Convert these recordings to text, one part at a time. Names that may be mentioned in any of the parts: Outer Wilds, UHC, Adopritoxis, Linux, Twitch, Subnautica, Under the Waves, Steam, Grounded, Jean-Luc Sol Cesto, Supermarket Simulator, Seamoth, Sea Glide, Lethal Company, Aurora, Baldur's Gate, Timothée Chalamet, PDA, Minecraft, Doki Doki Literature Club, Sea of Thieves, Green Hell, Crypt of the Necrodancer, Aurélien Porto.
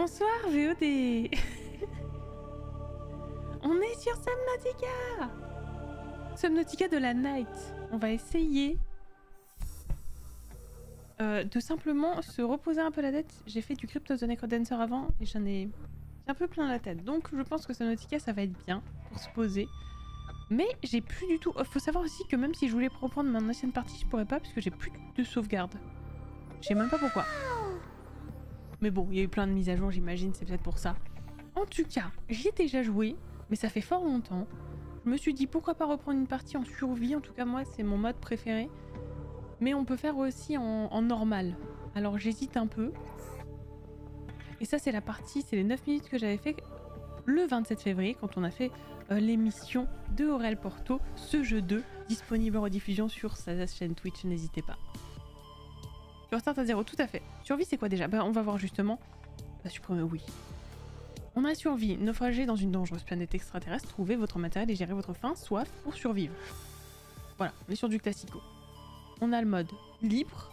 Bonsoir VOD. On est sur Subnautica. Subnautica de la night. On va essayer de simplement se reposer un peu la tête. J'ai fait du Crypt of the Necrodancer avant et j'en ai un peu plein la tête. Donc je pense que Subnautica ça va être bien pour se poser. Mais j'ai plus du tout... Faut savoir aussi que même si je voulais reprendre mon ancienne partie, je pourrais pas parce que j'ai plus de sauvegarde. Je sais même pas pourquoi. Mais bon, il y a eu plein de mises à jour, j'imagine, c'est peut-être pour ça. En tout cas, j'y ai déjà joué, mais ça fait fort longtemps. Je me suis dit pourquoi pas reprendre une partie en survie, en tout cas moi c'est mon mode préféré. Mais on peut faire aussi en normal. Alors j'hésite un peu. Et ça c'est la partie, c'est les 9 minutes que j'avais fait le 27 février quand on a fait... l'émission de Aurélien Porto, ce jeu 2, disponible en rediffusion sur sa chaîne Twitch, n'hésitez pas. Tu restartes à zéro, tout à fait. Survie, c'est quoi déjà? Bah, on va voir justement. Bah, supprimer, oui. On a survie, naufragé dans une dangereuse planète extraterrestre, trouvez votre matériel et gérez votre faim, soif, pour survivre. Voilà, on est sur du classico. On a le mode libre,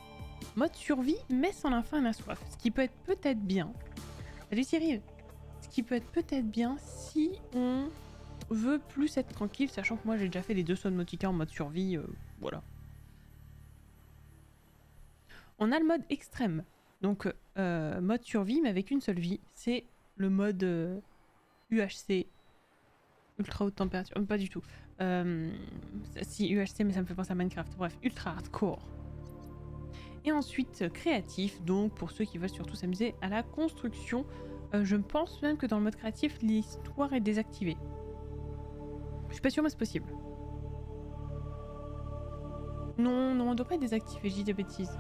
mode survie, mais sans la faim et la soif, ce qui peut être peut-être bien. Salut Cyril. Ce qui peut être bien si on... veut plus être tranquille, sachant que moi j'ai déjà fait les deux Subnautica en mode survie, voilà. On a le mode extrême, donc mode survie mais avec une seule vie, c'est le mode UHC, ultra haute température, pas du tout. Si UHC mais ça me fait penser à Minecraft, bref, ultra hardcore. Et ensuite créatif, donc pour ceux qui veulent surtout s'amuser à la construction, je pense même que dans le mode créatif l'histoire est désactivée. Je suis pas sûre mais c'est possible. Non, non, on doit pas être désactivé, je dis des bêtises.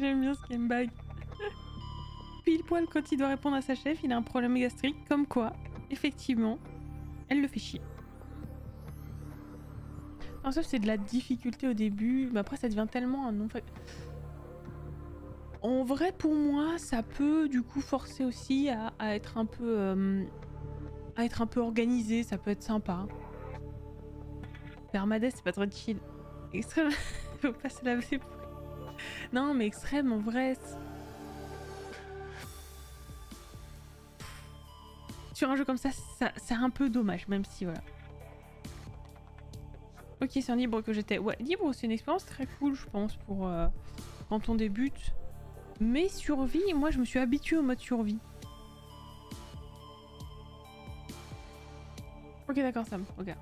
J'aime bien ce game bag. Pile poil quand il doit répondre à sa chef, il a un problème gastrique, comme quoi, effectivement, elle le fait chier. En sauf c'est de la difficulté au début, mais après ça devient tellement un non. En vrai pour moi ça peut du coup forcer aussi à être un peu organisé, ça peut être sympa. Permades c'est pas trop chill. Extrême, faut pas se laver. Non mais extrême en vrai. Sur un jeu comme ça, c'est un peu dommage, même si voilà. Ok, c'est un libre que j'étais. Ouais, libre, c'est une expérience très cool, je pense, pour quand on débute. Mais survie, moi, je me suis habituée au mode survie. Ok, d'accord, Sam. Ok.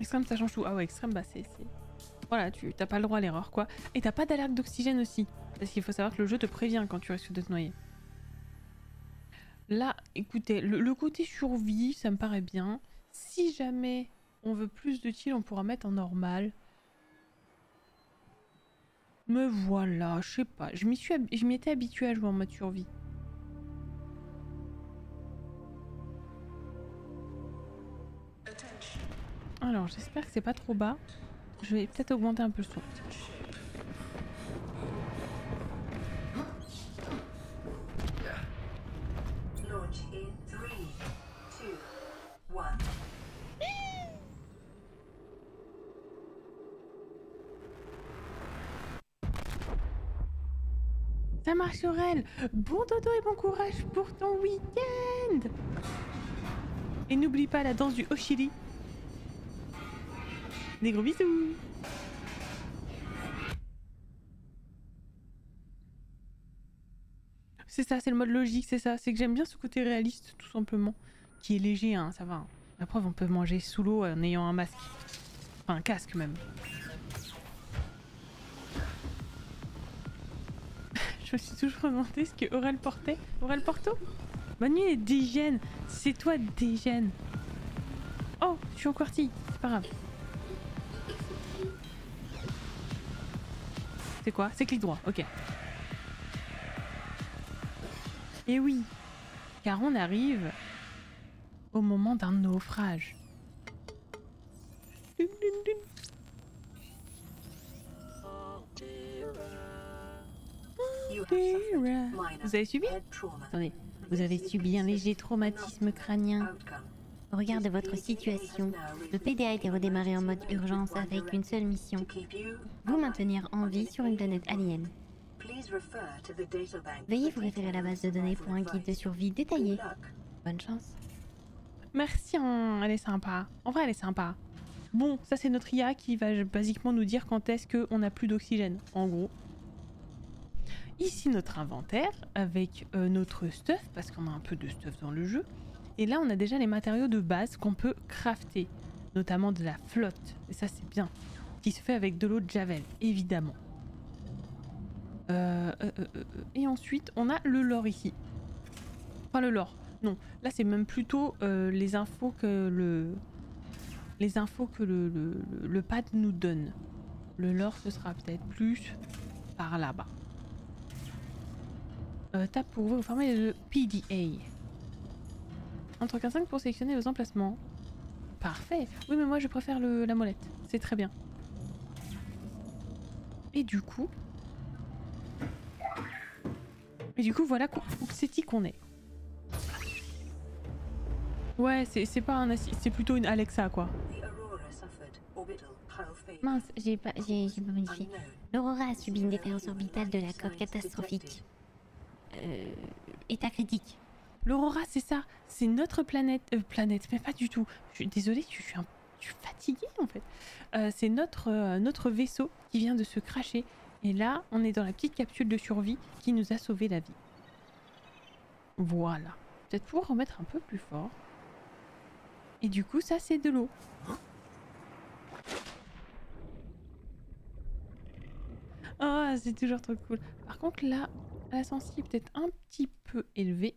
Extrême, ça change tout. Ah ouais, extrême, bah c'est... Voilà, tu t'as pas le droit à l'erreur, quoi. Et t'as pas d'alerte d'oxygène aussi. Parce qu'il faut savoir que le jeu te prévient quand tu risques de te noyer. Là, écoutez, le côté survie, ça me paraît bien. Si jamais... on veut plus de chill, on pourra mettre en normal. Mais voilà, je sais pas. Je m'y étais habituée à jouer en mode survie. Alors, j'espère que c'est pas trop bas. Je vais peut-être augmenter un peu le son. Ça marche sur elle. Bon dodo et bon courage pour ton week-end. Et n'oublie pas la danse du Oshiri. Des gros bisous. C'est ça, c'est le mode logique, c'est ça. C'est que j'aime bien ce côté réaliste tout simplement. Qui est léger, hein, ça va. Hein. La preuve, on peut manger sous l'eau en ayant un masque. Enfin, un casque même. Je me suis toujours demandé ce que Aurélien portait. Aurélien Porto ? Bonne nuit, Dégène. C'est toi, Dégène. Oh, je suis en quartier. C'est pas grave. C'est quoi ? C'est clic droit. Ok. Et oui, car on arrive au moment d'un naufrage. Dun, dun, dun. Vous avez subi? Attendez, vous avez subi un léger traumatisme crânien. Au regard de votre situation, le PDA a été redémarré en mode urgence avec une seule mission. Vous maintenir en vie sur une planète alien. Veuillez vous référer à la base de données pour un guide de survie détaillé. Bonne chance. Merci, elle est sympa. En vrai, elle est sympa. Bon, ça c'est notre IA qui va basiquement nous dire quand est-ce qu'on n'a plus d'oxygène, en gros. Ici notre inventaire avec notre stuff, parce qu'on a un peu de stuff dans le jeu. Et là on a déjà les matériaux de base qu'on peut crafter, notamment de la flotte, et ça c'est bien, qui se fait avec de l'eau de javel, évidemment. Et ensuite on a le lore ici. Enfin le lore, non, là c'est même plutôt les infos que le pad nous donne. Le lore ce sera peut-être plus par là-bas. Tape pour ouvrir ou fermer le PDA. Entre 15 pour sélectionner vos emplacements. Parfait. Oui mais moi je préfère la molette. C'est très bien. Et du coup... voilà où c'est-y qu'on est. Ouais, c'est pas un assis, c'est plutôt une Alexa quoi. Mince, j'ai pas modifié. L'Aurora a subi une défaillance orbitale de la coque catastrophique. État critique. L'Aurora, c'est ça, c'est notre planète, mais pas du tout. Je suis désolée, je suis fatiguée en fait. C'est notre vaisseau qui vient de se crasher. Et là, on est dans la petite capsule de survie qui nous a sauvé la vie. Voilà. Peut-être pouvoir remettre un peu plus fort. Et du coup, ça, c'est de l'eau. Ah, oh, c'est toujours trop cool. Par contre, là, la sensi est peut-être un petit peu élevée.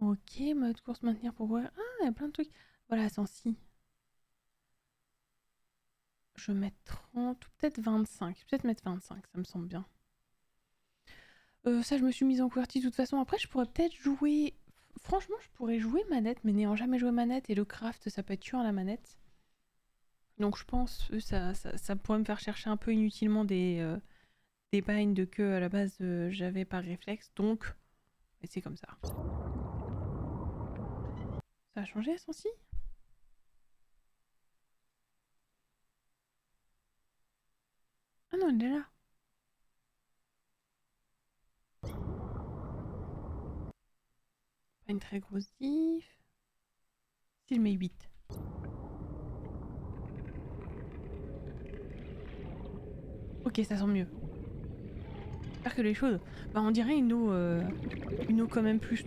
Ok, mode course maintenir pour ouvrir. Ah, il y a plein de trucs. Voilà, sensi. Je vais mettre 30 ou peut-être 25. Je vais peut-être mettre 25, ça me semble bien. Ça, je me suis mise en QWERTY de toute façon. Après, je pourrais peut-être jouer... Franchement, je pourrais jouer manette, mais n'ayant jamais joué manette, et le craft, ça peut être tuant la manette. Donc je pense que ça pourrait me faire chercher un peu inutilement des binds que à la base j'avais par réflexe, donc c'est comme ça. Ça a changé Sensi ? Ah non, elle est là. Pas une très grosse diff. Si je mets 8. Ok, ça sent mieux. J'espère que les choses... Bah on dirait une eau quand même plus...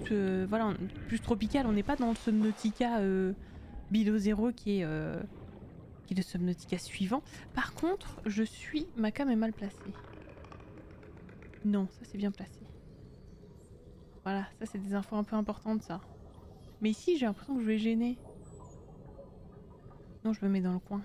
voilà, plus tropicale. On n'est pas dans le Subnautica Below Zero qui est le Subnautica suivant. Par contre, je suis... Ma cam est mal placée. Non, ça c'est bien placé. Voilà, ça c'est des infos un peu importantes ça. Mais ici j'ai l'impression que je vais gêner. Non, je me mets dans le coin.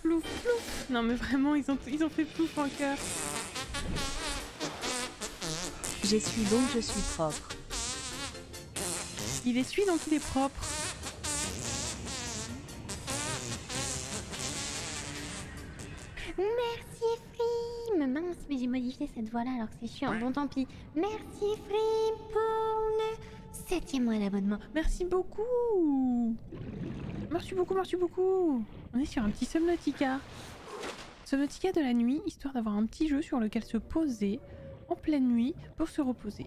Plouf plouf. Non mais vraiment ils ont fait plouf en cœur. J'essuie donc je suis propre. Il essuie donc il est propre. Merci Frim. Mince mais j'ai modifié cette voix là alors que c'est chiant. Bon tant pis. Merci Frim pour le 7e mois d'abonnement. Merci beaucoup. Merci beaucoup, merci beaucoup. On est sur un petit Subnautica. Subnautica de la nuit, histoire d'avoir un petit jeu sur lequel se poser en pleine nuit pour se reposer.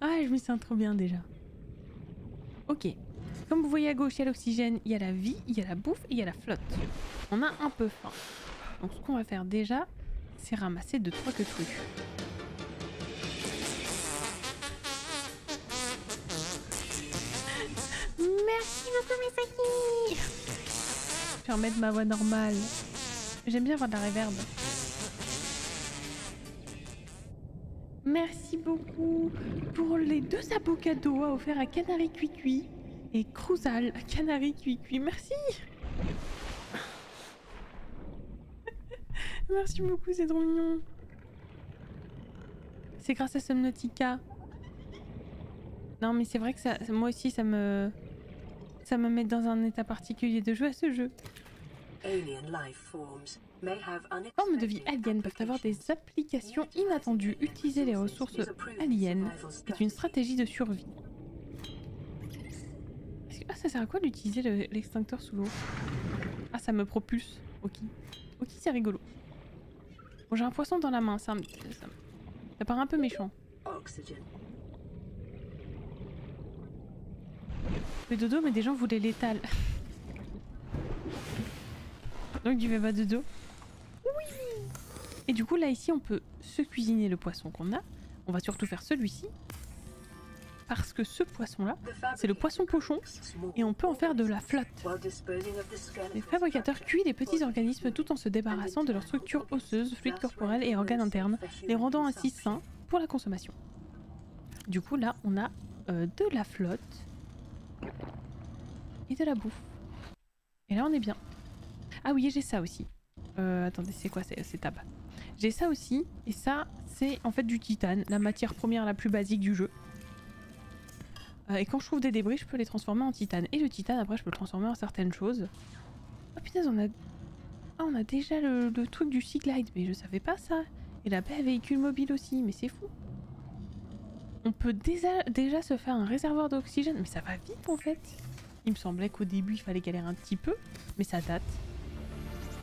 Ah, je me sens trop bien déjà. Ok. Comme vous voyez à gauche, il y a l'oxygène, il y a la vie, il y a la bouffe et il y a la flotte. On a un peu faim. Donc ce qu'on va faire déjà, c'est ramasser de trois que trucs. Merci beaucoup mes sakis. Je vais remettre ma voix normale. J'aime bien avoir de la reverb. Merci beaucoup pour les 2 sabots cadeaux offerts à Canary Cuicui. Et Cruzal, canari cuit-cuit, merci. Merci beaucoup, c'est trop mignon. C'est grâce à Subnautica. Non mais c'est vrai que ça, moi aussi ça me met dans un état particulier de jouer à ce jeu. Les formes de vie aliens peuvent avoir des applications inattendues. Utiliser les ressources aliens est une stratégie de survie. Ah, ça sert à quoi d'utiliser l'extincteur sous l'eau? Ah, ça me propulse. Ok. Ok, c'est rigolo. Bon, j'ai un poisson dans la main, ça paraît un peu méchant. Mais dodo, mais des gens voulaient l'étal. Donc du baba dodo. Oui. Et du coup là ici on peut se cuisiner le poisson qu'on a. On va surtout faire celui-ci. Parce que ce poisson là, c'est le poisson pochon. Et on peut en faire de la flotte. Les fabricateurs cuisent les petits organismes tout en se débarrassant de leur structure osseuse, fluide corporelle et organes internes, les rendant ainsi sains pour la consommation. Du coup là on a de la flotte et de la bouffe. Et là on est bien. Ah oui, j'ai ça aussi. Attendez, c'est quoi ces tables? J'ai ça aussi, et ça, c'est en fait du titane, la matière première la plus basique du jeu. Et quand je trouve des débris, je peux les transformer en titane. Et le titane, après, je peux le transformer en certaines choses. Oh putain, on a déjà le truc du Sea Glide, mais je savais pas ça. Et la baie à véhicule mobile aussi, mais c'est fou. On peut déjà se faire un réservoir d'oxygène, mais ça va vite en fait. Il me semblait qu'au début, il fallait galérer un petit peu, mais ça date.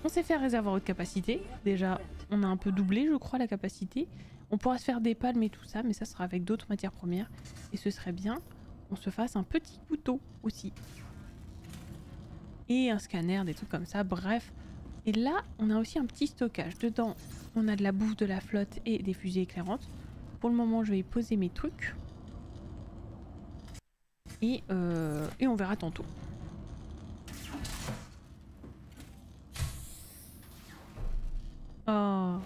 On s'est fait un réservoir haute capacité. Déjà, on a un peu doublé, je crois, la capacité. On pourra se faire des palmes et tout ça, mais ça sera avec d'autres matières premières. Et ce serait bien qu'on se fasse un petit couteau aussi. Et un scanner, des trucs comme ça, bref. Et là, on a aussi un petit stockage. Dedans, on a de la bouffe, de la flotte et des fusées éclairantes. Pour le moment, je vais poser mes trucs. Et on verra tantôt. Oh.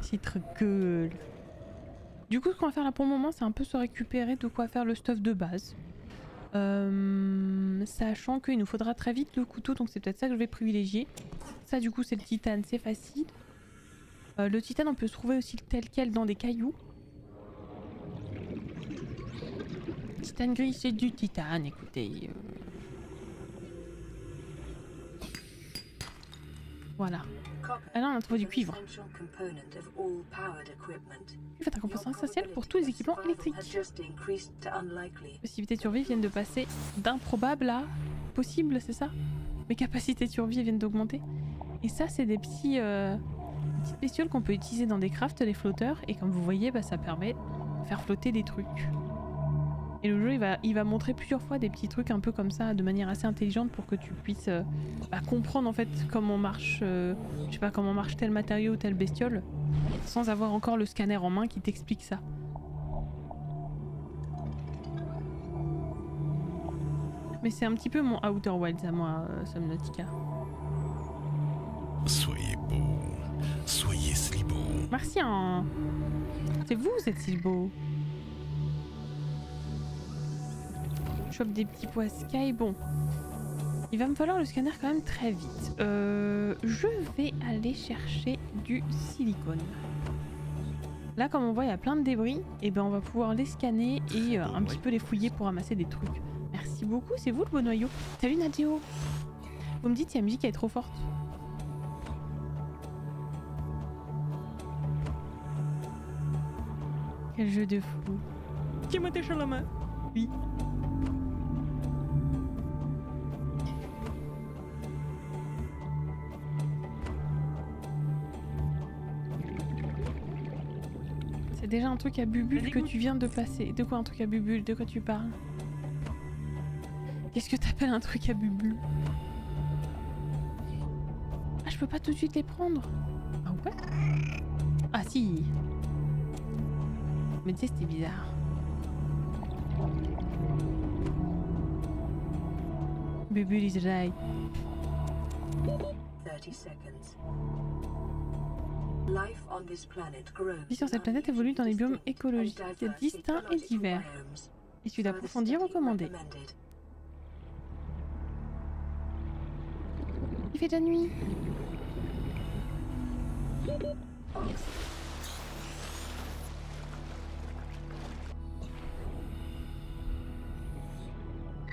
Titre gueule. Du coup, ce qu'on va faire là pour le moment, c'est un peu se récupérer de quoi faire le stuff de base. Sachant qu'il nous faudra très vite le couteau, donc c'est peut-être ça que je vais privilégier. Ça, du coup, c'est le titane, c'est facile. Le titane, on peut se trouver aussi tel quel dans des cailloux. Titane gris, c'est du titane, écoutez. Voilà. Ah là, on a trouvé du cuivre. Il fait un composant essentiel pour tous les équipements électriques. Les possibilités de survie viennent de passer d'improbable à possible, c'est ça? Mes capacités de survie viennent d'augmenter. Et ça, c'est des petits petites bestioles qu'on peut utiliser dans des crafts, les flotteurs. Et comme vous voyez, bah, ça permet de faire flotter des trucs. Et le jeu, il va montrer plusieurs fois des petits trucs un peu comme ça, de manière assez intelligente pour que tu puisses comprendre en fait comment marche, je sais pas, comment marche tel matériau ou telle bestiole, sans avoir encore le scanner en main qui t'explique ça. Mais c'est un petit peu mon Outer Wilds à moi, Subnautica. Soyez beau, soyez si beau. Merci, hein. C'est vous, vous êtes si beau. Chope des petits poiscailles. Bon, il va me falloir le scanner quand même très vite. Je vais aller chercher du silicone. Là, comme on voit, il y a plein de débris. Et ben, on va pouvoir les scanner et un petit peu les fouiller pour ramasser des trucs. Merci beaucoup, c'est vous le beau noyau. Salut Nadjeo. Vous me dites si la musique est trop forte. Quel jeu de fou. Timothée Chalamet. Oui. Déjà un truc à Bubule que tu viens de passer. De quoi un truc à Bubule? De quoi tu parles? Qu'est-ce que t'appelles un truc à Bubule? Ah, je peux pas tout de suite les prendre. Ah ouais? Ah si. Mais tu sais, c'était bizarre. Bubule is right. 30 seconds. La vie sur cette planète évolue dans des biomes écologiques distincts et divers. Étude approfondie recommandée. Il fait déjà nuit.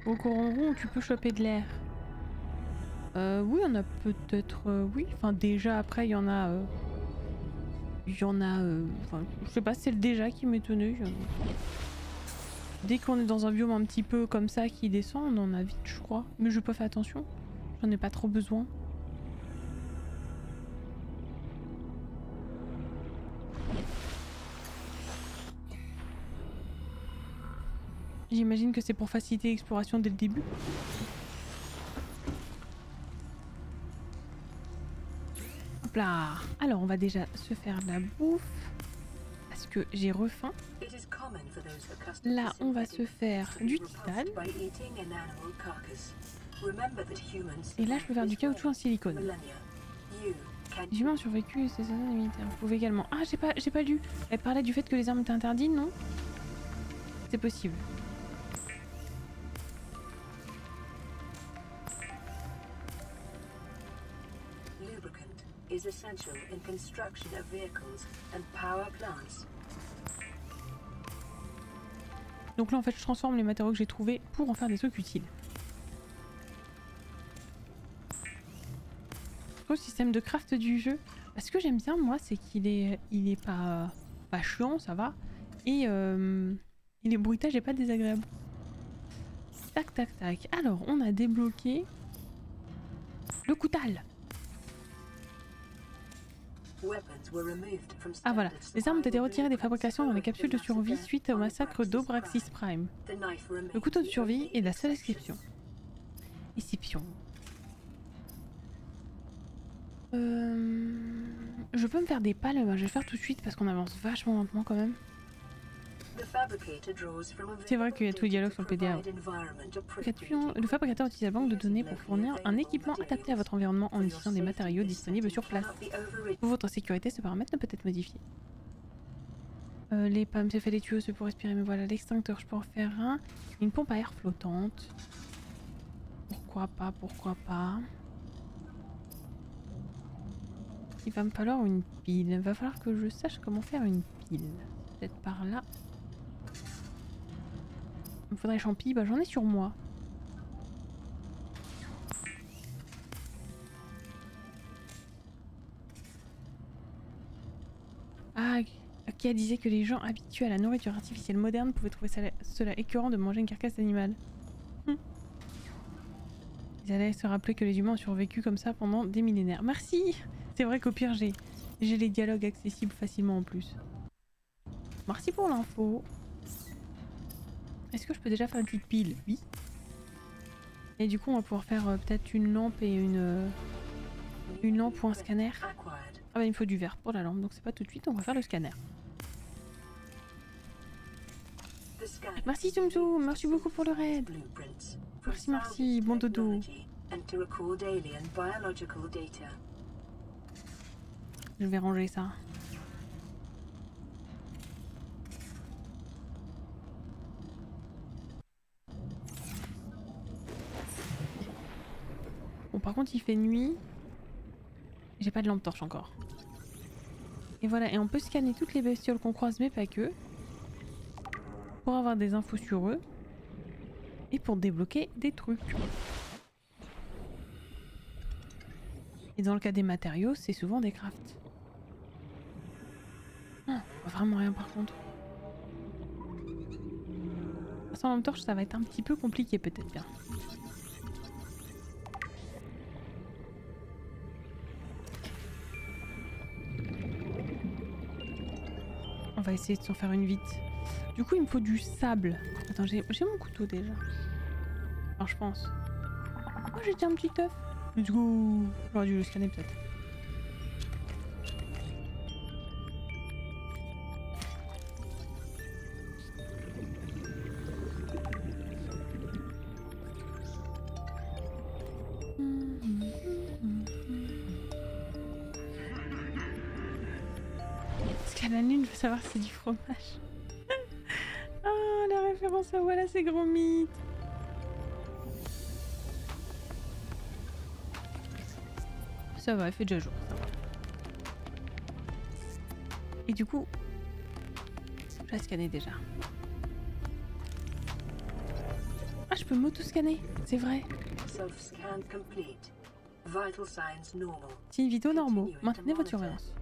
Au Coronron, tu peux choper de l'air. Oui, on a peut-être... oui, enfin déjà après, il y en a... Enfin, je sais pas, c'est le déjà qui m'étonnait. Dès qu'on est dans un biome un petit peu comme ça qui descend, on en a vite, je crois. Mais je peux faire attention. J'en ai pas trop besoin. J'imagine que c'est pour faciliter l'exploration dès le début. Hop là. Alors on va déjà se faire de la bouffe. Parce que j'ai refaim. Là on va se faire du titane. Et là je peux faire du caoutchouc en silicone. Les humains ont survécu et c'est ça les militaires. Vous pouvez également... Ah j'ai pas lu. Elle parlait du fait que les armes étaient interdites, non? C'est possible. Is essential in construction of vehicles and power plants. Donc là en fait je transforme les matériaux que j'ai trouvés pour en faire des trucs utiles. Le système de craft du jeu, ce que j'aime bien moi c'est qu'il est pas chiant, ça va, et le bruitage est pas désagréable. Tac tac tac. Alors on a débloqué le coutal. Ah voilà, les armes ont été retirées des fabrications dans les capsules de survie suite au massacre d'Aubraxis Prime. Le couteau de survie est la seule exception. Exception. Je peux me faire des pales, je vais le faire tout de suite parce qu'on avance vachement lentement quand même. C'est vrai qu'il y a tout le dialogue sur le PDA. Le fabricateur utilise la banque de données pour fournir un équipement adapté à votre environnement en utilisant des matériaux disponibles sur place. Pour votre sécurité, ce paramètre ne peut être modifié. Les pommes, c'est fait les tuyaux, c'est pour respirer, mais voilà, l'extincteur, je peux en faire un. Une pompe à air flottante. Pourquoi pas, pourquoi pas. Il va me falloir une pile. Il va falloir que je sache comment faire une pile. Peut-être par là. Il me faudrait champi, bah j'en ai sur moi. Ah, ok, elle disait que les gens habitués à la nourriture artificielle moderne pouvaient trouver cela écœurant de manger une carcasse animale. Ils allaient se rappeler que les humains ont survécu comme ça pendant des millénaires. Merci. C'est vrai qu'au pire j'ai les dialogues accessibles facilement en plus. Merci pour l'info. Est-ce que je peux déjà faire une petite pile? Oui. Et du coup, on va pouvoir faire peut-être une lampe et une lampe ou un scanner. Ah bah il me faut du verre pour la lampe, donc c'est pas tout de suite, on va faire le scanner. Merci Zoomzoo, merci beaucoup pour le raid. Merci, merci, bon dodo. Je vais ranger ça. Bon, par contre il fait nuit, j'ai pas de lampe torche encore. Et voilà, et on peut scanner toutes les bestioles qu'on croise mais pas que, pour avoir des infos sur eux et pour débloquer des trucs. Et dans le cas des matériaux, c'est souvent des crafts. Ah, vraiment rien par contre. Sans lampe torche ça va être un petit peu compliqué peut-être bien. On va essayer de s'en faire une vite. Du coup, il me faut du sable. Attends, j'ai mon couteau déjà. Alors, je pense. Oh, j'ai déjà un petit œuf. Let's go. J'aurais dû le scanner peut-être. Savoir si c'est du fromage. Ah, la référence. Comment ça, voilà ces grands mythes. Ça va, il fait déjà jour, ça va. Et du coup, je la scanner déjà. Ah, je peux m'auto-scanner, c'est vrai. Signes vitaux normaux, maintenez votre surveillance.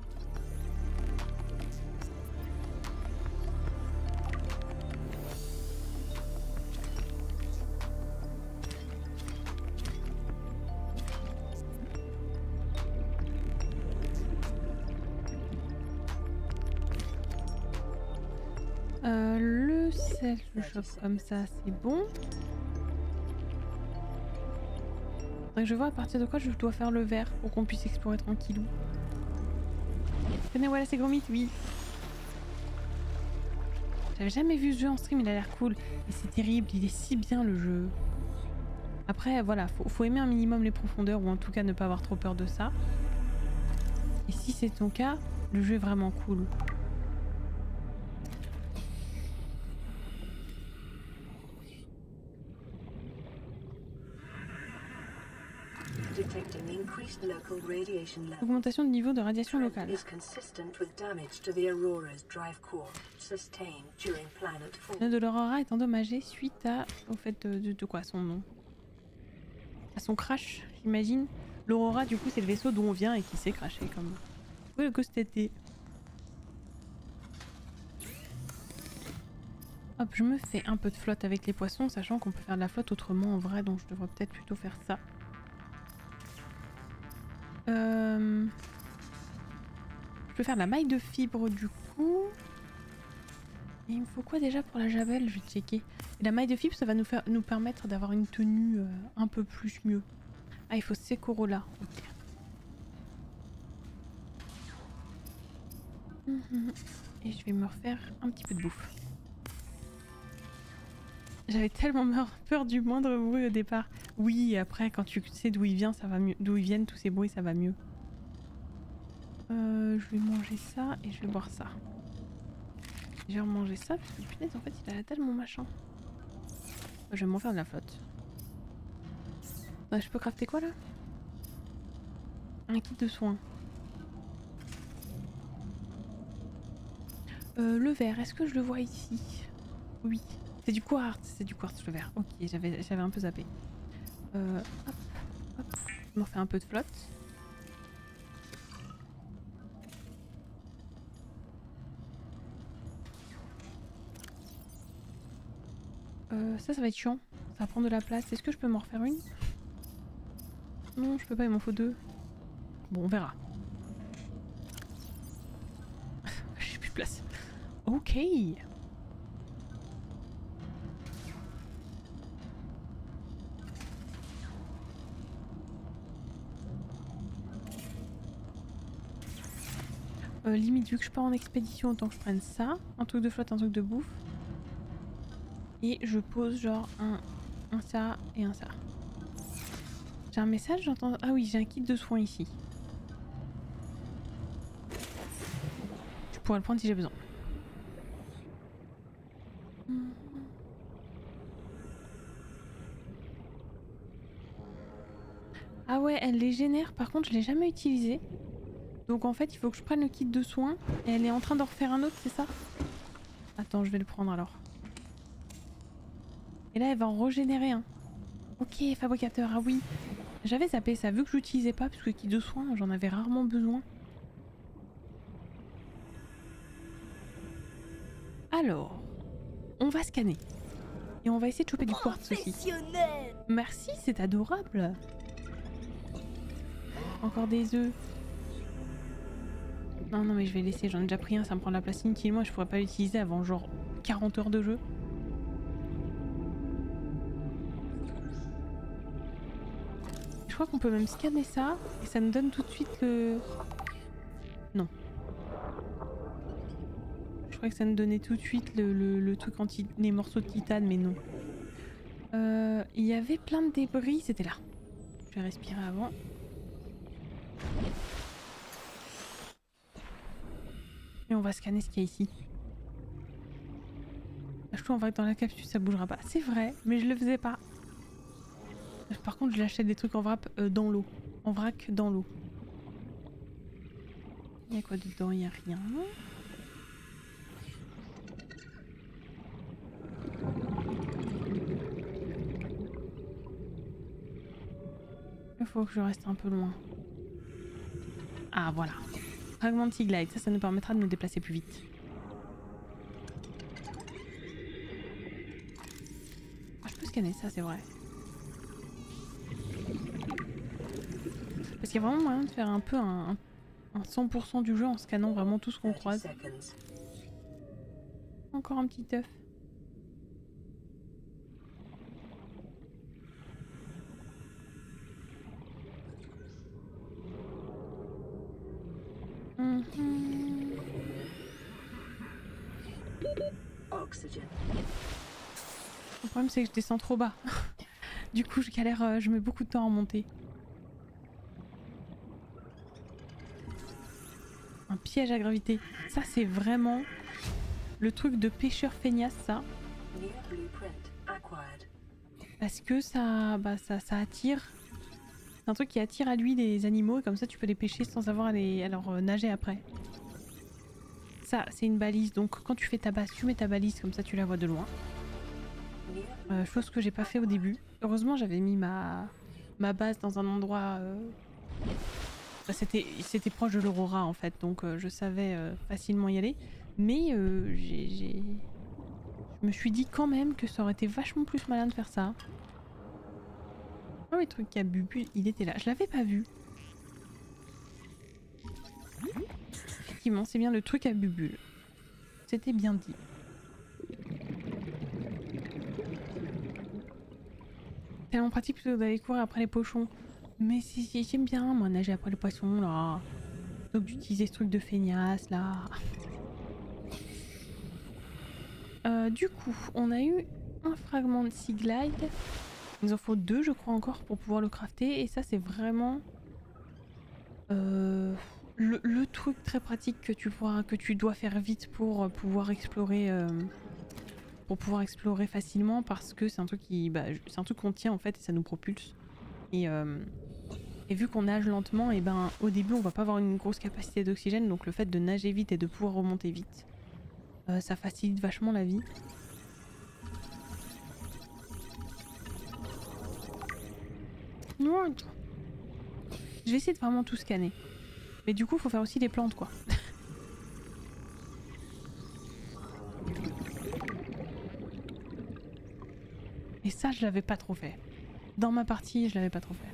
Le chope comme ça, c'est bon. Faudrait que je vois à partir de quoi je dois faire le verre pour qu'on puisse explorer tranquillou. Tenez, voilà, c'est gros mythe, oui. J'avais jamais vu ce jeu en stream, il a l'air cool. Et c'est terrible, il est si bien le jeu. Après, voilà, faut aimer un minimum les profondeurs ou en tout cas ne pas avoir trop peur de ça. Et si c'est ton cas, le jeu est vraiment cool. Augmentation de niveau de radiation locale. Le nœud de l'Aurora est endommagé suite à, au fait de quoi son nom, à son crash, j'imagine. L'Aurora, du coup, c'est le vaisseau d'où on vient et qui s'est crashé comme. Vous pouvez le constater. Hop, je me fais un peu de flotte avec les poissons, sachant qu'on peut faire de la flotte autrement en vrai, donc je devrais peut-être plutôt faire ça. Je peux faire de la maille de fibre du coup. Et il me faut quoi déjà pour la javel? Je vais checker. Et la maille de fibre, ça va nous permettre d'avoir une tenue un peu plus mieux. Ah, il faut ces coraux là. Okay. Et je vais me refaire un petit peu de bouffe. J'avais tellement peur du moindre bruit au départ. Oui, et après, quand tu sais d'où ils viennent, ça va mieux. D'où ils viennent, tous ces bruits, ça va mieux. Je vais manger ça et je vais boire ça. Je vais remanger ça parce que punaise, en fait, il a la dalle, mon machin. Je vais m'en faire de la flotte. Je peux crafter quoi là? Un kit de soins. Le verre, est-ce que je le vois ici? Oui. C'est du quartz le verre. Ok, j'avais un peu zappé. Hop, hop, je m'en fais un peu de flotte. Ça va être chiant. Ça va prendre de la place. Est-ce que je peux m'en refaire une? Non, je peux pas, il m'en faut deux. Bon, on verra. J'ai plus de place. Ok. Limite, vu que je pars en expédition, autant que je prenne ça. Un truc de flotte, un truc de bouffe. Et je pose genre un ça et un ça. J'ai un message, j'entends... Ah oui, j'ai un kit de soins ici. Je pourrais le prendre si j'ai besoin. Ah ouais, elle les génère. Par contre, je l'ai jamais utilisé. Donc en fait, il faut que je prenne le kit de soins et elle est en train d'en refaire un autre, c'est ça? Attends, je vais le prendre alors. Et là, elle va en régénérer un. Ok, fabricateur, ah oui. J'avais zappé ça, vu que je l'utilisais pas, parce que kit de soins, j'en avais rarement besoin. Alors, on va scanner. Et on va essayer de choper du quartz aussi. Merci, c'est adorable. Encore des œufs. Non, non, mais je vais laisser, j'en ai déjà pris un, ça me prend de la place inutilement et je pourrais pas l'utiliser avant genre 40 heures de jeu. Je crois qu'on peut même scanner ça et ça nous donne tout de suite le... Non. Je crois que ça nous donnait tout de suite le truc anti... les morceaux de titane, mais non. Il y avait plein de débris, c'était là. Je vais respirer avant. Et on va scanner ce qu'il y a ici. Je crois qu'on va être dans la capsule, ça bougera pas. C'est vrai, mais je le faisais pas. Par contre, je l'achète des trucs en vrac dans l'eau. En vrac dans l'eau. Il y a quoi dedans? Il n'y a rien. Il faut que je reste un peu loin. Ah voilà. Fragment de sea glide, ça nous permettra de nous déplacer plus vite. Ah, je peux scanner ça, c'est vrai. Parce qu'il y a vraiment moyen de faire un peu un 100% du jeu en scannant vraiment tout ce qu'on croise. Encore un petit œuf. Le problème c'est que je descends trop bas. Du coup je galère, je mets beaucoup de temps à monter. Un piège à gravité. Ça c'est vraiment le truc de pêcheur feignasse ça. Parce que ça, bah, ça attire. C'est un truc qui attire à lui des animaux et comme ça tu peux les pêcher sans avoir à, leur nager après. Ça c'est une balise, donc quand tu fais ta base tu mets ta balise comme ça tu la vois de loin. Chose que j'ai pas fait au début. Heureusement j'avais mis ma base dans un endroit... C'était proche de l'Aurora en fait, donc je savais facilement y aller. Mais je me suis dit quand même que ça aurait été vachement plus malin de faire ça. Oh, le truc à Bubu, il était là. Je l'avais pas vu. Effectivement, c'est bien le truc à Bubu. C'était bien dit. Tellement pratique plutôt d'aller courir après les pochons. Mais si, j'aime bien moi nager après le poisson là. Donc d'utiliser ce truc de feignasse là. Du coup, on a eu un fragment de sea glide. Il nous en faut deux je crois encore pour pouvoir le crafter. Et ça c'est vraiment le truc très pratique que tu dois faire vite pour pouvoir explorer facilement. Parce que c'est un truc qui, bah, c'est un truc qu'on tient en fait et ça nous propulse. Et vu qu'on nage lentement, et ben au début on va pas avoir une grosse capacité d'oxygène, donc le fait de nager vite et de pouvoir remonter vite, ça facilite vachement la vie. Je vais essayer de vraiment tout scanner. Mais du coup faut faire aussi les plantes quoi. Et ça je l'avais pas trop fait. Dans ma partie, je l'avais pas trop fait.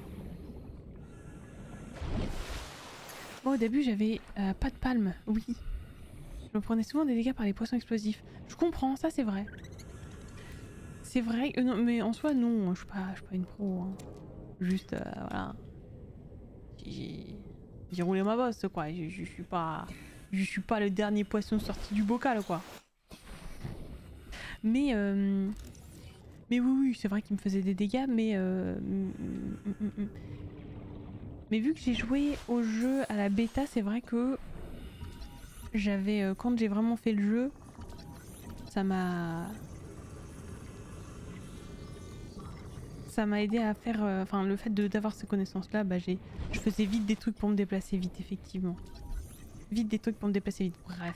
Moi, au début, j'avais pas de palme, oui. Je me prenais souvent des dégâts par les poissons explosifs. Je comprends, ça c'est vrai. C'est vrai, non, mais en soi, non, je suis pas une pro. Hein. Juste, voilà. J'ai roulé ma bosse, quoi. Je suis pas le dernier poisson sorti du bocal, quoi. Mais oui, c'est vrai qu'il me faisait des dégâts, mais vu que j'ai joué au jeu à la bêta, c'est vrai que j'avais, quand j'ai vraiment fait le jeu, ça m'a aidé à faire, enfin le fait d'avoir ces connaissances-là, bah je faisais vite des trucs pour me déplacer vite, effectivement. Bref.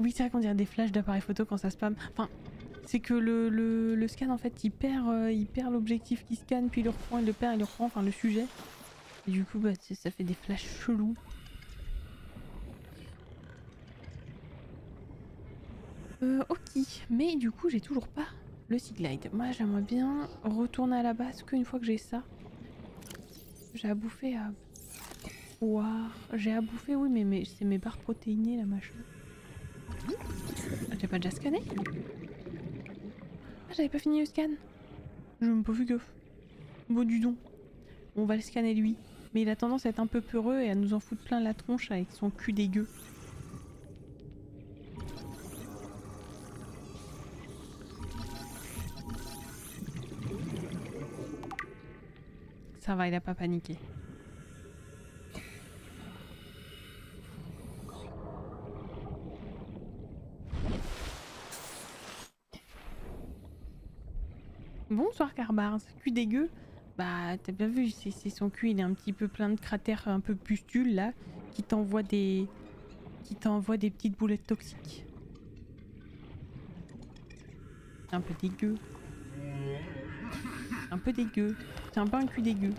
Oui, c'est vrai qu'on dirait des flashs d'appareil photo quand ça spam. Enfin, c'est que le scan, en fait, il perd l'objectif qui scanne, puis il le reprend, il le reprend, enfin le sujet. Et du coup, bah, ça fait des flashs chelous. Ok, mais du coup, j'ai toujours pas le sea glide. Moi, j'aimerais bien retourner à la base qu'une fois que j'ai ça. J'ai à bouffer à boire. J'ai à bouffer, oui, mais c'est mes barres protéinées, la machin. J'ai pas déjà scanné? Ah, j'avais pas fini le scan. Je me pas vu gaffe. Bon, du don. On va le scanner lui. Mais il a tendance à être un peu peureux et à nous en foutre plein la tronche avec son cul dégueu. Ça va, il a pas paniqué. Bonsoir Carbars, cul dégueu. Bah t'as bien vu, c'est son cul, il est un petit peu plein de cratères un peu pustules là, qui t'envoie des... petites boulettes toxiques. C'est un peu dégueu. Un peu dégueu. C'est un peu un cul dégueu.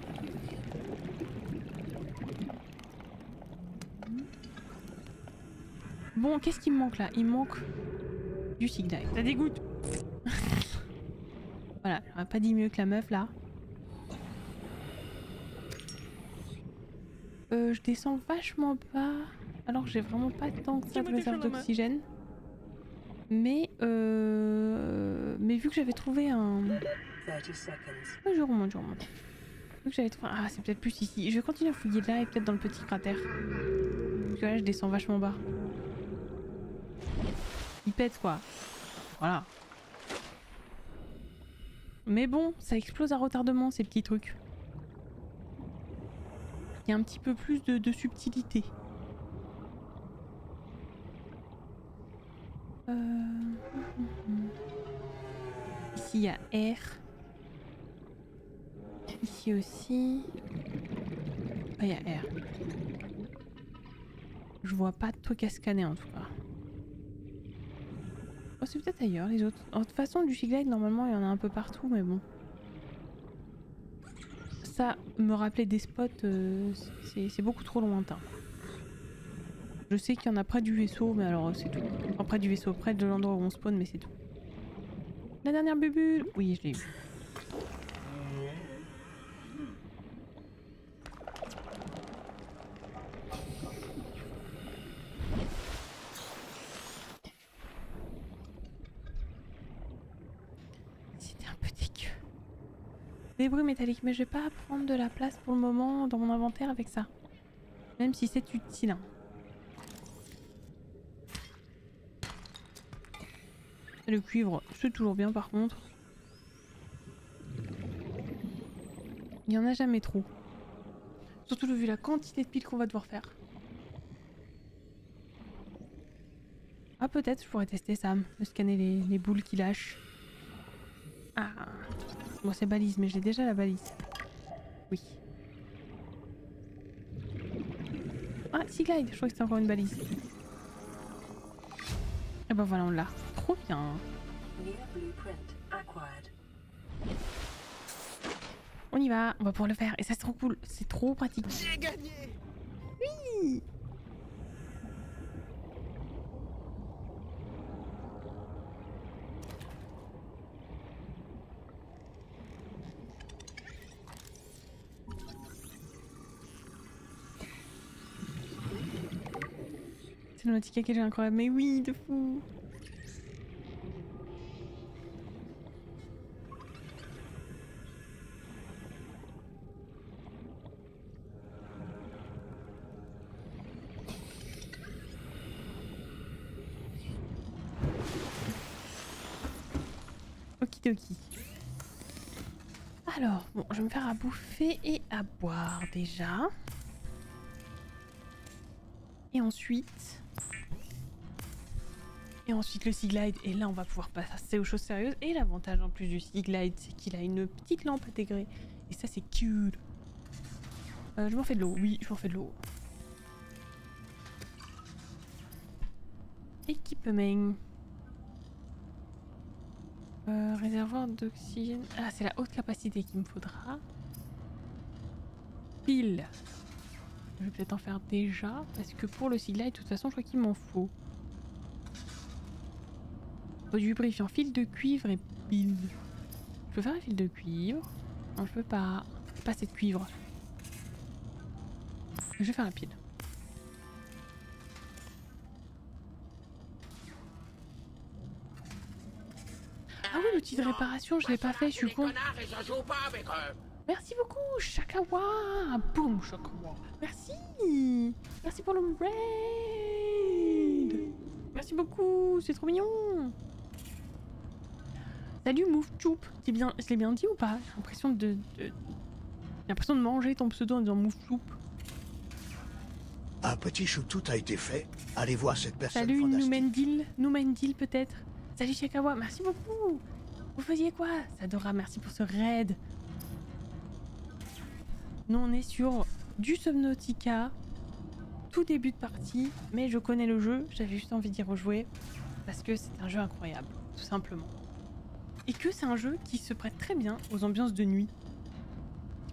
Bon, qu'est-ce qui me manque là? Il me manque du Sigdai. Ça dégoûte. Voilà, j'aurais pas dit mieux que la meuf là. Je descends vachement bas. Alors j'ai vraiment pas tant que ça de réserve d'oxygène. Mais vu que j'avais trouvé un... Je remonte, Vu que j'avais trouvé... Ah c'est peut-être plus ici. Je vais continuer à fouiller là et peut-être dans le petit cratère. Parce que là je descends vachement bas. Il pète quoi. Voilà. Mais bon, ça explose à retardement ces petits trucs. Il y a un petit peu plus de subtilité. Ici il y a R. Ici aussi. Ah il y a R. Je vois pas de truc à scanner en tout cas. Oh c'est peut-être ailleurs les autres. De toute façon du Shiglide normalement il y en a un peu partout mais bon. Ça me rappelait des spots, c'est beaucoup trop lointain. Je sais qu'il y en a près du vaisseau, mais alors c'est tout. Enfin, près du vaisseau, près de l'endroit où on spawn, mais c'est tout. La dernière bubule. Oui, je l'ai eu. C'était un peu dégueu. Débris métallique, mais je vais pas prendre de la place pour le moment dans mon inventaire avec ça. Même si c'est utile. Hein. Le cuivre, c'est toujours bien par contre. Il n'y en a jamais trop. Surtout vu la quantité de piles qu'on va devoir faire. Ah peut-être je pourrais tester ça, de scanner les boules qui lâchent. Ah. Bon c'est balise mais j'ai déjà la balise. Oui. Ah Seaglide, je crois que c'est encore une balise. Et ben voilà on l'a. Trop bien. On y va, on va pouvoir le faire et ça c'est trop cool, c'est trop pratique. J'ai gagné. Oui. C'est le Nautica qui est incroyable, mais oui de fou. Doki. Alors, bon, je vais me faire à bouffer et à boire déjà. Et ensuite... le Seaglide. Et là, on va pouvoir passer aux choses sérieuses. Et l'avantage en plus du Seaglide, c'est qu'il a une petite lampe intégrée. Et ça, c'est cool. Je m'en fais de l'eau. Oui, je m'en fais de l'eau. Équipement. Réservoir d'oxygène... Ah, c'est la haute capacité qu'il me faudra. Pile. Je vais peut-être en faire déjà, parce que pour le Seaglide, de toute façon, je crois qu'il m'en faut. Produit lubrifiant, fil de cuivre et pile. Je peux faire un fil de cuivre. Non, je peux pas. Pas assez de cuivre. Je vais faire la pile. Outil de réparation, je l'ai pas fait, je suis con. Merci beaucoup, Chakawa. Boum, Chakawa. Merci. Merci pour le raid. Merci beaucoup, c'est trop mignon. Salut, Mouf Choup. Je l'ai bien dit ou pas? J'ai l'impression de manger ton pseudo en disant Mouf Choup. Un petit choutou a été fait. Allez voir cette personne. Salut, Noumendil peut-être. Salut, Chakawa. Merci beaucoup. Vous faisiez quoi? Sadora, merci pour ce raid. Nous, on est sur du Subnautica, tout début de partie, mais je connais le jeu, j'avais juste envie d'y rejouer, parce que c'est un jeu incroyable, tout simplement. Et que c'est un jeu qui se prête très bien aux ambiances de nuit,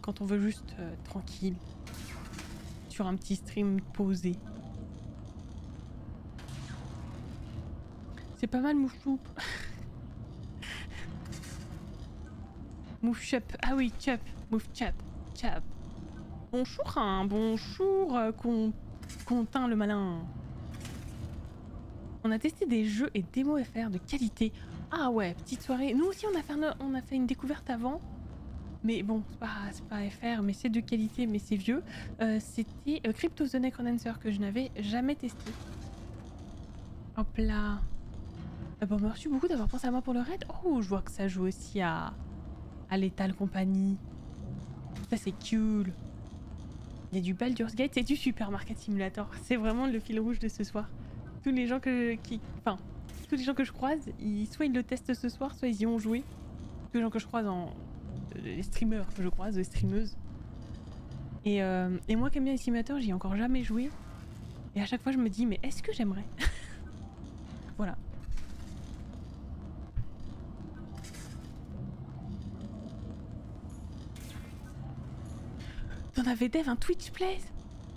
quand on veut juste tranquille, sur un petit stream posé. C'est pas mal, Moufchoup. Moufchup. Ah oui, Chup. Moufchup. Chup. Bonjour, hein. Bonjour, Contin le malin. On a testé des jeux et démos FR de qualité. Ah ouais, petite soirée. Nous aussi, on a fait une découverte avant. Mais bon, c'est pas FR, mais c'est de qualité, mais c'est vieux. C'était Crypt of the Necrodancer que je n'avais jamais testé. Hop là. Bon, merci beaucoup d'avoir pensé à moi pour le raid. Oh, je vois que ça joue aussi à Lethal Company. Ça, c'est cool. Il y a du Baldur's Gate et du Supermarket Simulator. C'est vraiment le fil rouge de ce soir. Tous les gens que je croise, soit ils le testent ce soir, soit ils y ont joué. Tous les gens que je croise les streamers que je croise, les streameuses. Et moi, qui aime bien les simulateurs, j'y ai encore jamais joué. Et à chaque fois, je me dis, mais est-ce que j'aimerais? Voilà. T'en avais, Dave, un Twitch Plays?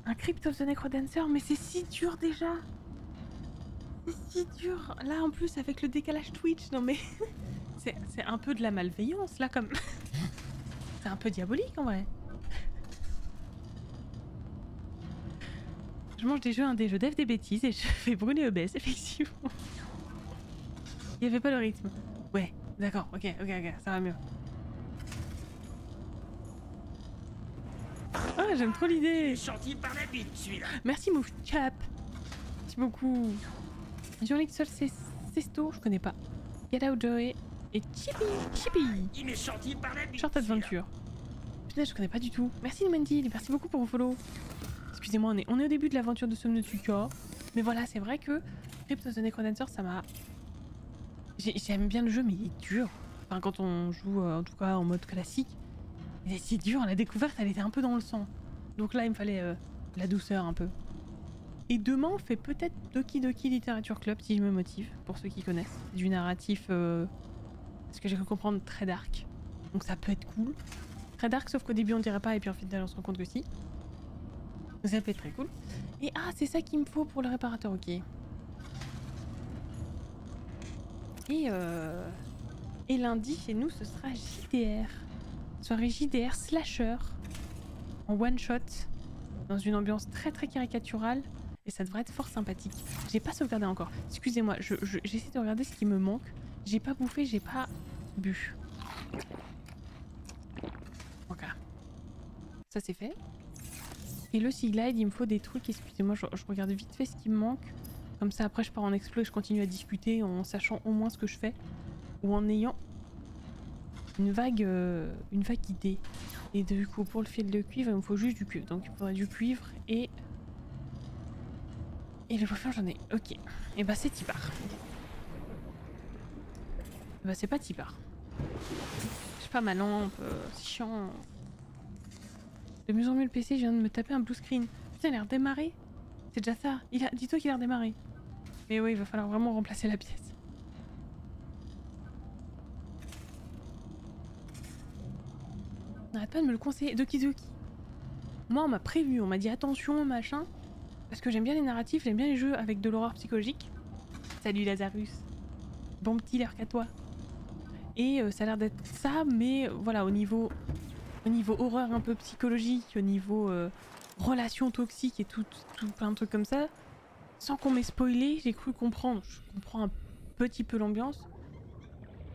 Un Crypt of the Necrodancer? Mais c'est si dur déjà! C'est si dur! Là en plus avec le décalage Twitch, non mais... c'est un peu de la malveillance là comme... C'est un peu diabolique en vrai. Je mange des jeux indés, je dev des bêtises et je fais brûler EBS, effectivement. Il n'y avait pas le rythme. Ouais, d'accord, ok, ça va mieux. Ah, j'aime trop l'idée. Merci Moufchap. Merci beaucoup. Jean-Luc Sol Cesto, je connais pas. Get Out Joy et Chippy. Short Adventure. Putain, je connais pas du tout. Merci Mandy, merci beaucoup pour vos follow. Excusez-moi, on est au début de l'aventure de Somnotuka. Mais voilà, c'est vrai que Crypt of the Necrodancer, ça m'a... J'aime bien le jeu, mais il est dur. Enfin, quand on joue, en tout cas, en mode classique. Il est si dur, la découverte elle était un peu dans le sang. Donc là il me fallait de la douceur un peu. Et demain on fait peut-être Doki Doki Literature Club si je me motive, pour ceux qui connaissent. Du narratif, ce que j'ai cru comprendre, très dark. Donc ça peut être cool. Très dark sauf qu'au début on dirait pas et puis en fait on se rend compte que si. Donc ça peut être très cool. Et ah c'est ça qu'il me faut pour le réparateur, ok. Et lundi chez nous ce sera JDR. Soirée JDR slasher en one shot dans une ambiance très caricaturale et ça devrait être fort sympathique. J'ai pas sauvegardé encore. Excusez-moi, j'essaie de regarder ce qui me manque. J'ai pas bouffé, j'ai pas bu. Ok. Ça c'est fait. Et le Sea Glide, il me faut des trucs. Excusez-moi, je regarde vite fait ce qui me manque. Comme ça après je pars en explo et je continue à discuter en sachant au moins ce que je fais ou en ayant une vague idée. Et du coup pour le fil de cuivre il me faut juste du cuivre, donc il me faudrait du cuivre et le coiffeur j'en ai, ok. Et bah c'est Tipar. Bah c'est pas Tipar. J'ai pas ma lampe, c'est chiant. De mieux en mieux le PC, je viens de me taper un blue screen. Putain il a redémarré, c'est déjà ça. Dis-toi qu'il a redémarré. Mais ouais il va falloir vraiment remplacer la pièce. N'arrête pas de me le conseiller. Doki Doki. Moi on m'a prévu, on m'a dit attention machin. Parce que j'aime bien les narratifs, j'aime bien les jeux avec de l'horreur psychologique. Salut Lazarus. Bon petit lurk à toi. Et ça a l'air d'être ça mais voilà au niveau horreur un peu psychologique, au niveau relations toxiques et tout plein de trucs comme ça. Sans qu'on m'ait spoilé, j'ai cru comprendre. Je comprends un petit peu l'ambiance.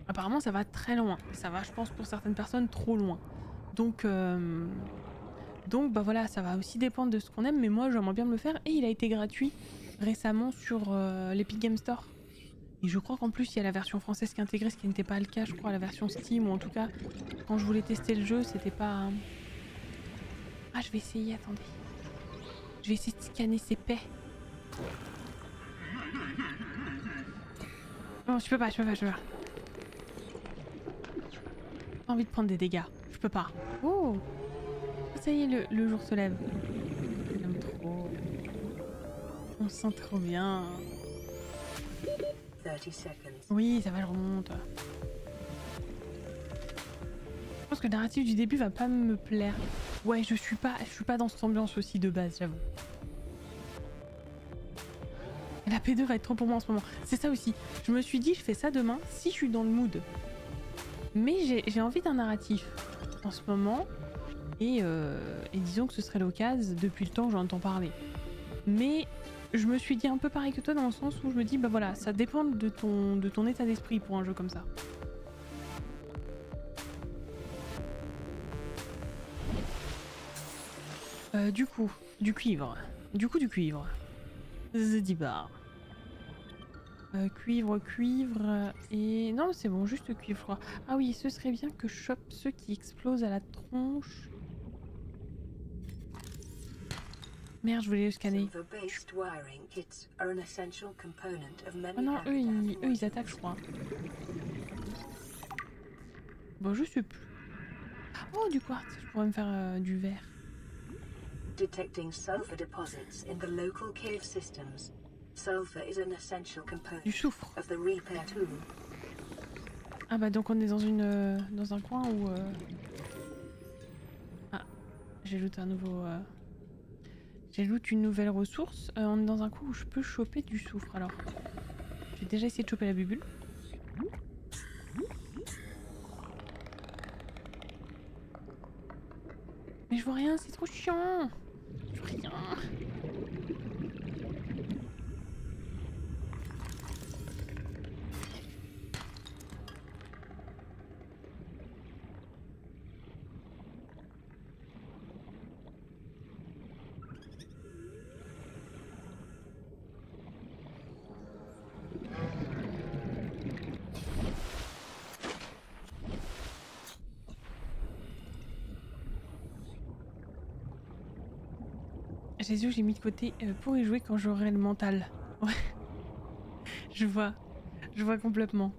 Apparemment ça va très loin. Ça va je pense pour certaines personnes trop loin. Donc bah voilà, ça va aussi dépendre de ce qu'on aime, mais moi j'aimerais bien me le faire et il a été gratuit récemment sur l'Epic Game Store. Et je crois qu'en plus il y a la version française qui est intégrée, ce qui n'était pas le cas, je crois, à la version Steam, ou en tout cas quand je voulais tester le jeu, c'était pas... Ah je vais essayer, attendez. Je vais essayer de scanner ses pets. Non, je peux pas. envie de prendre des dégâts. Je peux pas. Oh, ça y est, le jour se lève. J'aime trop. On se sent trop bien. Oui, ça va, je remonte. Je pense que le narratif du début va pas me plaire. Ouais, je suis pas dans cette ambiance aussi de base, j'avoue. La P2 va être trop pour moi en ce moment. C'est ça aussi. Je me suis dit, je fais ça demain si je suis dans le mood. Mais j'ai envie d'un narratif en ce moment. Et disons que ce serait l'occasion depuis le temps que j'entends parler. Mais je me suis dit un peu pareil que toi dans le sens où je me dis, bah voilà, ça dépend de ton état d'esprit pour un jeu comme ça. Du cuivre. Zedibar. Cuivre, et... Non, c'est bon, juste cuivre froid. Ah oui, ce serait bien que je chope ceux qui explosent à la tronche. Merde, je voulais le scanner. Oh non, eux ils attaquent, je crois. Bon, je sais plus. Oh, du quartz, je pourrais me faire du verre. Du soufre. Ah bah donc on est dans une dans un coin où ah, j'ajoute un nouveau j'ajoute une nouvelle ressource. On est dans un coin où je peux choper du soufre. Alors j'ai déjà essayé de choper la bubule. Mais je vois rien, c'est trop chiant. Je vois rien. Jésus, j'ai mis de côté pour y jouer quand j'aurai le mental. Ouais. Je vois complètement.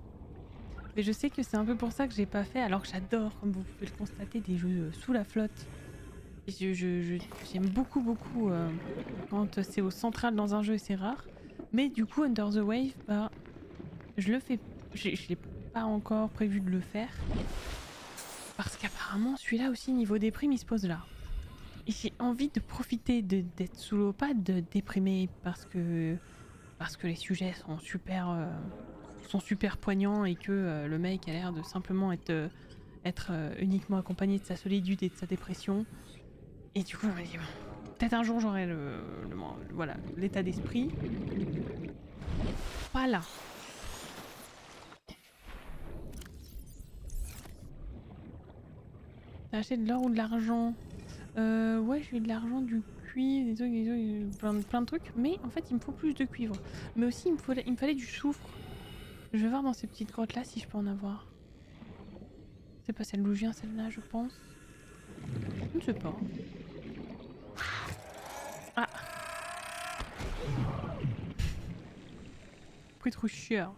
Mais je sais que c'est un peu pour ça que j'ai pas fait, alors que j'adore, comme vous pouvez le constater, des jeux sous la flotte. J'aime beaucoup quand c'est au central dans un jeu, c'est rare. Mais du coup, Under the Wave, bah, je le fais. Je l'ai pas encore prévu de le faire. Parce qu'apparemment, celui-là aussi, niveau des primes, il se pose là. J'ai envie de profiter d'être sous l'eau, pas de déprimer, parce que les sujets sont super poignants et que le mec a l'air de simplement être uniquement accompagné de sa solitude et de sa dépression. Et du coup, je me dis, bon, peut-être un jour j'aurai voilà, l'état d'esprit. Voilà. T'as acheté de l'or ou de l'argent? Ouais, j'ai eu de l'argent, du cuivre, des trucs, plein de trucs, mais en fait il me faut plus de cuivre. Mais aussi il me fallait du soufre. Je vais voir dans ces petites grottes là si je peux en avoir. C'est pas celle d'où je viens, celle-là je pense. Je ne sais pas. Ah. Prix de roucheur.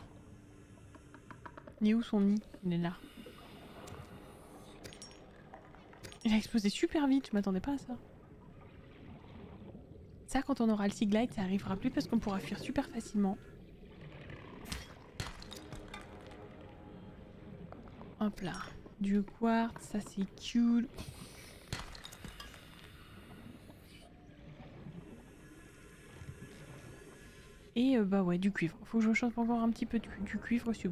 Il est où son nid? Il est là. Il a explosé super vite, je m'attendais pas à ça. Ça, quand on aura le Sea Glide, ça arrivera plus parce qu'on pourra fuir super facilement. Hop là, du quartz, ça c'est cool. Et bah ouais, du cuivre. Faut que je change encore un petit peu du cuivre sub.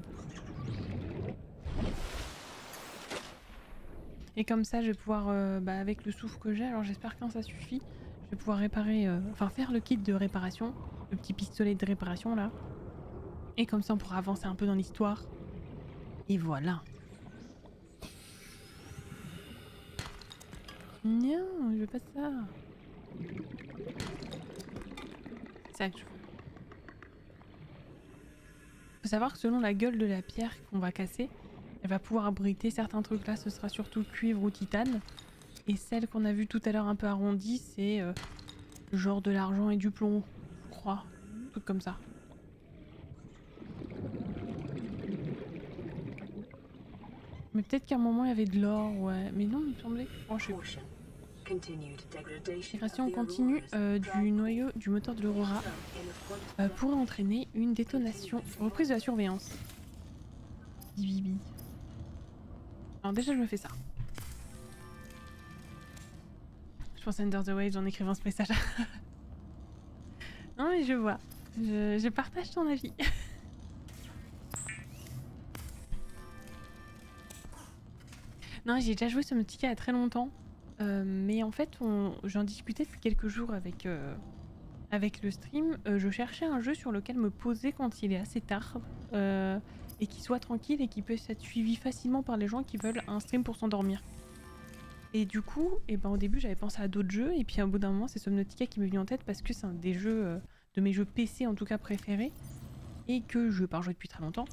Et comme ça, je vais pouvoir, bah, avec le soufre que j'ai, alors j'espère que ça suffit, je vais pouvoir réparer, enfin faire le kit de réparation, le petit pistolet de réparation là. Et comme ça, on pourra avancer un peu dans l'histoire. Et voilà. Non, je veux pas ça. C'est ça que je veux. Faut savoir que selon la gueule de la pierre qu'on va casser, elle va pouvoir abriter certains trucs là, ce sera surtout cuivre ou titane. Et celle qu'on a vue tout à l'heure un peu arrondie, c'est genre de l'argent et du plomb, je crois. Un truc comme ça. Mais peut-être qu'à un moment il y avait de l'or, ouais. Mais non, il me semblait. Oh, je sais plus. Dégradation continue du noyau du moteur de l'Aurora pourrait entraîner une détonation. Reprise de la surveillance. Bibi. Alors déjà je me fais ça. Je pense à Under the Waves en écrivant ce message. Non mais je vois. Je partage ton avis. Non, j'ai déjà joué ce petit cas il y a très longtemps. Mais en fait, j'en discutais depuis quelques jours avec, avec le stream. Je cherchais un jeu sur lequel me poser quand il est assez tard. Et qui soit tranquille et qui peut être suivi facilement par les gens qui veulent un stream pour s'endormir. Et du coup, eh ben, au début, j'avais pensé à d'autres jeux. Et puis au bout d'un moment, c'est Subnautica qui m'est venu en tête parce que c'est un des jeux, de mes jeux PC en tout cas préférés. Et que je pars jouer depuis très longtemps.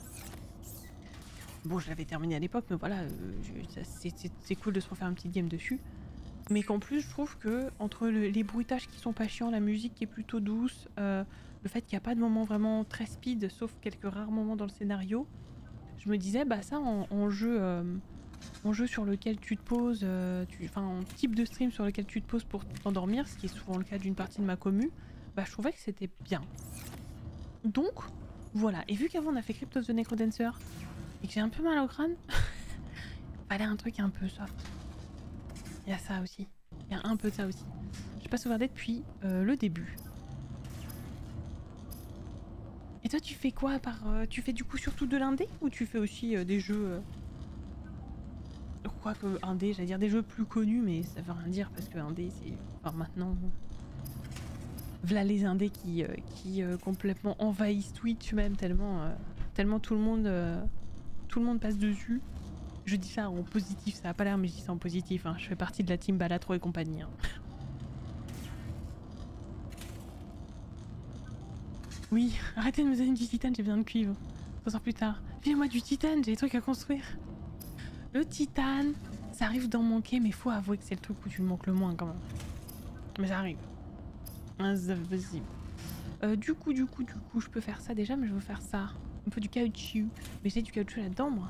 Bon, je l'avais terminé à l'époque, mais voilà, c'est cool de se refaire un petit game dessus. Mais qu'en plus, je trouve que entre les bruitages qui sont pas chiants, la musique qui est plutôt douce, le fait qu'il n'y a pas de moment vraiment très speed, sauf quelques rares moments dans le scénario, je me disais, bah ça, en jeu sur lequel tu te poses, enfin en type de stream sur lequel tu te poses pour t'endormir, ce qui est souvent le cas d'une partie de ma commu, bah je trouvais que c'était bien. Donc, voilà. Et vu qu'avant on a fait Crypt of the Necrodancer, et que j'ai un peu mal au crâne, fallait un truc un peu soft. Il y a ça aussi. Il y a un peu de ça aussi. Je passe au Verdet depuis le début. Et toi, tu fais quoi par tu fais du coup surtout de l'indé ou tu fais aussi des jeux... quoi que indé, j'allais dire des jeux plus connus, mais ça veut rien dire parce que indé, c'est... Enfin, maintenant... V'là les indés qui complètement envahissent Twitch même tellement... tellement tout le monde passe dessus. Je dis ça en positif, ça a pas l'air, mais je dis ça en positif. Hein. Je fais partie de la team Balatro et compagnie. Hein. Oui, arrêtez de me donner du titane, j'ai besoin de cuivre. Ça sort plus tard. Viens-moi du titane, j'ai des trucs à construire. Le titane, ça arrive d'en manquer, mais faut avouer que c'est le truc où tu le manques le moins quand même. Mais ça arrive. Impossible. Du coup, je peux faire ça déjà, mais je veux faire ça. Un peu du caoutchouc. Mais j'ai du caoutchouc là-dedans, moi.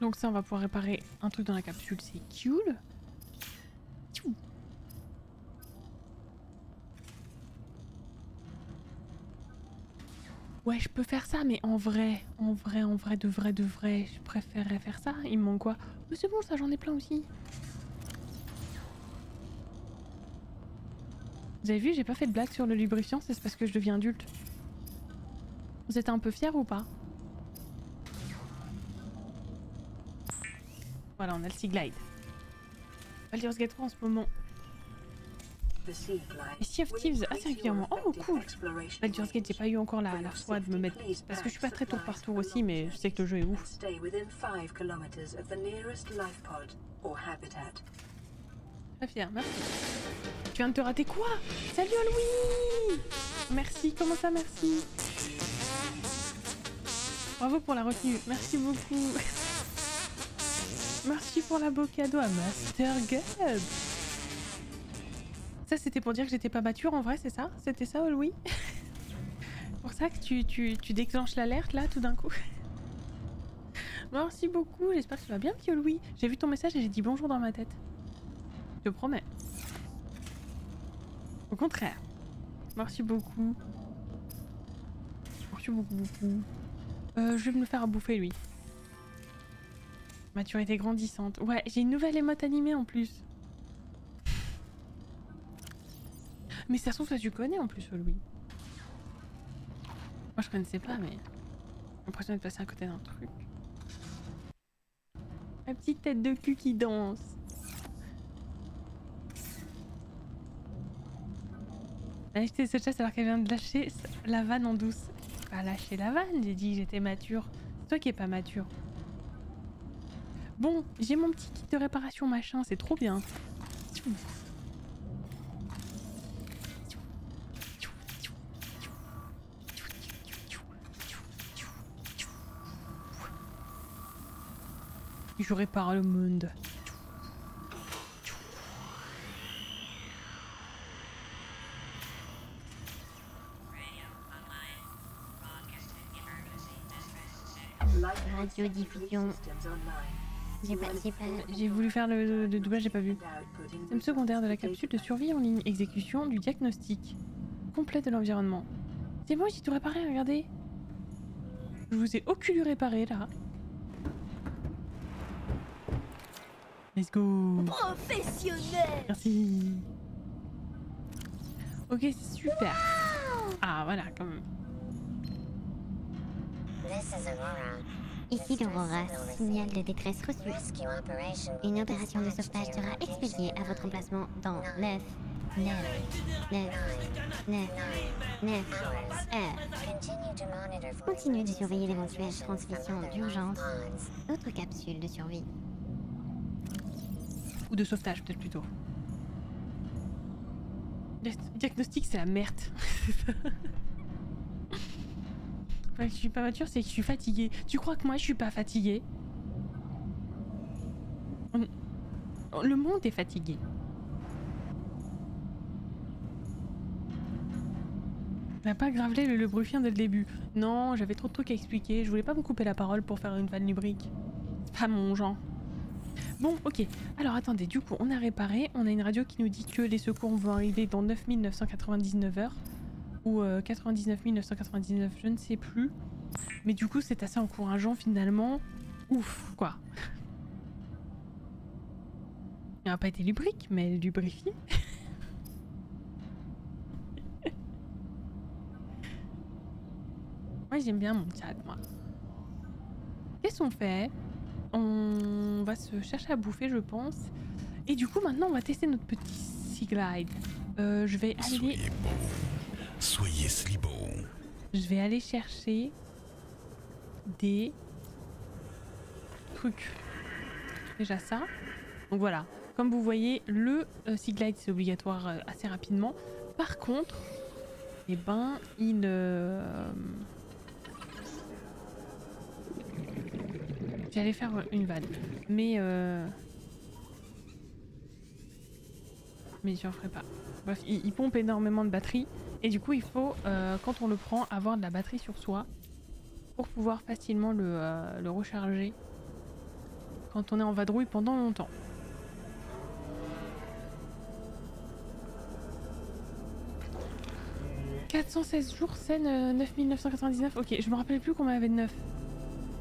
Donc ça, on va pouvoir réparer un truc dans la capsule, c'est cool. Ouais, je peux faire ça, mais en vrai, je préférerais faire ça. Il me manque quoi? Mais c'est bon, ça, j'en ai plein aussi. Vous avez vu, j'ai pas fait de blague sur le lubrifiant, c'est parce que je deviens adulte. Vous êtes un peu fiers ou pas? Voilà, on a le Sea Glide. Baldur's Gate 3 en ce moment. Et Sea of Thieves assez régulièrement. Oh cool! Baldur's Gate, j'ai pas eu encore la foi de me mettre... Parce que je suis pas très tour par tour aussi, mais je sais que le jeu est ouf. Très fier, merci. Tu viens de te rater quoi? Salut Aloui! Merci, comment ça merci? Bravo pour la retenue, merci beaucoup. Merci pour la bocado à Master Gub. Ça c'était pour dire que j'étais pas mature en vrai, c'est ça? C'était ça, Aloui? Pour ça que tu déclenches l'alerte là tout d'un coup. Merci beaucoup, j'espère que tu vas bien petit Aloui. J'ai vu ton message et j'ai dit bonjour dans ma tête. Je te promets. Au contraire. Merci beaucoup. Merci beaucoup. Je vais me le faire à bouffer lui. Maturité grandissante. Ouais, j'ai une nouvelle émote animée en plus. Mais ça se trouve, toi tu connais en plus, Louis. Moi je connaissais pas, mais j'ai l'impression de passer à côté d'un truc. La petite tête de cul qui danse. Elle a acheté ce chasse alors qu'elle vient de lâcher la vanne en douce. J'ai pas lâché la vanne, j'ai dit que j'étais mature. C'est toi qui n'es pas mature. Bon, j'ai mon petit kit de réparation machin, c'est trop bien. Je répare le monde. radiodiffusion. J'ai voulu faire le doublage, j'ai pas vu. Thème secondaire de la capsule de survie en ligne. Exécution du diagnostic complet de l'environnement. C'est moi, j'ai tout réparé, regardez. Je vous ai oculu réparé, là. Let's go. Professionnel. Merci. Ok, c'est super. Wow. Ah, voilà, quand même. Ici l'Aurora, signal de détresse reçu. Une opération de sauvetage sera expédiée à votre emplacement dans 9 heures. Continuez de surveiller l'éventuelle transmission d'urgence d'autres capsules de survie. Ou de sauvetage, peut-être plutôt. Diagnostic, c'est la merde. Ouais, je suis pas mature, c'est que je suis fatiguée. Tu crois que moi je suis pas fatiguée? Le monde est fatigué. T'as pas gravelé le bruchien dès le début. Non, j'avais trop de trucs à expliquer. Je voulais pas me couper la parole pour faire une vanne lubrique. C'est pas mon genre. Bon, ok. Alors attendez, du coup, on a réparé. On a une radio qui nous dit que les secours vont arriver dans 9999 heures. Ou 99 999, je ne sais plus. Mais du coup, c'est assez encourageant finalement. Ouf, quoi. Il n'a pas été lubrique, mais lubrifié. Moi, j'aime bien mon chat, moi. Qu'est-ce qu'on fait? On va se chercher à bouffer, je pense. Et du coup, maintenant, on va tester notre petit Sea Glide. Je vais aller... Soyez slibo. Je vais aller chercher des trucs. Déjà ça. Donc voilà. Comme vous voyez, le Sea Glide c'est obligatoire assez rapidement. Par contre, eh ben, il... J'allais faire une vanne. Mais j'en ferai pas. Bref, il pompe énormément de batterie. Et du coup, il faut, quand on le prend, avoir de la batterie sur soi pour pouvoir facilement le recharger quand on est en vadrouille pendant longtemps. « 416 jours, scène 9999 ». Ok, je me rappelle plus qu'on m'avait de 9.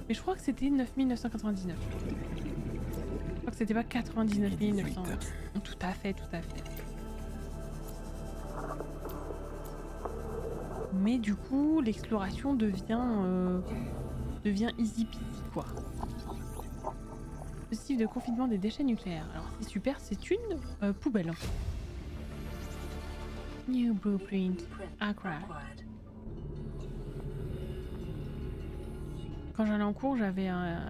Mais je crois que c'était 9999. Je crois que c'était pas 99 900. Tout à fait, tout à fait. Mais du coup, l'exploration devient easy peasy, quoi. Dispositif de confinement des déchets nucléaires. Alors c'est super, c'est une poubelle. New blueprint, Accra. Quand j'allais en cours,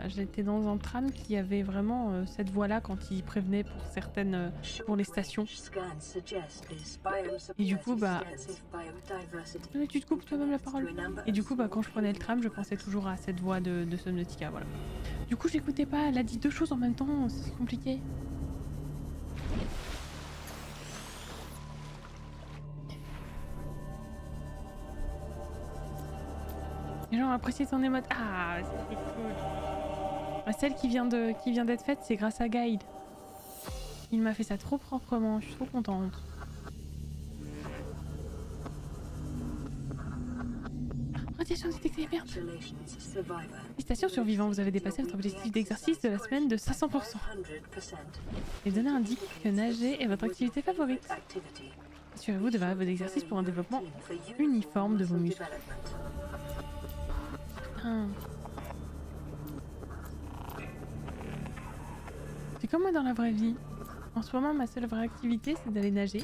j'étais dans un tram qui avait vraiment cette voie-là quand il prévenait pour certaines, pour les stations. Et du coup, bah, mais tu te coupes toi-même la parole. Et du coup, bah, quand je prenais le tram, je pensais toujours à cette voie de Subnautica, voilà. Du coup, j'écoutais pas. Elle a dit deux choses en même temps, c'est compliqué. Les gens ont apprécié son émote. Ah, c'est cool. Celle qui vient d'être faite, c'est grâce à Guide. Il m'a fait ça trop proprement, je suis trop contente. Radiation détectée, merde. Félicitations survivants, vous avez dépassé votre objectif d'exercice de la semaine de 500%. Les données indiquent que nager est votre activité favorite. Assurez-vous de varier vos exercices pour un développement uniforme de vos muscles. C'est comme moi dans la vraie vie. En ce moment, ma seule vraie activité, c'est d'aller nager.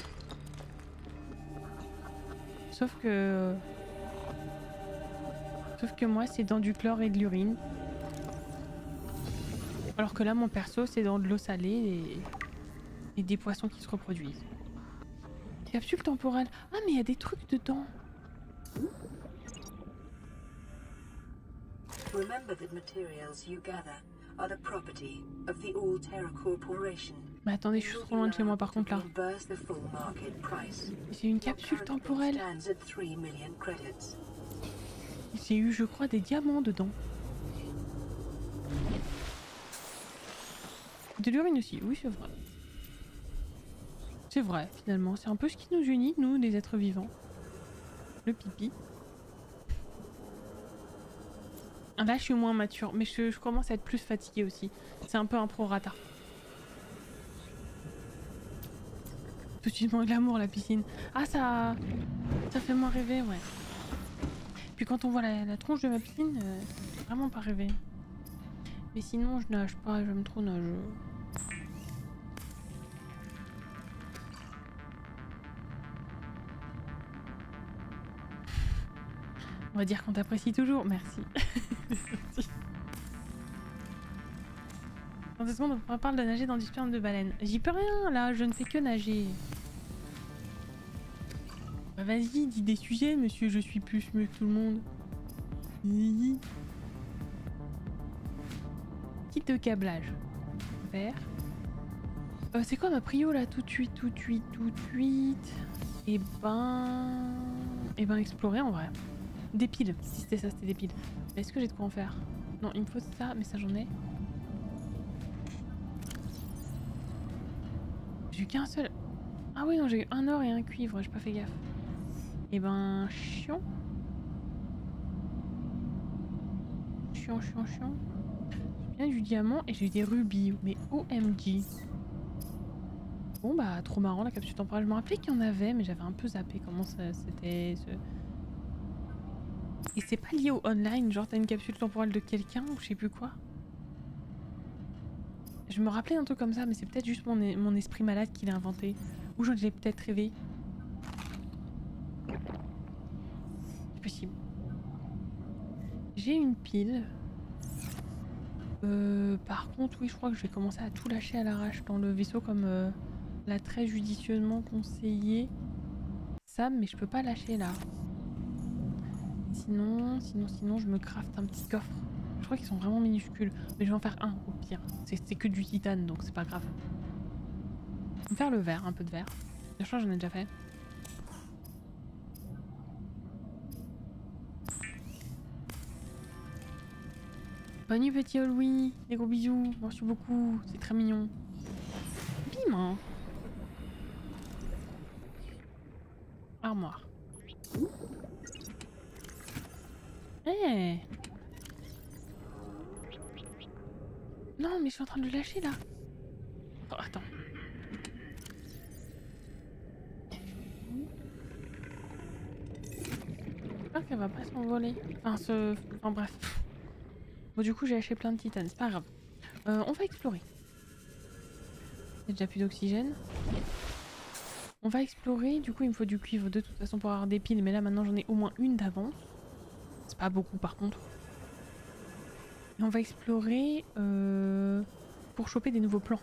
Sauf que moi, c'est dans du chlore et de l'urine. Alors que là, mon perso, c'est dans de l'eau salée et des poissons qui se reproduisent. Capsule temporelle. Ah, mais il y a des trucs dedans. Mais attendez, je suis trop loin de chez moi par contre là. J'ai une capsule temporelle. J'ai eu, je crois, des diamants dedans. Des Lurines aussi, oui c'est vrai. C'est vrai finalement, c'est un peu ce qui nous unit, nous, des êtres vivants. Le pipi. Là je suis moins mature, mais je commence à être plus fatiguée aussi. C'est un peu un prorata. Tout de manque l'amour la piscine. Ah ça fait moins rêver, ouais. Puis quand on voit la tronche de ma piscine, vraiment pas rêver. Mais sinon je nage pas, j'aime trop nager. On va dire qu'on t'apprécie toujours, merci. Dans deux secondes, on parle de nager dans du sperme de baleine. J'y peux rien là, je ne fais que nager. Bah vas-y, dis des sujets, monsieur, je suis plus mieux que tout le monde. Oui. Kit de câblage. Vert. C'est quoi ma prio là, tout de suite. Eh ben explorer en vrai. Des piles, si c'était ça, c'était des piles. Est-ce que j'ai de quoi en faire? Non, il me faut ça, mais ça j'en ai. J'ai eu qu'un seul... Ah oui, non, j'ai eu un or et un cuivre, j'ai pas fait gaffe. Et ben... chiant. Chiant. J'ai bien du diamant et j'ai eu des rubis, mais OMG. Bon bah, trop marrant la capsule temporelle. Je me rappelais qu'il y en avait, mais j'avais un peu zappé comment c'était... Et c'est pas lié au online, genre t'as une capsule temporelle de quelqu'un ou je sais plus quoi. Je me rappelais un truc comme ça, mais c'est peut-être juste mon esprit malade qui l'a inventé. Ou je l'ai peut-être rêvé. C'est possible. J'ai une pile. Par contre, oui, je crois que je vais commencer à tout lâcher à l'arrache dans le vaisseau comme l'a très judicieusement conseillé Sam, mais je peux pas lâcher là. Sinon, je me crafte un petit coffre. Je crois qu'ils sont vraiment minuscules, mais je vais en faire un au pire. C'est que du titane, donc c'est pas grave. Je vais faire le verre, un peu de verre. Je crois que j'en ai déjà fait. Bonne nuit petit Louis, des gros bisous, merci beaucoup, c'est très mignon. Bim hein. Armoire. Hey. Non mais je suis en train de le lâcher là. Oh attends. J'espère qu'elle va pas s'envoler. Enfin bref. Bon du coup j'ai lâché plein de titanes, c'est pas grave. On va explorer. J'ai déjà plus d'oxygène. On va explorer, du coup il me faut du cuivre de toute façon pour avoir des piles, mais là maintenant j'en ai au moins une d'avance. C'est pas beaucoup par contre. Et on va explorer pour choper des nouveaux plans.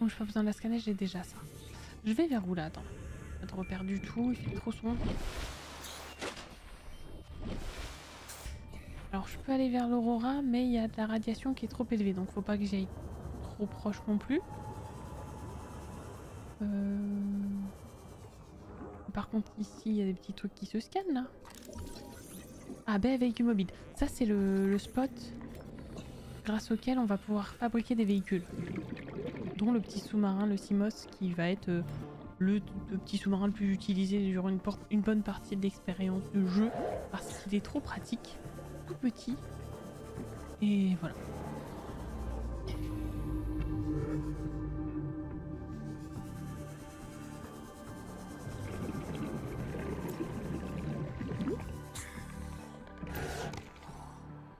Donc j'ai pas besoin de la scanner, j'ai déjà ça. Je vais vers où là? Attends. Pas de repère du tout, il fait trop sombre. Alors je peux aller vers l'Aurora, mais il y a de la radiation qui est trop élevée, donc faut pas que j'aille trop proche non plus. Par contre ici il y a des petits trucs qui se scannent là. Ah ben véhicule mobile. Ça c'est le spot grâce auquel on va pouvoir fabriquer des véhicules. Dont le petit sous-marin, le Seamoth, qui va être le petit sous-marin le plus utilisé durant une bonne partie de l'expérience de jeu. Parce qu'il est trop pratique, tout petit. Et voilà.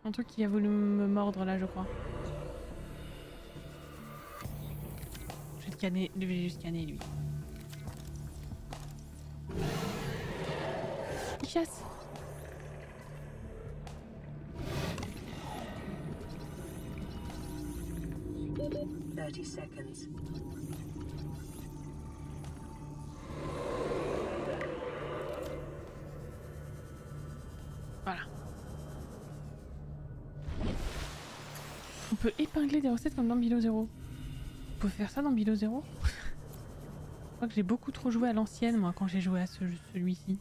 Un truc qui a voulu me mordre là je crois. Je vais le scanner lui. Il chasse. On peut épingler des recettes comme dans Below Zero. On peut faire ça dans Below Zero. Je crois que j'ai beaucoup trop joué à l'ancienne moi quand j'ai joué à celui-ci.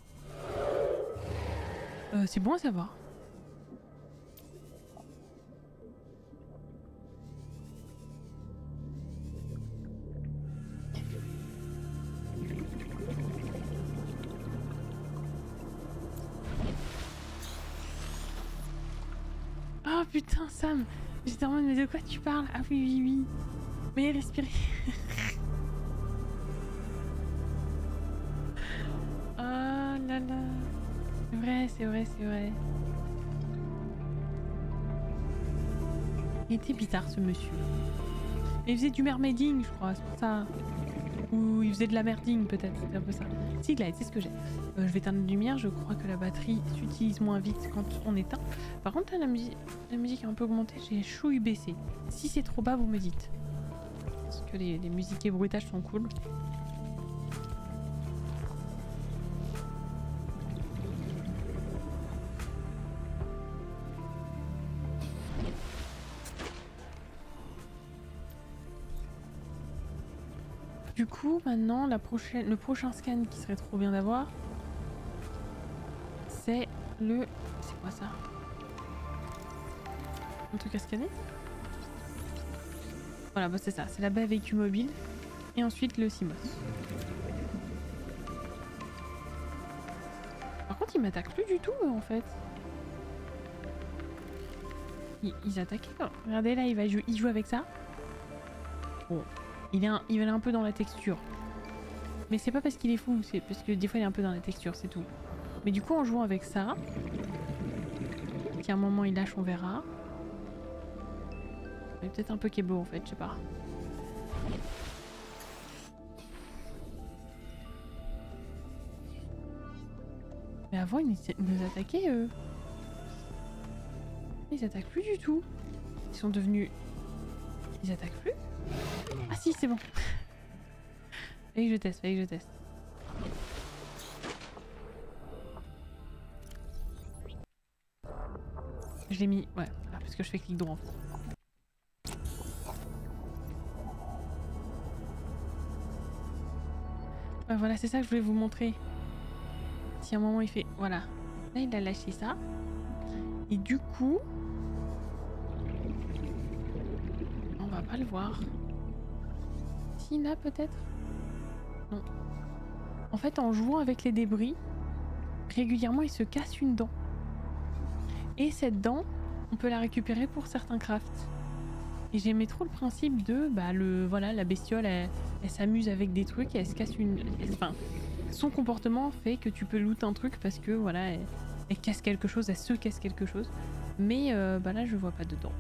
C'est bon à savoir. putain, Sam, j'étais en mode, mais de quoi tu parles? Ah oui. Mais respirez. Oh là là. C'est vrai, c'est vrai, c'est vrai. Il était bizarre ce monsieur. Il faisait du mermaiding, je crois, c'est pour ça. Ou il faisait de la merding peut-être, c'était un peu ça. Siglide, c'est ce que j'ai. Je vais éteindre la lumière, je crois que la batterie s'utilise moins vite quand on éteint. Par contre, la musique a un peu augmenté, j'ai chouille baissé. Si c'est trop bas, vous me dites. Parce que les musiques et bruitages sont cool. Du coup, maintenant, le prochain scan qui serait trop bien d'avoir, c'est le... C'est quoi ça? Un truc à scanner? Voilà, bah c'est ça, c'est la baie véhicule mobile, et ensuite le Seamoth. Par contre, ils m'attaquent plus du tout, en fait. Ils attaquaient quand? Regardez, là, il joue avec ça. Bon. Il est un peu dans la texture. Mais c'est pas parce qu'il est fou, c'est parce que des fois il est un peu dans la texture, c'est tout. Mais du coup en jouant avec ça, si à un moment il lâche on verra. Il est peut-être un peu kebo en fait, je sais pas. Mais avant ils nous attaquaient eux. Ils attaquent plus du tout. Ils sont devenus... Ils attaquent plus? Ah si, c'est bon. Fallait que je teste, fallait que je teste. Je l'ai mis, ouais, voilà, parce que je fais clic droit. Ouais, voilà, c'est ça que je voulais vous montrer. Si à un moment il fait, voilà. Là il a lâché ça. Et du coup... On va pas le voir. Là peut-être? Non. En fait en jouant avec les débris, régulièrement il se casse une dent. Et cette dent, on peut la récupérer pour certains crafts. Et j'aimais trop le principe de, bah le, voilà, la bestiole elle s'amuse avec des trucs et elle se casse une... Enfin, son comportement fait que tu peux loot un truc parce que voilà, elle casse quelque chose, elle se casse quelque chose. Mais bah là je vois pas de dent.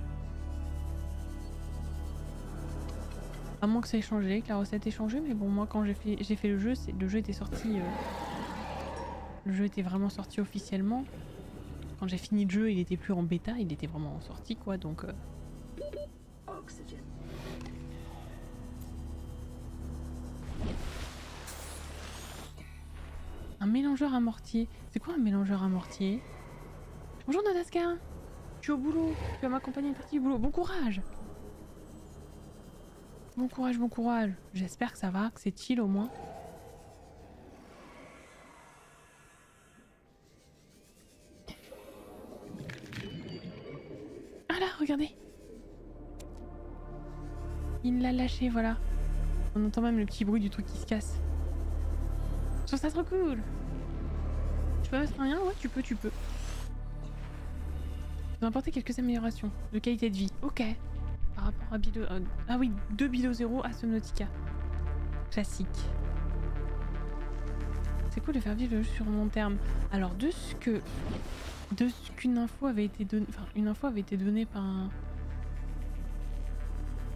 À moins que ça ait changé, que la recette ait changé, mais bon moi quand j'ai fait le jeu, le jeu était sorti... le jeu était vraiment sorti officiellement. Quand j'ai fini le jeu, il était plus en bêta, il était vraiment sorti quoi, donc... Un mélangeur à mortier. C'est quoi un mélangeur à mortier? Bonjour Nadaska. Je suis au boulot, tu vas m'accompagner une partie du boulot, bon courage. Bon courage, bon courage. J'espère que ça va, que c'est chill au moins. Ah là, regardez. Il l'a lâché, voilà. On entend même le petit bruit du truc qui se casse. Je trouve ça trop cool. Tu peux mettre rien? Ouais, tu peux. Ils ont apporté quelques améliorations de qualité de vie. Ok. Par rapport à Below... ah oui, de Below Zero à Subnautica. Classique. C'est cool de faire vivre le jeu sur long terme. Alors de ce que... De ce qu'une info avait été donnée... Enfin, une info avait été donnée par un...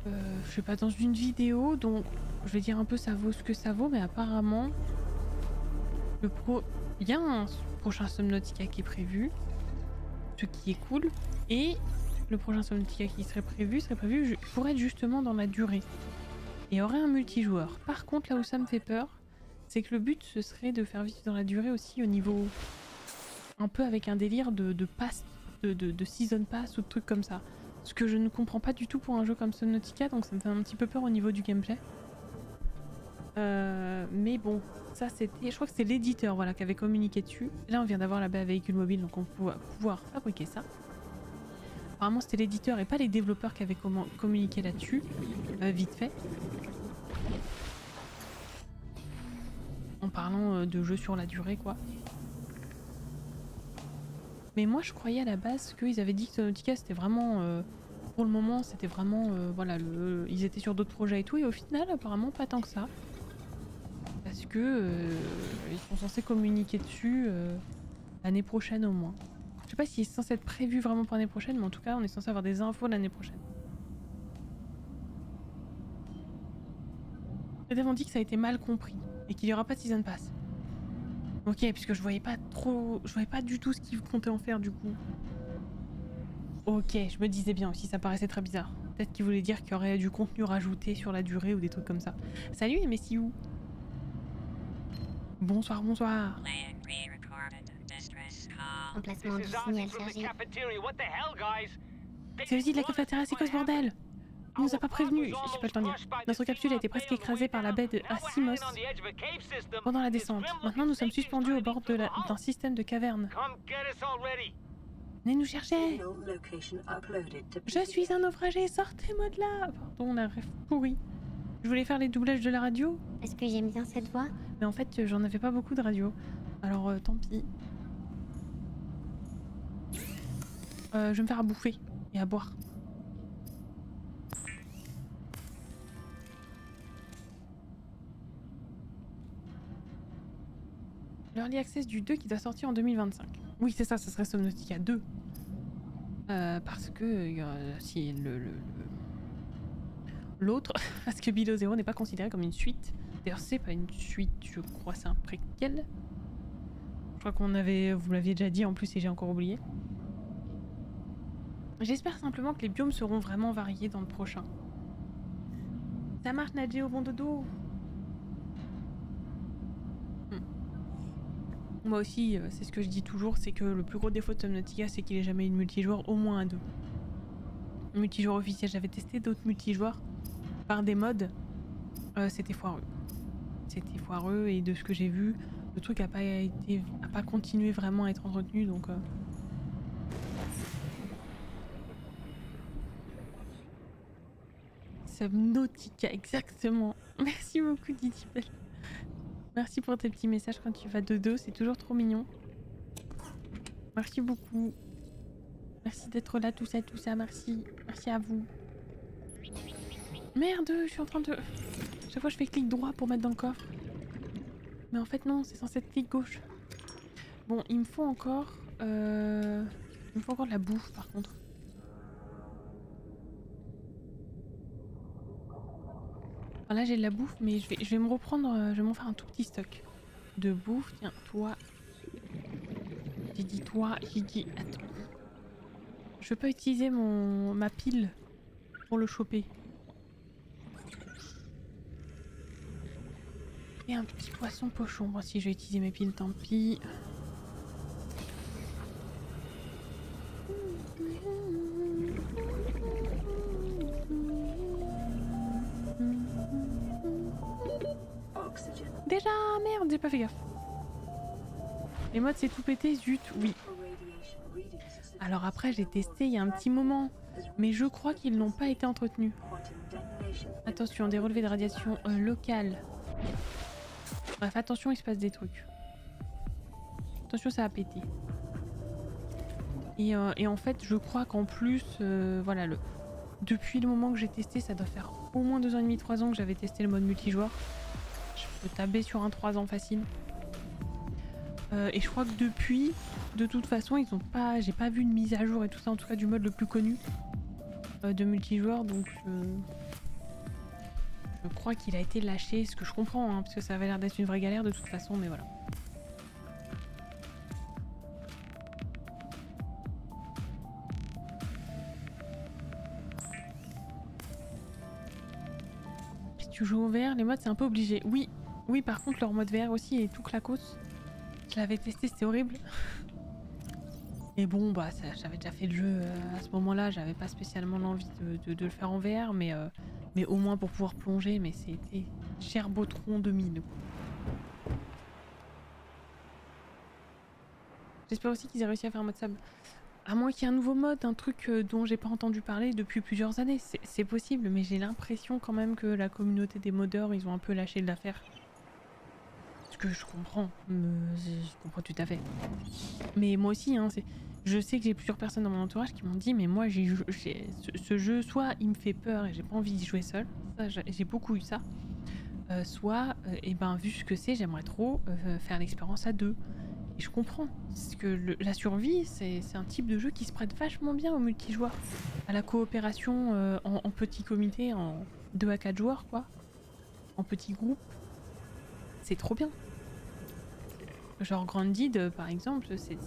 je sais pas, dans une vidéo, donc... Je vais dire un peu ça vaut ce que ça vaut, mais apparemment... Il y a un prochain Subnautica qui est prévu. Ce qui est cool. Et... Le prochain Subnautica qui serait prévu pour être justement dans la durée. Et aurait un multijoueur. Par contre, là où ça me fait peur, c'est que le but, ce serait de faire vivre dans la durée aussi au niveau... Un peu avec un délire de season pass ou de trucs comme ça. Ce que je ne comprends pas du tout pour un jeu comme Subnautica, donc ça me fait un petit peu peur au niveau du gameplay. Mais bon, ça c'était... Je crois que c'est l'éditeur voilà, qui avait communiqué dessus. Là, on vient d'avoir la baie à véhicule mobile, donc on va pouvoir fabriquer ça. Apparemment c'était l'éditeur et pas les développeurs qui avaient communiqué là-dessus, vite fait. En parlant de jeu sur la durée quoi. Mais moi je croyais à la base qu'ils avaient dit que Subnautica c'était vraiment, pour le moment c'était vraiment, voilà, ils étaient sur d'autres projets et tout, et au final apparemment pas tant que ça. Parce que ils sont censés communiquer dessus l'année prochaine au moins. Je sais pas si c'est censé être prévu vraiment pour l'année prochaine, mais en tout cas on est censé avoir des infos l'année prochaine. Les devs ont dit que ça a été mal compris et qu'il n'y aura pas de season pass. Ok, puisque je voyais pas trop, je voyais pas du tout ce qu'ils comptaient en faire du coup. Ok, je me disais bien aussi, ça paraissait très bizarre. Peut-être qu'ils voulaient dire qu'il y aurait du contenu rajouté sur la durée ou des trucs comme ça. Salut les messieurs. Bonsoir, bonsoir. Emplacement du signal, Sergi. C'est aussi de la cafétéria, c'est quoi ce bordel? On nous a pas prévenus, j'ai pas le temps de dire. Notre capsule a été presque écrasée par la baie de Seamoth pendant la descente. Maintenant, nous sommes suspendus au bord d'un système de caverne. Venez nous chercher! Je suis un naufragé, sortez-moi de là! Pardon, on a rêve pourri. Je voulais faire les doublages de la radio. Est-ce que j'aime bien cette voix? Mais en fait, j'en avais pas beaucoup de radio. Alors, tant pis. Je vais me faire à bouffer et à boire. L'Early Access du 2 qui doit sortir en 2025. Oui c'est ça, ça serait Subnautica 2. Parce que si l'autre, parce que Below Zero n'est pas considéré comme une suite. D'ailleurs c'est pas une suite, je crois c'est un préquel. Je crois qu'on avait, vous l'aviez déjà dit en plus et j'ai encore oublié. J'espère simplement que les biomes seront vraiment variés dans le prochain. Ça marche Nadjeo, bon dodo. Moi aussi, c'est ce que je dis toujours, c'est que le plus gros défaut de Subnautica, c'est qu'il est jamais une multijoueur, au moins à deux. Multijoueur officiel, j'avais testé d'autres multijoueurs par des mods, c'était foireux. C'était foireux et de ce que j'ai vu, le truc n'a pas, continué vraiment à être entretenu, donc... Subnautica, exactement. Merci beaucoup Didibel. Merci pour tes petits messages quand tu vas de deux, c'est toujours trop mignon. Merci beaucoup. Merci d'être là, tout ça, merci. Merci à vous. Merde, je suis en train de... Chaque fois je fais clic droit pour mettre dans le coffre. Mais en fait non, c'est censé être clic gauche. Bon, il me faut encore... Il me faut encore de la bouffe par contre. Alors là j'ai de la bouffe mais je vais me reprendre, je vais m'en faire un tout petit stock de bouffe. Tiens, toi, j'ai dit toi, j'ai dit attends. Je peux utiliser ma pile pour le choper. Et un petit poisson pochon, moi si j'ai utilisé mes piles tant pis. Déjà, merde, j'ai pas fait gaffe. Les mods c'est tout pété, zut, oui. Alors après j'ai testé il y a un petit moment, mais je crois qu'ils n'ont pas été entretenus. Attention, des relevés de radiation locale. Bref, attention, il se passe des trucs. Attention, ça a pété. Et en fait, je crois qu'en plus, voilà, depuis le moment que j'ai testé, ça doit faire au moins 2 ans et demi, 3 ans que j'avais testé le mode multijoueur. Je peux taber sur un 3 ans facile. Et je crois que depuis, de toute façon, ils ont pas, j'ai pas vu une mise à jour et tout ça, en tout cas du mode le plus connu de multijoueur. Donc je crois qu'il a été lâché, ce que je comprends, hein, parce que ça avait l'air d'être une vraie galère de toute façon, mais voilà. Si tu joues au VR, les modes c'est un peu obligé. Oui. Oui, par contre, leur mode VR aussi est tout claquos. Je l'avais testé, c'était horrible. Et bon, bah, j'avais déjà fait le jeu à ce moment-là. J'avais pas spécialement l'envie de le faire en VR, mais au moins pour pouvoir plonger. Mais c'était cher Beautron 2000. J'espère aussi qu'ils aient réussi à faire un mode sable. À moins qu'il y ait un nouveau mode, un truc dont j'ai pas entendu parler depuis plusieurs années. C'est possible, mais j'ai l'impression quand même que la communauté des modeurs, ils ont un peu lâché de l'affaire. Ce que je comprends. Je comprends tout à fait. Mais moi aussi, hein, je sais que j'ai plusieurs personnes dans mon entourage qui m'ont dit mais moi, ce jeu, soit il me fait peur et j'ai pas envie d'y jouer seule. J'ai beaucoup eu ça. Soit, vu ce que c'est, j'aimerais trop faire l'expérience à deux. Et je comprends, parce que la survie, c'est un type de jeu qui se prête vachement bien au multijoueur, à la coopération en petit comité, en 2 à 4 joueurs, quoi. En petit groupe. C'est trop bien. Genre Grounded, par exemple, c'est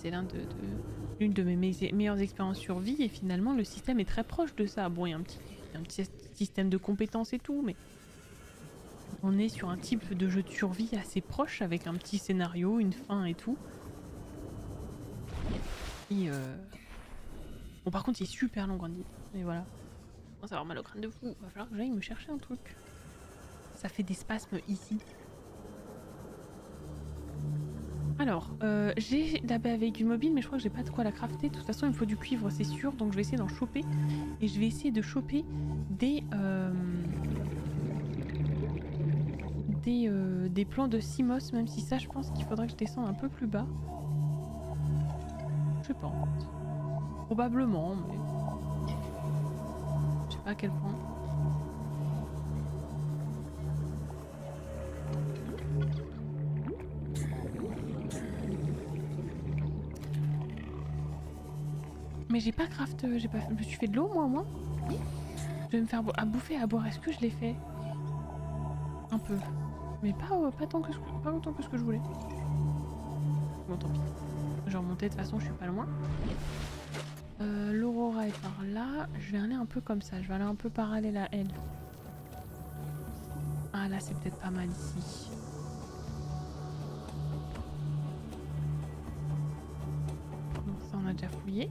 l'une de mes meilleures expériences survie, et finalement, le système est très proche de ça. Bon, il y a un petit système de compétences et tout, mais... on est sur un type de jeu de survie assez proche, avec un petit scénario, une fin et tout. Et bon, par contre, il est super long, Grandi. Mais voilà. Bon, ça va avoir mal au crâne de fou. Va falloir que j'aille me chercher un truc. Ça fait des spasmes ici. Alors, j'ai la baie avec une mobile, mais je crois que j'ai pas de quoi la crafter. De toute façon, il me faut du cuivre, c'est sûr. Donc, je vais essayer d'en choper. Et je vais essayer de choper des plans de Seamoth, même si ça je pense qu'il faudrait que je descende un peu plus bas. Je pense. Probablement, mais... je sais pas à quel point. Mais j'ai pas craft... je me suis fait de l'eau moi au moins. Je vais me faire à bouffer, à boire. Est-ce que je l'ai fait? Un peu. Mais pas autant que ce que je voulais. Bon, tant pis. Je vais remonter, de toute façon, je suis pas loin. L'Aurora est par là. Je vais aller un peu comme ça. Je vais aller un peu parallèle à elle. Ah, là, c'est peut-être pas mal ici. Donc ça, on a déjà fouillé.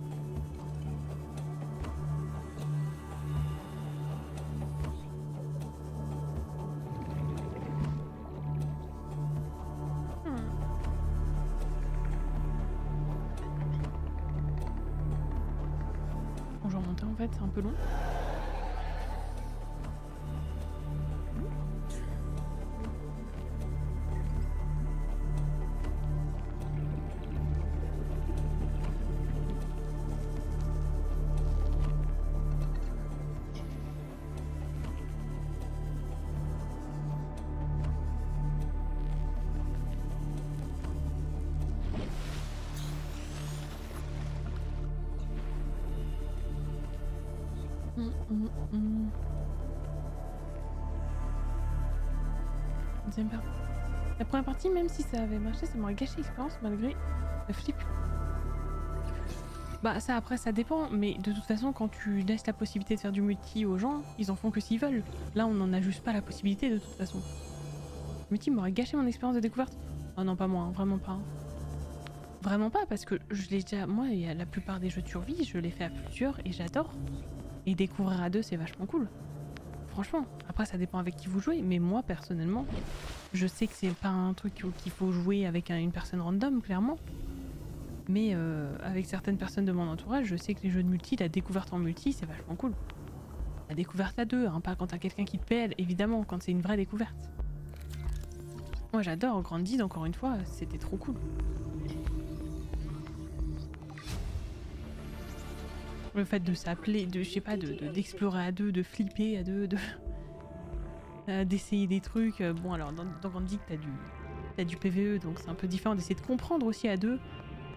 C'est un peu long. La première partie, même si ça avait marché, ça m'aurait gâché l'expérience malgré le flip. Bah ça après ça dépend, mais de toute façon quand tu laisses la possibilité de faire du multi aux gens, ils en font que s'ils veulent. Là on n'en a juste pas la possibilité de toute façon. Le multi m'aurait gâché mon expérience de découverte. Oh non pas moi, hein, vraiment pas. Hein. Vraiment pas parce que je l'ai déjà... moi la plupart des jeux de survie, je les fais à plusieurs et j'adore. Et découvrir à deux c'est vachement cool. Franchement, après ça dépend avec qui vous jouez, mais moi personnellement... je sais que c'est pas un truc qu'il faut jouer avec une personne random, clairement. Mais avec certaines personnes de mon entourage, je sais que les jeux de multi, la découverte en multi, c'est vachement cool. La découverte à deux, hein, pas quand t'as quelqu'un qui te pèle, évidemment, quand c'est une vraie découverte. Moi j'adore, Grandid, encore une fois, c'était trop cool. Le fait de s'appeler, d'explorer à deux, de flipper à deux, de... d'essayer des trucs. Bon alors dans Grounded t'as du PVE donc c'est un peu différent d'essayer de comprendre aussi à deux,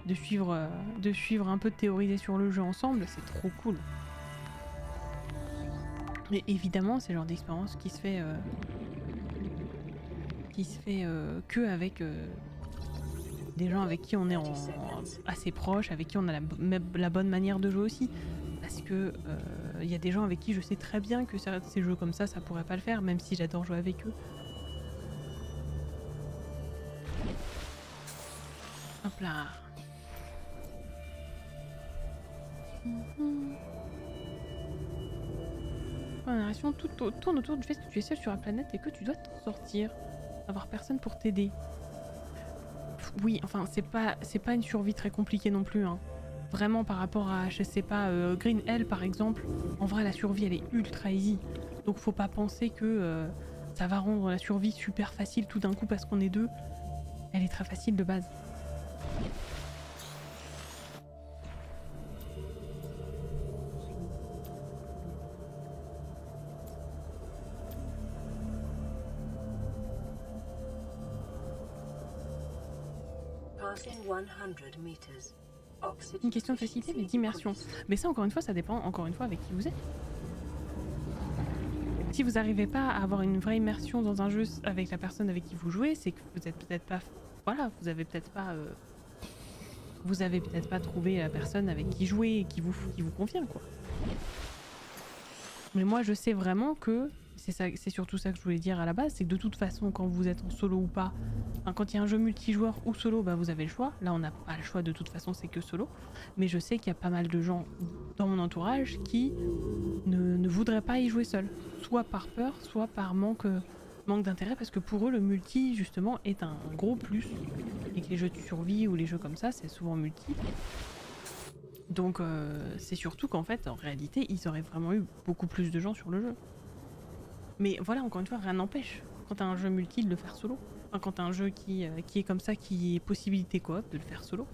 de suivre un peu, de théoriser sur le jeu ensemble, c'est trop cool. Mais évidemment c'est le genre d'expérience qui se fait que avec des gens avec qui on est assez proche, avec qui on a la bonne manière de jouer aussi. Parce que y a des gens avec qui je sais très bien que ces jeux comme ça pourrait pas le faire, même si j'adore jouer avec eux. Hop là. La narration tout tourne autour du fait que tu es seul sur la planète et que tu dois t'en sortir, avoir personne pour t'aider. Oui, enfin c'est pas une survie très compliquée non plus, hein. Vraiment par rapport à, je sais pas, Green Hell par exemple, en vrai la survie elle est ultra easy. Donc faut pas penser que ça va rendre la survie super facile tout d'un coup parce qu'on est deux. Elle est très facile de base. Une question de facilité mais d'immersion. Mais ça encore une fois, ça dépend encore une fois avec qui vous êtes. Si vous n'arrivez pas à avoir une vraie immersion dans un jeu avec la personne avec qui vous jouez, c'est que vous êtes peut-être pas... Voilà, vous avez peut-être pas... vous avez peut-être pas trouvé la personne avec qui jouer et qui vous convient, quoi. Mais moi je sais vraiment que... C'est surtout ça que je voulais dire à la base, c'est que de toute façon quand vous êtes en solo ou pas, hein, quand il y a un jeu multijoueur ou solo, bah, vous avez le choix. Là on n'a pas le choix de toute façon, c'est que solo. Mais je sais qu'il y a pas mal de gens dans mon entourage qui ne voudraient pas y jouer seuls. Soit par peur, soit par manque d'intérêt, parce que pour eux le multi justement est un gros plus. Et que les jeux de survie ou les jeux comme ça, c'est souvent multi. Donc c'est surtout qu'en fait, en réalité, ils auraient vraiment eu beaucoup plus de gens sur le jeu. Mais voilà, encore une fois, rien n'empêche, quand t'as un jeu multi, de le faire solo. Enfin, quand t'as un jeu qui est comme ça, qui est possibilité coop, de le faire solo.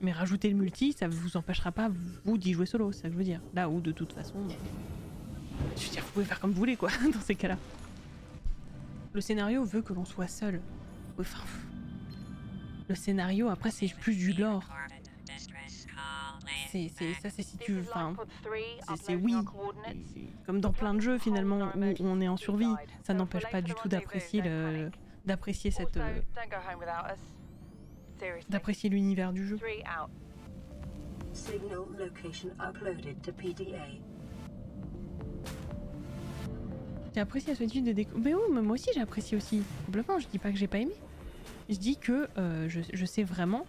Mais rajouter le multi, ça vous empêchera pas, vous, d'y jouer solo, c'est ça que je veux dire. Là où, de toute façon, je veux dire, vous pouvez faire comme vous voulez, quoi, dans ces cas-là. Le scénario veut que l'on soit seul. Enfin, le scénario, après, c'est plus du lore. Ça c'est si tu veux, enfin, c'est oui, comme dans plein de jeux finalement où on est en survie, ça n'empêche pas du tout d'apprécier d'apprécier l'univers du jeu. J'ai apprécié la suite de découverte, mais oui, moi aussi j'ai apprécié aussi, complètement, je dis pas que j'ai pas aimé, je dis que je sais vraiment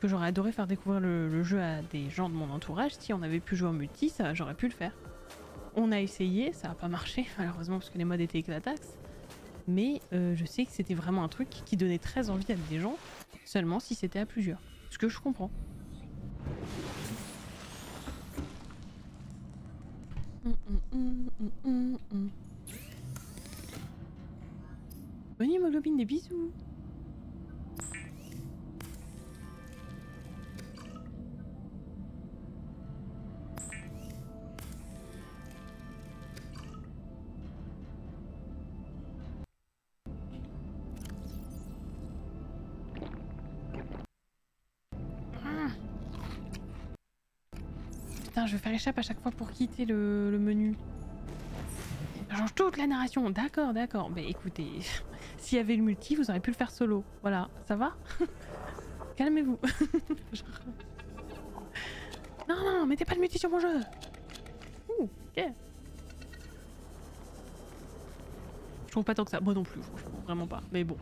que j'aurais adoré faire découvrir le jeu à des gens de mon entourage. Si on avait pu jouer en multi, ça j'aurais pu le faire. On a essayé, ça n'a pas marché malheureusement parce que les mods étaient éclataxes, mais je sais que c'était vraiment un truc qui donnait très envie à des gens, seulement si c'était à plusieurs, ce que je comprends. Bonne hémoglobine, des bisous. Putain, je vais faire échappe à chaque fois pour quitter le menu. Ça change toute la narration. D'accord, d'accord. Bah écoutez, s'il y avait le multi, vous auriez pu le faire solo. Voilà, ça va. Calmez-vous. Non, non, mettez pas le multi sur mon jeu. Ouh, ok. Je trouve pas tant que ça. Moi non plus, franchement, vraiment pas. Mais bon.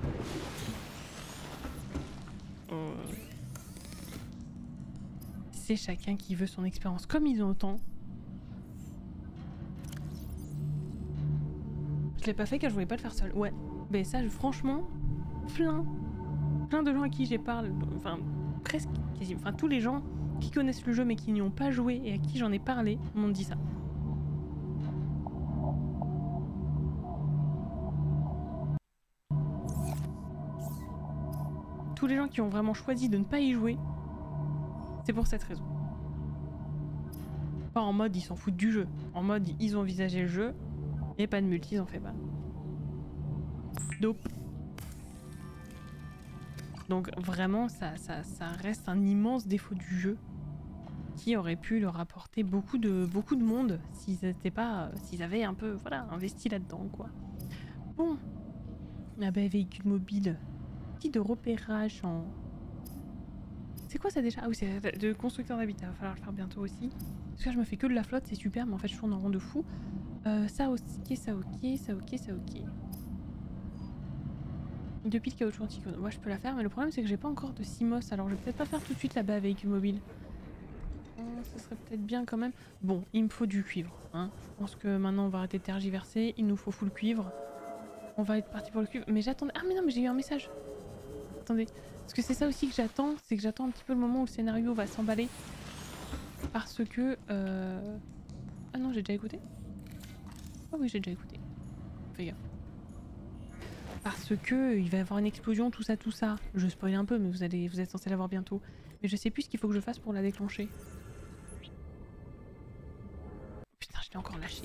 Chacun qui veut son expérience comme ils ont le temps. Je l'ai pas fait car je voulais pas le faire seul. Ouais, mais ça, franchement, plein de gens à qui j'ai parlé, enfin presque, enfin tous les gens qui connaissent le jeu mais qui n'y ont pas joué et à qui j'en ai parlé m'ont dit ça. Tous les gens qui ont vraiment choisi de ne pas y jouer. C'est pour cette raison. Pas en mode ils s'en foutent du jeu, en mode ils ont envisagé le jeu et pas de multi, ils en fait pas. Dope. Donc vraiment ça reste un immense défaut du jeu qui aurait pu leur apporter beaucoup de monde s'ils avaient un peu voilà investi là-dedans quoi. Bon, ah bah, véhicule mobile, petit de repérage en... C'est quoi ça déjà? Ah oui, c'est de constructeur d'habitat, va falloir le faire bientôt aussi. Parce que là, je me fais que de la flotte, c'est super, mais en fait je tourne en rond de fou. Ça ok, ça ok, ça ok, ça ok. Depuis le caoutchouc antico, moi je peux la faire, mais le problème c'est que j'ai pas encore de Seamoth, alors je vais peut-être pas faire tout de suite la baie à véhicule mobile. Ça serait peut-être bien quand même. Bon, il me faut du cuivre, hein. Je pense que maintenant on va arrêter de tergiverser, il nous faut full cuivre. On va être parti pour le cuivre, mais j'attendais... Ah mais non, mais j'ai eu un message. Attendez. Parce que c'est ça aussi que j'attends, c'est que j'attends un petit peu le moment où le scénario va s'emballer. Parce que... Ah non, j'ai déjà écouté. Ah oui, j'ai déjà écouté. Fais gaffe. parce que il va y avoir une explosion, tout ça. Je spoil un peu, mais vous êtes censé l'avoir bientôt. Mais je sais plus ce qu'il faut que je fasse pour la déclencher. Putain, je l'ai encore lâché.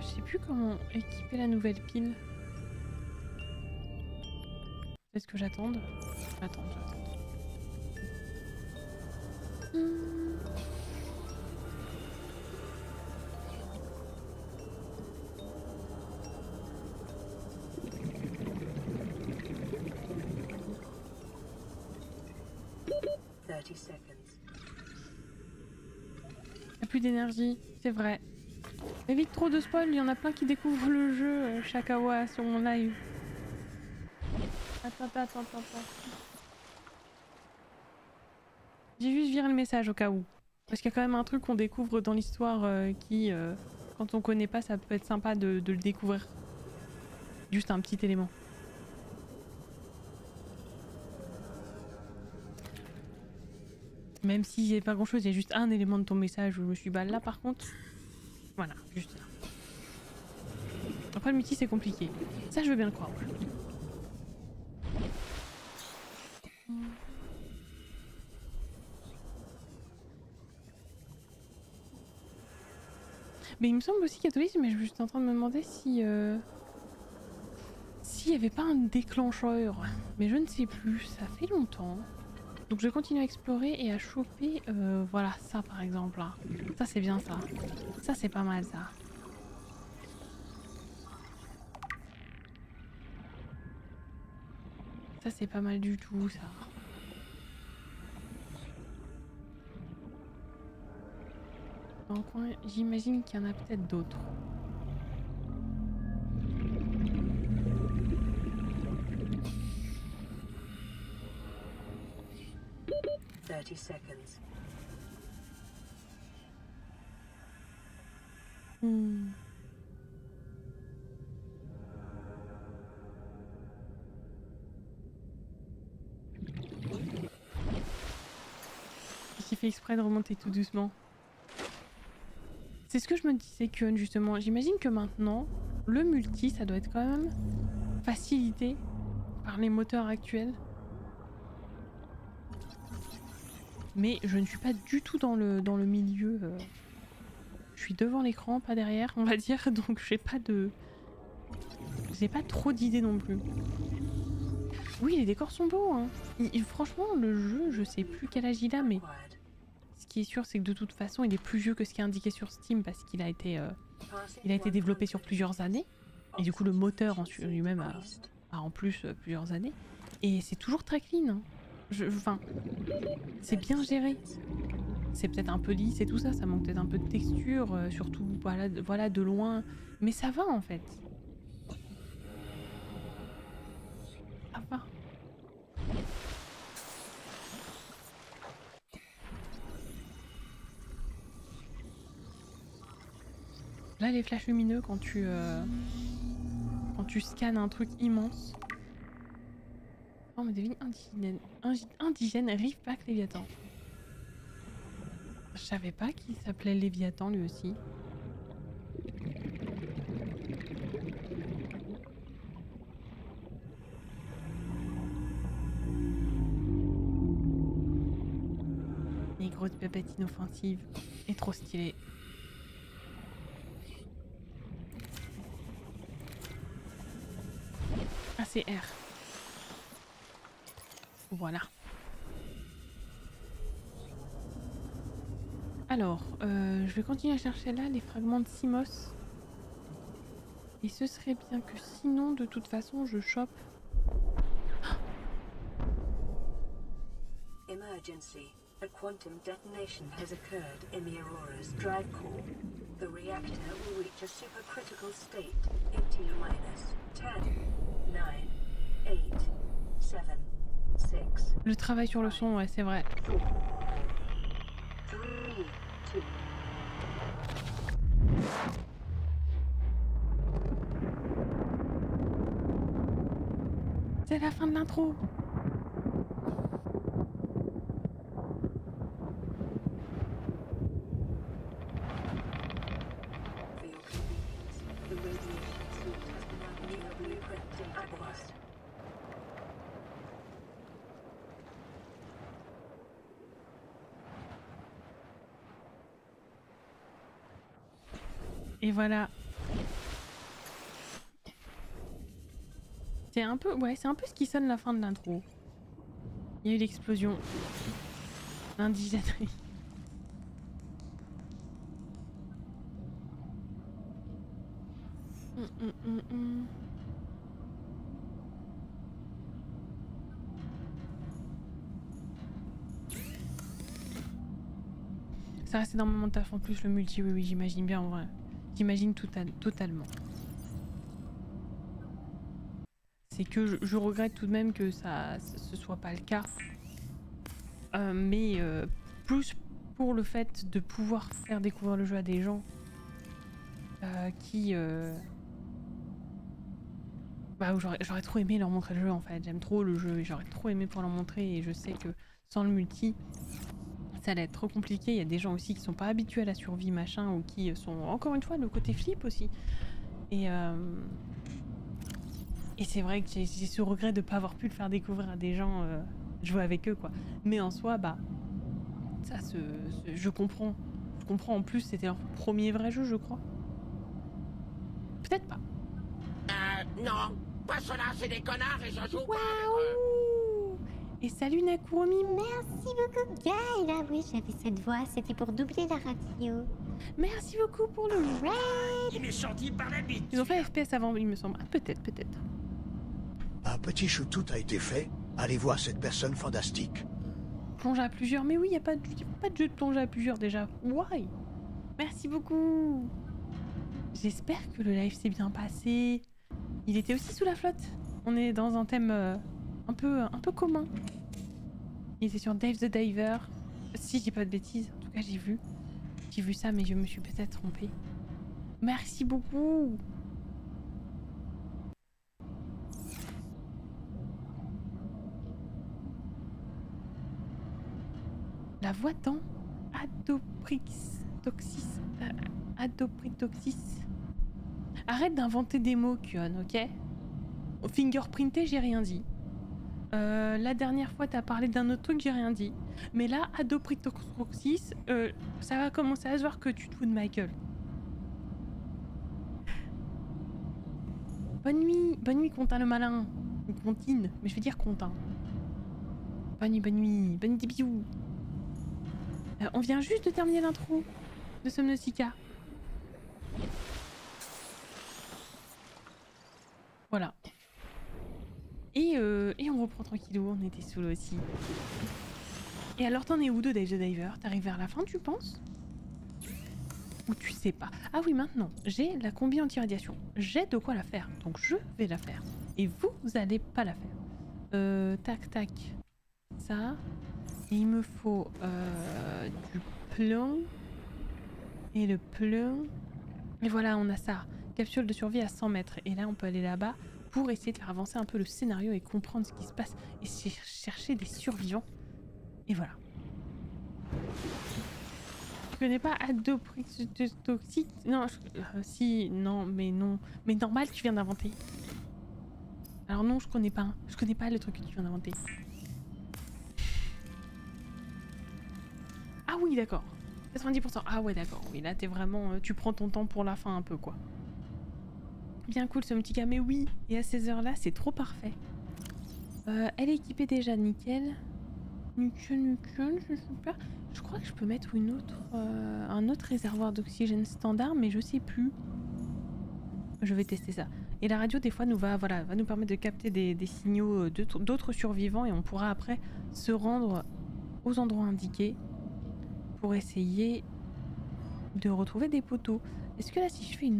Je sais plus comment équiper la nouvelle pile. Est-ce que j'attende ? J'attends. Y'a plus d'énergie, c'est vrai. Évite trop de spoil, il y en a plein qui découvrent le jeu chaque hour sur mon live. Attends. J'ai juste viré le message au cas où. Parce qu'il y a quand même un truc qu'on découvre dans l'histoire qui, quand on connaît pas, ça peut être sympa de le découvrir. Juste un petit élément. Même si j'ai pas grand chose, il y a juste un élément de ton message où je me suis bah là par contre. Voilà, juste là. Après le multi c'est compliqué. Ça je veux bien le croire. Mais il me semble aussi catholique, mais je suis en train de me demander si s'il n'y avait pas un déclencheur. Mais je ne sais plus, ça fait longtemps. Donc je continue à explorer et à choper, voilà, ça par exemple. Là. Ça c'est bien ça. Ça c'est pas mal ça. Ça c'est pas mal du tout ça. J'imagine qu'il y en a peut-être d'autres. J'ai fait exprès de remonter tout doucement. C'est ce que je me disais que justement, j'imagine que maintenant, le multi, ça doit être quand même facilité par les moteurs actuels. Mais je ne suis pas du tout dans le milieu. Je suis devant l'écran, pas derrière, on va dire, donc j'ai pas trop d'idées non plus. Oui, les décors sont beaux, hein. Franchement, le jeu, je sais plus quel âge il a, mais... Ce qui est sûr, c'est que de toute façon, il est plus vieux que ce qui est indiqué sur Steam parce qu'il a été développé sur plusieurs années. Et du coup, le moteur en lui-même a en plus plusieurs années. Et c'est toujours très clean. Hein. Enfin, c'est bien géré. C'est peut-être un peu lisse et tout ça, ça manque peut-être un peu de texture, surtout voilà, de loin. Mais ça va en fait. Ça va. Là, les flashs lumineux, quand tu scannes un truc immense. Oh, mais devine indigène, Riveback Léviathan. Je savais pas qu'il s'appelait Léviathan lui aussi. Les grosses pépettes inoffensives et trop stylées. C'est R. Voilà. Alors, je vais continuer à chercher là les fragments de Seamoth. Et ce serait bien que sinon, de toute façon, je chope. Emergency. A quantum detonation has occurred in the Aurora's drive core. The reactor will reach a supercritical state in T-10. Le travail sur le son, ouais, c'est vrai. C'est la fin de l'intro. Et voilà. C'est un peu, ouais, c'est un peu ce qui sonne la fin de l'intro. Il y a eu l'explosion d'indigénatrice. Ça reste énormément de taf en plus le multi, oui, j'imagine bien en vrai. J'imagine totalement. C'est que je regrette tout de même que ça ce soit pas le cas. Mais plus pour le fait de pouvoir faire découvrir le jeu à des gens qui j'aurais trop aimé leur montrer le jeu en fait. J'aime trop le jeu et j'aurais trop aimé pour leur montrer, et je sais que sans le multi ça allait être trop compliqué. Il y a des gens aussi qui sont pas habitués à la survie machin, ou qui sont encore une fois le côté flip aussi. Et c'est vrai que j'ai ce regret de pas avoir pu le faire découvrir à des gens, jouer avec eux quoi. Mais en soi bah ça je comprends, en plus c'était leur premier vrai jeu je crois. Peut-être pas. Non, pas cela, c'est des connards et je joue pas avec eux. Et salut Nakuromi, merci beaucoup Gaëla, oui j'avais cette voix, c'était pour doubler la radio. Merci beaucoup pour le raid. Il m'est sorti par la bite. Ils ont fait FPS avant il me semble, ah, peut-être. Un petit shootout a été fait, allez voir cette personne fantastique. Plonge à plusieurs, mais oui il n'y a pas de jeu de plonge à plusieurs déjà, why. Merci beaucoup. J'espère que le live s'est bien passé. Il était aussi sous la flotte, on est dans un thème... Un peu commun. Il était sur Dave the Diver. Si j'ai pas de bêtises, en tout cas j'ai vu ça, mais je me suis peut-être trompée. Merci beaucoup. La voix dans Adopritoxis. Arrête d'inventer des mots, Kion, ok? Fingerprinté, j'ai rien dit. La dernière fois, t'as parlé d'un autre truc, j'ai rien dit. Mais là, Adopritoxis, ça va commencer à se voir que tu te fous de ma gueule. Bonne nuit, Quentin le malin. Ou Quentine, mais je vais dire Quentin. Bonne nuit, des bisous. On vient juste de terminer l'intro de Subnautica. Voilà. Et on reprend tranquillou, on était sous l'eau aussi. Et alors t'en es où de Dave the Diver? T'arrives vers la fin tu penses? Ou tu sais pas? Ah oui maintenant, j'ai la combi anti-radiation. J'ai de quoi la faire, donc je vais la faire. Et vous allez pas la faire. Tac. Ça. Et il me faut du plomb. Et le plomb. Et voilà, on a ça. Capsule de survie à 100 mètres. Et là on peut aller là-bas. Pour essayer de faire avancer un peu le scénario et comprendre ce qui se passe et chercher des survivants. Et voilà. Tu connais pas Adopritoxis? Non, si, non. Mais normal, tu viens d'inventer. Alors non, je connais pas. Je connais pas le truc que tu viens d'inventer. Ah oui, d'accord. 90%. Ah ouais, d'accord. Oui, là, t'es vraiment... Tu prends ton temps pour la fin un peu, quoi. Bien cool ce petit gars, mais oui, et à ces heures là c'est trop parfait. Elle est équipée déjà, nickel. Nickel, c'est super. Je crois que je peux mettre une autre, un autre réservoir d'oxygène standard, mais je sais plus. Je vais tester ça. Et la radio des fois nous va nous permettre de capter des signaux d'autres survivants, et on pourra après se rendre aux endroits indiqués pour essayer de retrouver des poteaux. Est-ce que là si je fais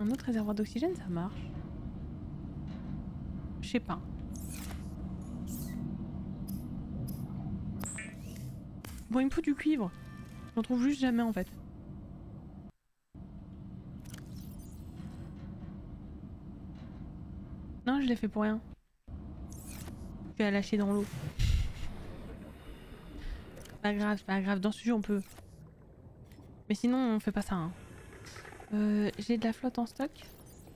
un autre réservoir d'oxygène, ça marche? Je sais pas. Bon, il me faut du cuivre. J'en trouve juste jamais en fait. Non, je l'ai fait pour rien. Je vais la lâcher dans l'eau. Pas grave. Dans ce jeu, on peut. Mais sinon, on fait pas ça. J'ai de la flotte en stock.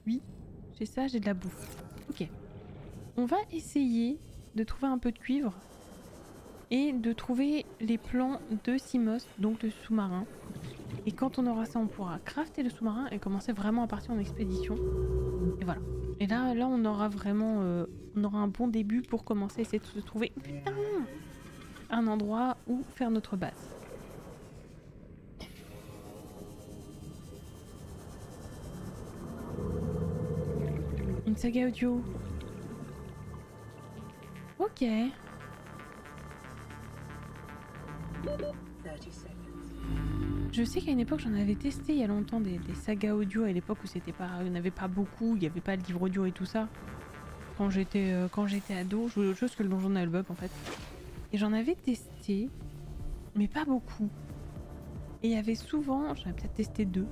Oui, j'ai ça, j'ai de la bouffe. Ok. On va essayer de trouver un peu de cuivre et de trouver les plans de Seamoth, donc le sous-marin. Et quand on aura ça, on pourra crafter le sous-marin et commencer vraiment à partir en expédition. Et voilà. Et là on aura vraiment on aura un bon début pour commencer à essayer de se trouver putain, un endroit où faire notre base. Une saga audio. Ok. 30 secondes. Je sais qu'à une époque j'en avais testé il y a longtemps des sagas audio, à l'époque où c'était pas, il n'y en avait pas beaucoup, il n'y avait pas le livre audio et tout ça. Quand j'étais ado, je voulais autre chose que le donjon de Nullbub en fait. Et j'en avais testé, mais pas beaucoup. Et il y avait souvent, j'en avais peut-être testé 2.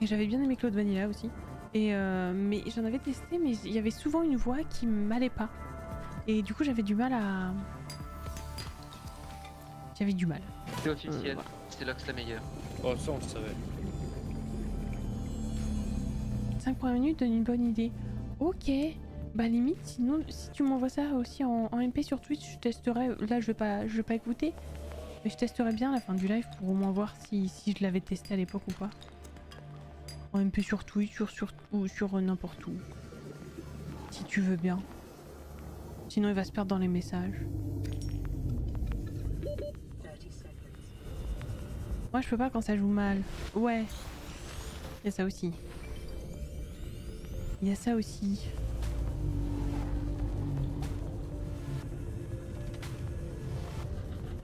Et j'avais bien aimé Claude Vanilla aussi. Et mais j'en avais testé, mais il y avait souvent une voix qui m'allait pas. Et du coup j'avais du mal à... J'avais du mal. C'est officiel, voilà. C'est l'Ox la meilleure. Oh ça on le savait. 5 premières minutes donne une bonne idée. Ok, bah limite sinon si tu m'envoies ça aussi en MP sur Twitch, je testerai, là je vais pas écouter, mais je testerai bien à la fin du live pour au moins voir si je l'avais testé à l'époque ou pas. En MP sur Twitch, ou sur n'importe où. Si tu veux bien. Sinon il va se perdre dans les messages. Moi je peux pas quand ça joue mal. Ouais. Il y a ça aussi. Il y a ça aussi.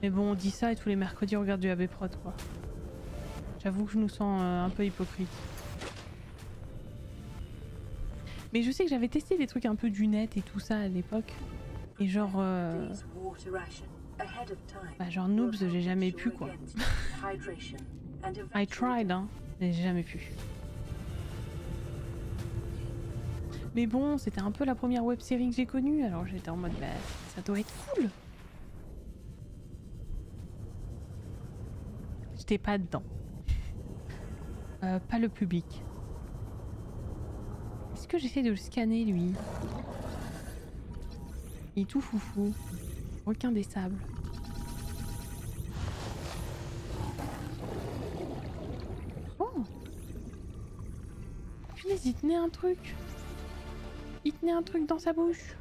Mais bon on dit ça et tous les mercredis on regarde du AB Prod quoi. J'avoue que je nous sens un peu hypocrite. Mais je sais que j'avais testé des trucs un peu du net et tout ça à l'époque. Et genre... Bah genre noobs, j'ai jamais pu quoi. I tried hein, mais j'ai jamais pu. Mais bon, c'était un peu la première web série que j'ai connue, alors j'étais en mode bah ça doit être cool. J'étais pas dedans. Pas le public. Est-ce que j'essaie de le scanner lui? Il est tout foufou. Requin des sables. Oh! Punaise, il tenait un truc! Il tenait un truc dans sa bouche!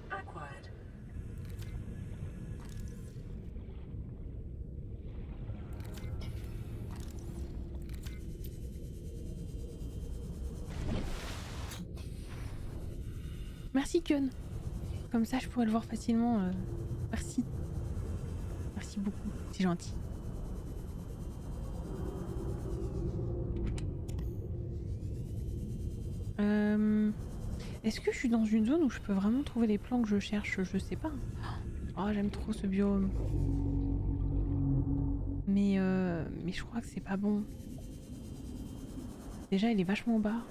Merci, Kun! Comme ça, je pourrais le voir facilement. Merci. Merci beaucoup, c'est gentil. Est-ce que je suis dans une zone où je peux vraiment trouver les plans que je cherche? Je sais pas. Oh, j'aime trop ce biome. Mais je crois que c'est pas bon. Déjà, il est vachement bas.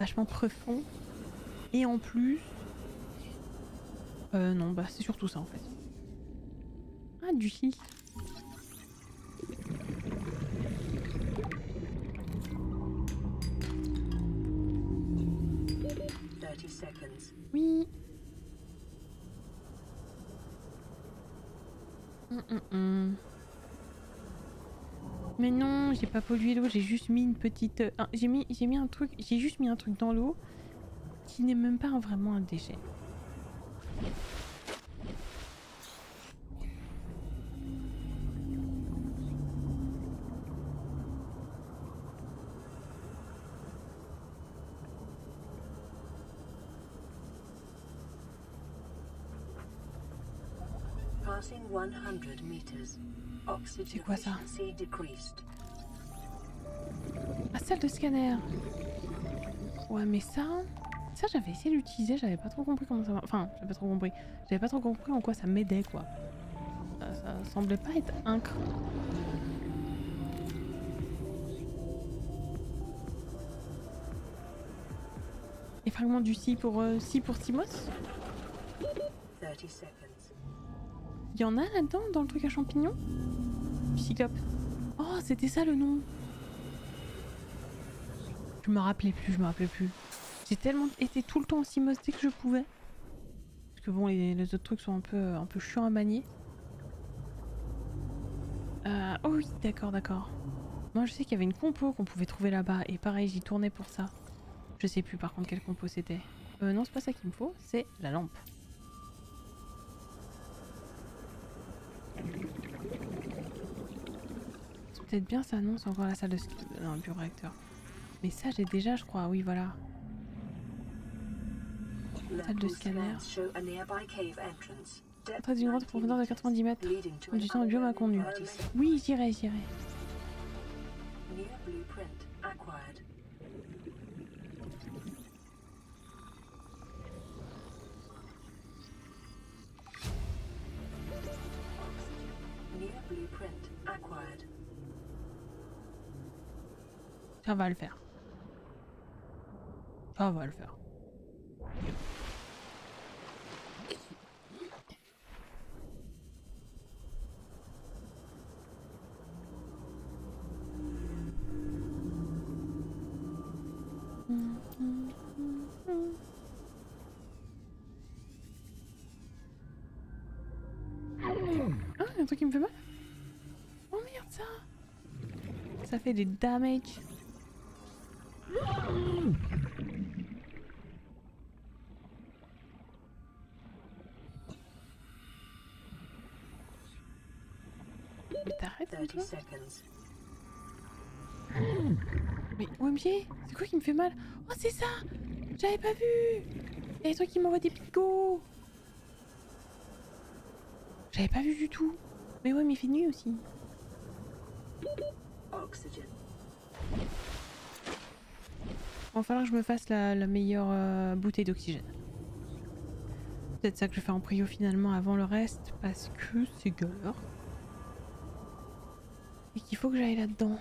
Vachement profond. Et en plus... non, bah c'est surtout ça en fait. Ah, du fil. Oui. Mais non, j'ai pas pollué l'eau, j'ai juste mis une petite... j'ai mis un truc, j'ai juste mis un truc dans l'eau qui n'est même pas vraiment un déchet. C'est quoi ça? Ah, salle de scanner. Ouais mais ça j'avais essayé d'utiliser, j'avais pas trop compris comment ça marche. Enfin, j'avais pas trop compris. J'avais pas trop compris en quoi ça m'aidait quoi. Ça semblait pas être incroyable. Les fragments du si pour Seamoth. Il y en a là-dedans dans le truc à champignons? Cyclops. Oh, c'était ça le nom. Je me rappelais plus. J'ai tellement été tout le temps en Seamoth dès que je pouvais. Parce que bon, les autres trucs sont un peu chiants à manier. Oh oui, d'accord. Moi je sais qu'il y avait une compo qu'on pouvait trouver là-bas et pareil j'y tournais pour ça. Je sais plus par contre quelle compo c'était. Non c'est pas ça qu'il me faut, c'est la lampe. C'est peut-être bien ça, non c'est encore la salle de... Non, le bureau recteur. Mais ça j'ai déjà je crois, oui voilà. Salle de scanner. Entrée d'une grotte profondeur de 90 mètres. Du temps le biome a connu. Oui j'irai. Ça va le faire. Ah, il y a un truc qui me fait mal. Oh merde ça. Ça fait des damage. Mais t'arrêtes toi. Mais OMG, c'est quoi qui me fait mal? Oh c'est ça. J'avais pas vu. Il y a toi qui m'envoie des picots. J'avais pas vu du tout. Mais ouais mais il fait nuit aussi. Il va falloir que je me fasse la meilleure bouteille d'oxygène. Peut-être ça que je vais faire en prio finalement avant le reste parce que c'est galère. Et qu'il faut que j'aille là-dedans.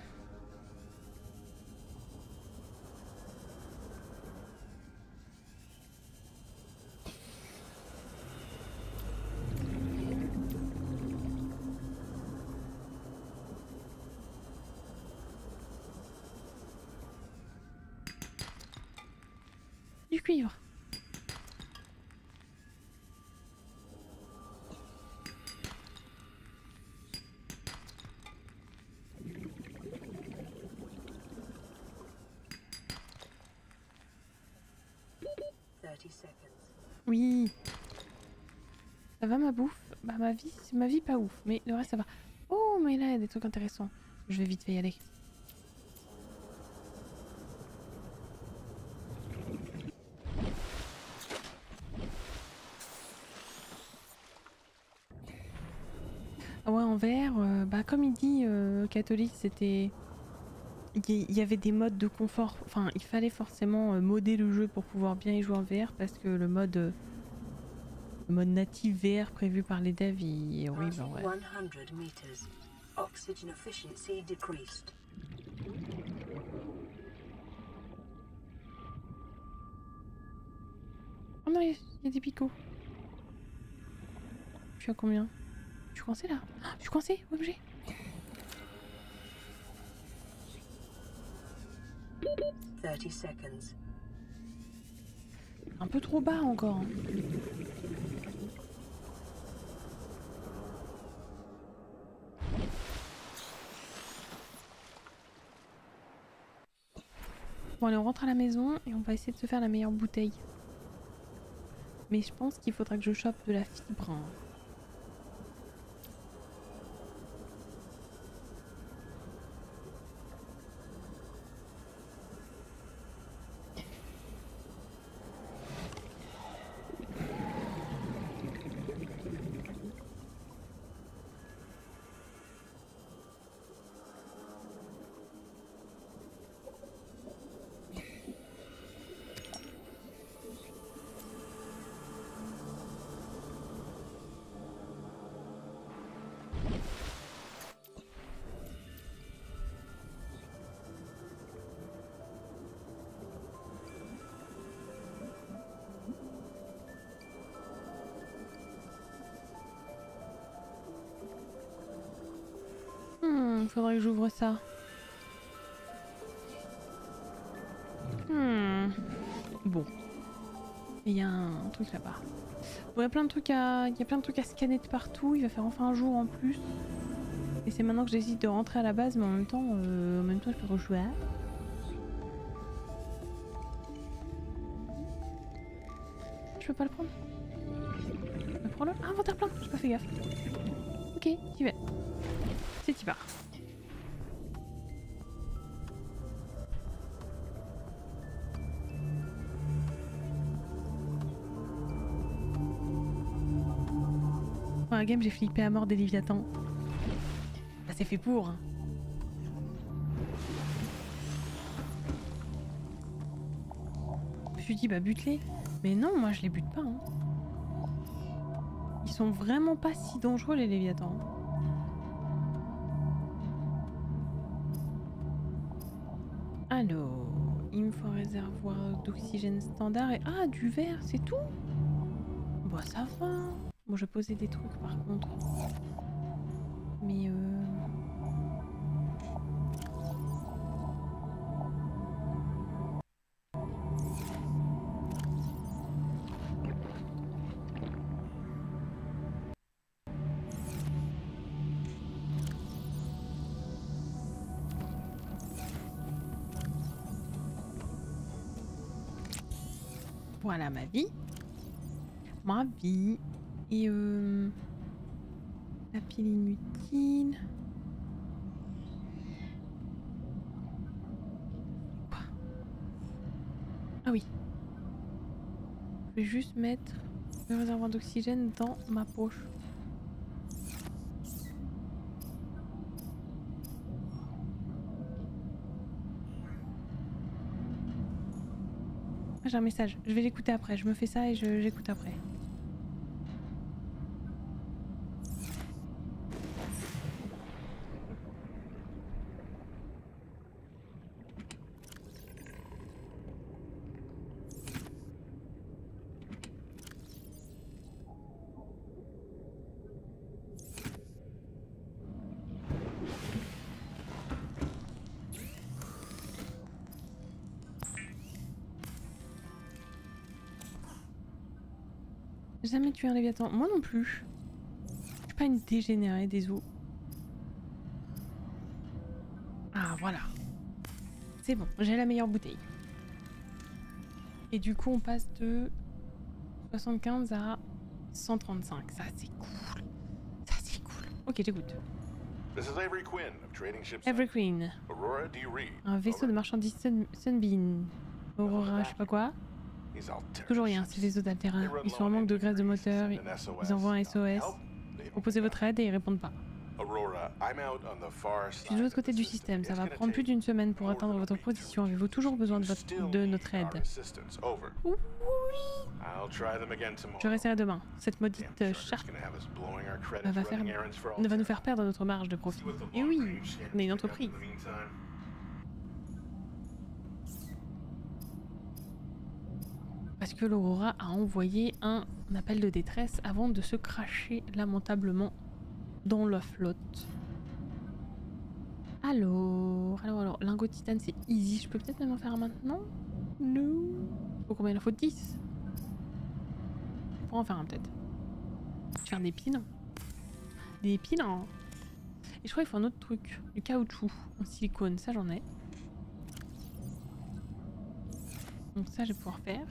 Oui. Ça va ma bouffe? Bah ma vie pas ouf, mais le reste ça va. Oh mais là il y a des trucs intéressants. Je vais vite fait y aller. Ah ouais en VR, bah comme il dit catholique c'était... Il y avait des modes de confort, enfin il fallait forcément modder le jeu pour pouvoir bien y jouer en VR parce que le mode natif VR prévu par les devs il est horrible en vrai. Oh non il y a des picots. Je suis à combien? Je suis coincée là. Ah, je suis coincée, obligée. Un peu trop bas encore. Bon allez on rentre à la maison et on va essayer de se faire la meilleure bouteille. Mais je pense qu'il faudra que je chope de la fibre. Hein. Faudrait que j'ouvre ça. Bon. Il y a un truc là-bas. Bon, il y a plein de trucs à scanner de partout. Il va faire enfin un jour en plus. Et c'est maintenant que j'hésite de rentrer à la base, mais en même temps je peux rejouer. Je peux pas le prendre. Je prends le... Ah, inventaire plein, j'ai pas fait gaffe. Ok, j'y vais. C'est y part. Pour la game, j'ai flippé à mort des Léviathans. Bah, c'est fait pour. Je me suis dit, bah, bute-les. Mais non, moi, je les bute pas. Hein. Ils sont vraiment pas si dangereux, les Léviathans. Alors, il me faut un réservoir d'oxygène standard et... Ah, du verre, c'est tout? Bah, ça va. Bon, je posais des trucs par contre. Mais voilà ma vie. Ma vie. Et la pile inutile. Quoi? Ah oui. Je vais juste mettre le réservoir d'oxygène dans ma poche. Ah, j'ai un message. Je vais l'écouter après. Je me fais ça et j'écoute après. Jamais tué un Léviathan. Moi non plus. Je suis pas une dégénérée des eaux. Ah voilà. C'est bon, j'ai la meilleure bouteille. Et du coup on passe de 75 à 135. Ça c'est cool. Ça c'est cool. Ok, j'écoute. Avery Queen. Un vaisseau de marchandises Sunbeam. Aurora, je sais pas quoi. Toujours rien, c'est les autres Altera. Ils sont en manque de graisse de moteur, ils envoient un SOS. Proposez votre aide et ils répondent pas. Je suis de l'autre côté du système, ça va prendre plus d'une semaine pour atteindre votre position. Avez-vous toujours besoin de notre aide? Oui. Je réessayerai demain. Cette maudite charte va nous faire perdre notre marge de profit. Et oui, on est une entreprise. Parce que l'Aurora a envoyé un appel de détresse avant de se cracher lamentablement dans la flotte. Alors, lingot de titane c'est easy, je peux peut-être même en faire un maintenant? Non. Faut combien il en faut? 10. On pourra en faire un peut-être. Faire des piles. Des piles hein. Et je crois qu'il faut un autre truc, du caoutchouc en silicone, ça j'en ai. Donc ça je vais pouvoir faire.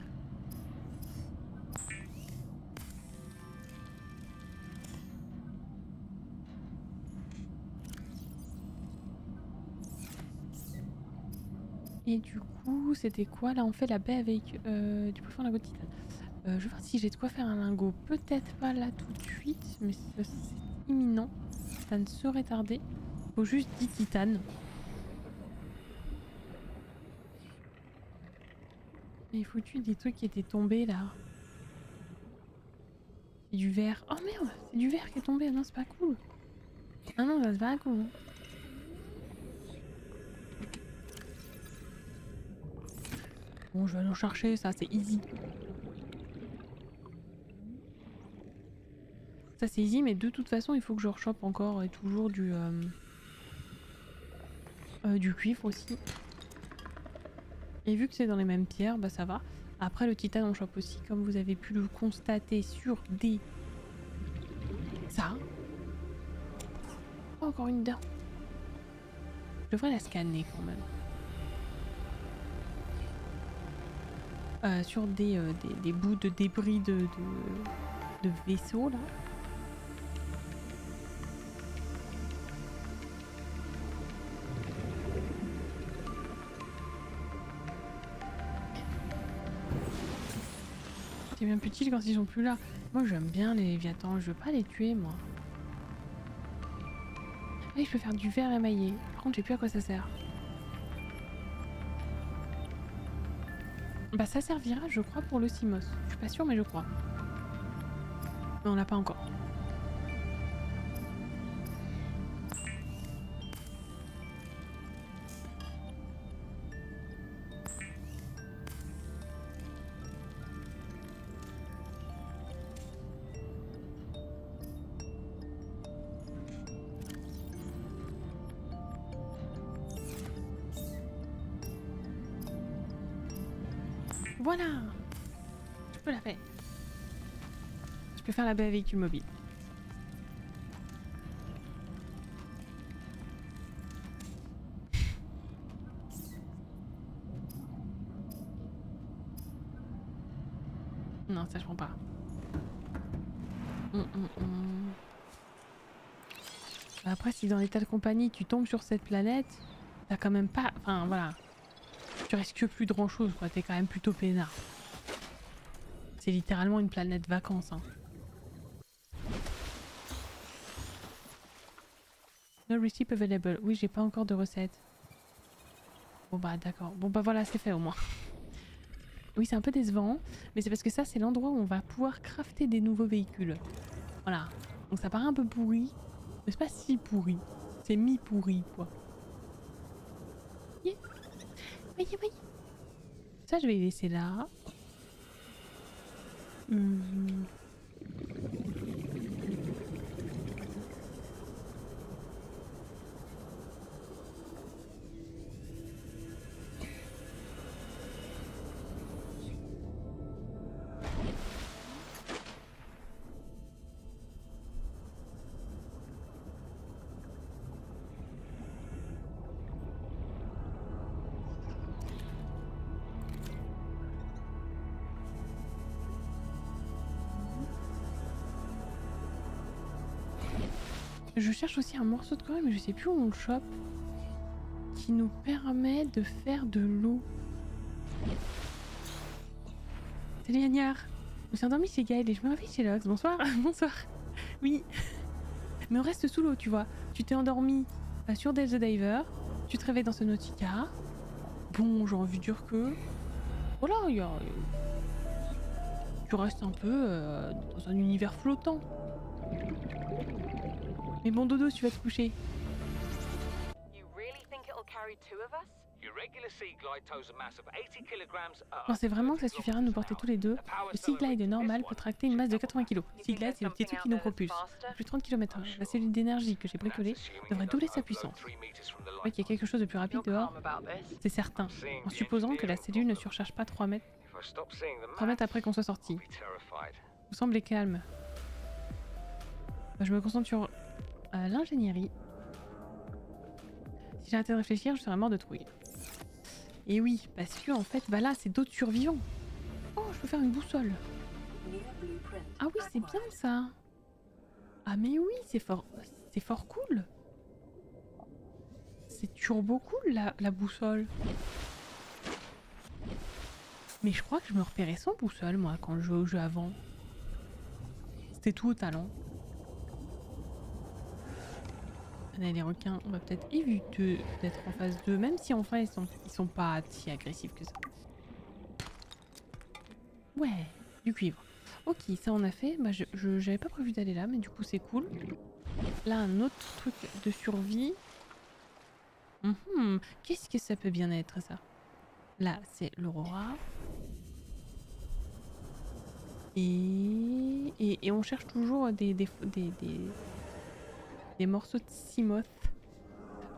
Et du coup, c'était quoi? Là, on fait la baie avec du préfet en lingot de titane. Je vais voir si j'ai de quoi faire un lingot. Peut-être pas là tout de suite, mais c'est imminent. Ça ne saurait tarder. Faut juste 10 titanes. Et foutu des trucs qui étaient tombés là. C'est du verre. Oh merde, c'est du verre qui est tombé. Non, c'est pas cool. Ah non, ça c'est pas cool. Bon, je vais aller en chercher, ça c'est easy. Ça c'est easy, mais de toute façon il faut que je rechoppe encore et toujours du cuivre aussi. Et vu que c'est dans les mêmes pierres, bah ça va. Après le titane on chope aussi, comme vous avez pu le constater sur des... ça. Oh, encore une dent. Je devrais la scanner quand même. Sur des bouts de débris de vaisseaux là. C'est bien plus utile quand ils sont plus là. Moi j'aime bien les Léviathans, je veux pas les tuer moi. Ah, je peux faire du verre émaillé. Par contre, j'ai plus à quoi ça sert. Bah ça servira je crois pour le Seamoth. Je suis pas sûre mais je crois. Mais on l'a pas encore. Voilà, je peux la faire. Je peux faire la baie à véhicule mobile. Non, ça je prends pas. Après, si dans l'état de compagnie tu tombes sur cette planète, t'as quand même pas. Enfin voilà. Tu risques plus de grand chose quoi, t'es quand même plutôt peinard. C'est littéralement une planète vacances hein. No receipt available. Oui j'ai pas encore de recette. Bon bah d'accord, bon bah voilà c'est fait au moins. Oui c'est un peu décevant, mais c'est parce que ça c'est l'endroit où on va pouvoir crafter des nouveaux véhicules. Voilà, donc ça paraît un peu pourri, mais c'est pas si pourri, c'est mi-pourri quoi. Yeah. Oui. Ça, je vais les laisser là. Je cherche aussi un morceau de corail mais je sais plus où on le chope qui nous permet de faire de l'eau. C'est les gagnards. Je me suis endormie chez Gaël et je me réveille chez Lox. Bonsoir, bonsoir. Oui. Mais on reste sous l'eau tu vois. Tu t'es endormi sur Dave the Diver. Tu te réveilles dans ce Nautica. Bon j'ai envie de dire que... Voilà, tu restes un peu dans un univers flottant. Mais bon dodo, tu vas te coucher. Pensez vraiment que ça suffira de nous porter tous les deux. Le Sea Glide normal peut tracter une masse de 80 kg. Le Sea Glide, c'est le petit truc qui nous propulse. Plus de 30 km/h. La cellule d'énergie que j'ai bricolée devrait doubler sa puissance. Ouais, qu'il y a quelque chose de plus rapide dehors, c'est certain. En supposant que la cellule ne surcharge pas 3 mètres. 3 mètres après qu'on soit sorti. Vous semblez calme. Je me concentre sur... l'ingénierie. Si j'arrêtais de réfléchir, je serais mort de trouille. Et oui, parce que en fait, bah là, c'est d'autres survivants. Oh, je peux faire une boussole. Ah oui, c'est bien ça. Ah mais oui, c'est fort cool. C'est turbo cool la boussole. Mais je crois que je me repérais sans boussole moi quand je jouais au jeu avant. C'était tout au talent. Les requins, on va peut-être éviter d'être en face d'eux, même si en vrai ils sont pas si agressifs que ça. Ouais, du cuivre. Ok, ça on a fait. Bah j'avais pas prévu d'aller là, mais du coup c'est cool. Là un autre truc de survie. Qu'est-ce que ça peut bien être ça? Là c'est l'Aurora. Et on cherche toujours des morceaux de Seamoth.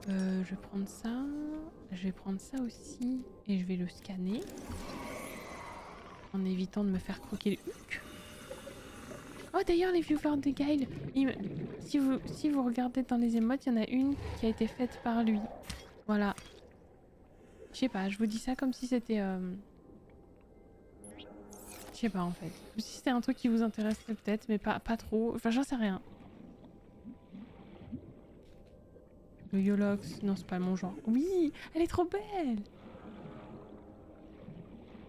Je vais prendre ça. Je vais prendre ça aussi. Et je vais le scanner. en évitant de me faire croquer le huc. Oh d'ailleurs les viewers de Gail, si vous regardez dans les émotes, il y en a une qui a été faite par lui. Voilà. Je sais pas, je vous dis ça comme si c'était... Je sais pas en fait. Si c'était un truc qui vous intéresserait peut-être, mais pas trop. Enfin j'en sais rien. Le Yolox, non c'est pas mon genre. Oui, elle est trop belle.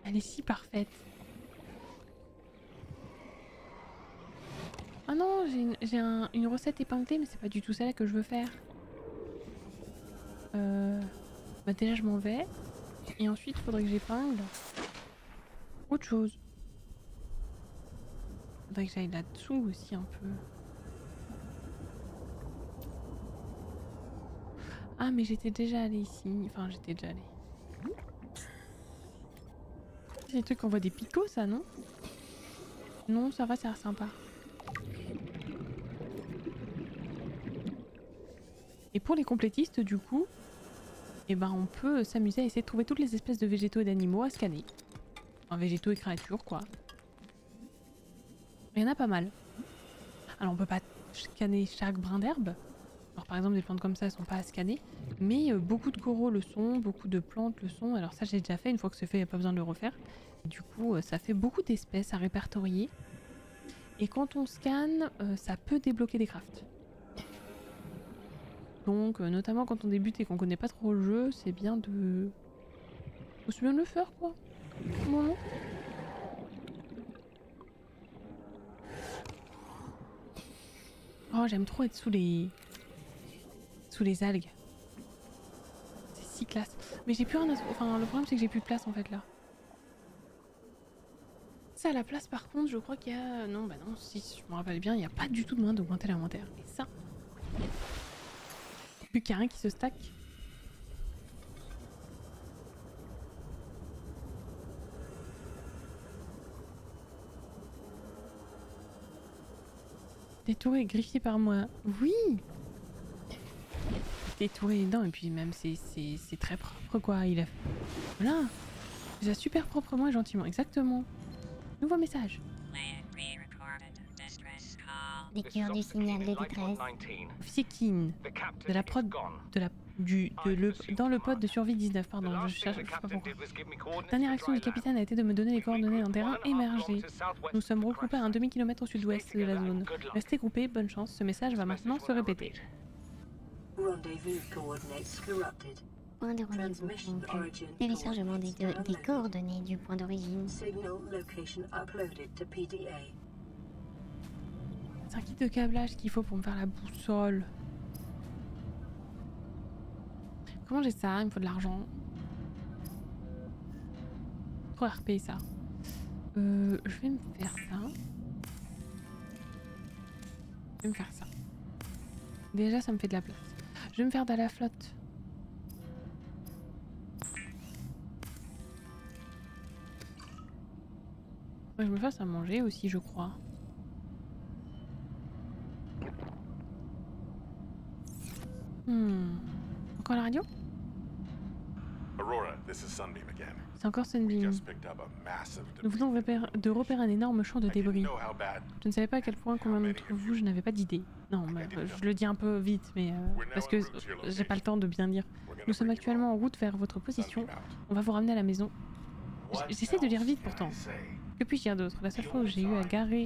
Elle est si parfaite. Ah non, j'ai une recette épinglée, mais c'est pas du tout celle que je veux faire. Bah déjà je m'en vais. Et ensuite il faudrait que j'épingle autre chose. Faudrait que j'aille là-dessous aussi un peu. Ah mais j'étais déjà allée ici. Enfin j'étais déjà allée. C'est des trucs qu'on voit des picots ça non? Non ça va, ça a l'air sympa. Et pour les complétistes du coup, eh ben on peut s'amuser à essayer de trouver toutes les espèces de végétaux et d'animaux à scanner. Enfin végétaux et créatures quoi. Il y en a pas mal. Alors on peut pas scanner chaque brin d'herbe. Alors par exemple des plantes comme ça elles sont pas à scanner. Mais beaucoup de coraux le sont, beaucoup de plantes le sont. Alors ça j'ai déjà fait, une fois que c'est fait il n'y a pas besoin de le refaire. Du coup ça fait beaucoup d'espèces à répertorier. Et quand on scanne, ça peut débloquer des crafts. Donc notamment quand on débute et qu'on connaît pas trop le jeu, c'est bien de... Faut bien le faire quoi. Bon. Oh j'aime trop être sous les algues. C'est si classe. Mais j'ai plus rien à... Enfin le problème c'est que j'ai plus de place en fait là. Ça à la place par contre je crois qu'il y a... Non bah non si je me rappelle bien il n'y a pas du tout de moyen d'augmenter l'inventaire. Et ça... Plus qu'il y a rien qui se stack. Détouré, griffier par moi. Oui. Détouré, non, et puis même c'est très propre quoi. Il a... Voilà. Il a super proprement et gentiment. Exactement. Nouveau message. Des cœurs du signal de détresse. Sekin, de la prod, dans le pod de survie 19, pardon, je cherche, je sais pas pourquoi. La dernière action du capitaine a été de me donner les coordonnées d'un terrain émergé. Nous sommes recoupés à un demi-kilomètre au sud-ouest de la zone. Restez groupés, bonne chance, ce message va maintenant se répéter. Point de rendez-vous manqué. Téléchargement des coordonnées du point d'origine. C'est un kit de câblage qu'il faut pour me faire la boussole. Comment j'ai ça? Il me faut de l'argent. Trop RP ça. Je vais me faire ça. Je vais me faire ça. Déjà ça me fait de la place. Je vais me faire de la flotte. Je me fasse à manger aussi je crois. Encore la radio? Aurora, this is Sunbeam again. C'est encore Sunbeam. Nous venons de repérer un énorme champ de débris. Je ne savais pas à quel point combien d'entre vous, je n'avais pas d'idée. Non, bah, je le dis un peu vite, mais parce que j'ai pas le temps de bien dire. Nous sommes actuellement en route vers votre position. On va vous ramener à la maison. J'essaie de lire vite pourtant. Que puis-je dire d'autre? La seule fois où j'ai eu à garer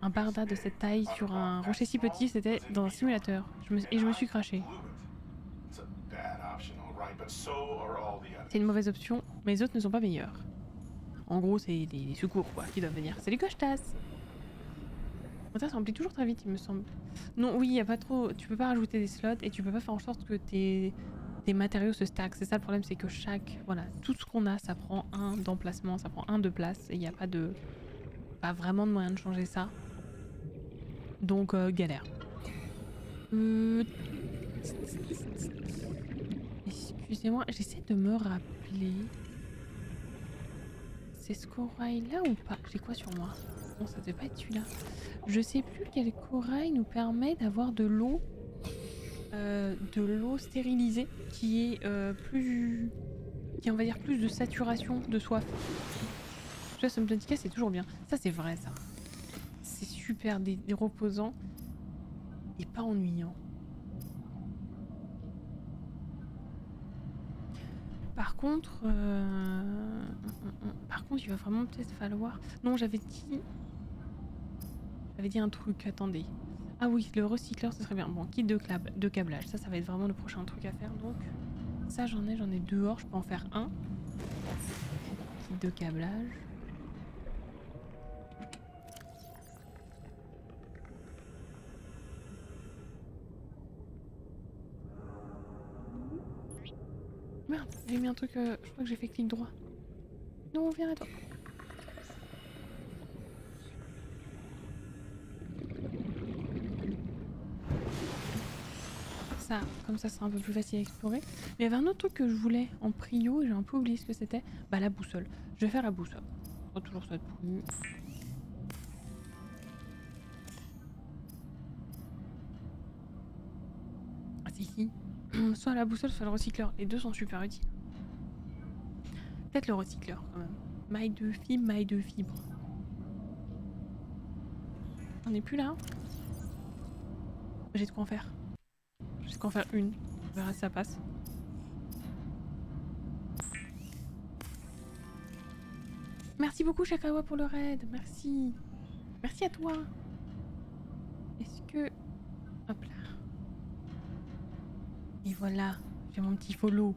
un barda de cette taille sur un rocher si petit, c'était dans un simulateur. Je me suis crashée. C'est une mauvaise option, mais les autres ne sont pas meilleurs. En gros, c'est des secours quoi, qui doivent venir. Salut Goshtas! Ça se remplit toujours très vite, il me semble. Non, oui, il n'y a pas trop. Tu peux pas rajouter des slots et tu peux pas faire en sorte que tes matériaux se stackent. C'est ça le problème, c'est que chaque... Voilà, tout ce qu'on a, ça prend un d'emplacement, ça prend un de place. Et il n'y a pas vraiment de moyen de changer ça. Donc, galère. Excusez-moi, j'essaie de me rappeler... C'est ce corail-là ou pas? J'ai quoi sur moi? Non, ça devait pas être celui-là. Je sais plus quel corail nous permet d'avoir de l'eau... de l'eau stérilisée qui est on va dire plus de saturation de soif. tout ça, Subnautica, c'est toujours bien. Ça, c'est vrai, ça. C'est super reposant et pas ennuyant. Par contre, il va vraiment peut-être falloir... Non, j'avais dit un truc, attendez. Ah oui, le recycleur, ce serait bien. Bon, kit de câblage, ça va être vraiment le prochain truc à faire. Donc, ça, j'en ai dehors, je peux en faire un. Kit de câblage. Merde, j'ai mis un truc, je crois que j'ai fait clic droit. Non, viens à toi. Ça, comme ça sera un peu plus facile à explorer. Mais il y avait un autre truc que je voulais en prio et j'ai un peu oublié ce que c'était. Bah la boussole. Je vais faire la boussole. On va toujours ça de plus. Ah c'est ici. Soit la boussole, soit le recycleur. Les deux sont super utiles. Peut-être le recycleur quand même. Maille de fibre. On n'est plus là. Hein, j'ai de quoi en faire. J'ai de quoi en faire une. On verra si ça passe. Merci beaucoup Shakawa pour le raid. Merci. Merci à toi. Est-ce que... Hop là. Et voilà, j'ai mon petit follow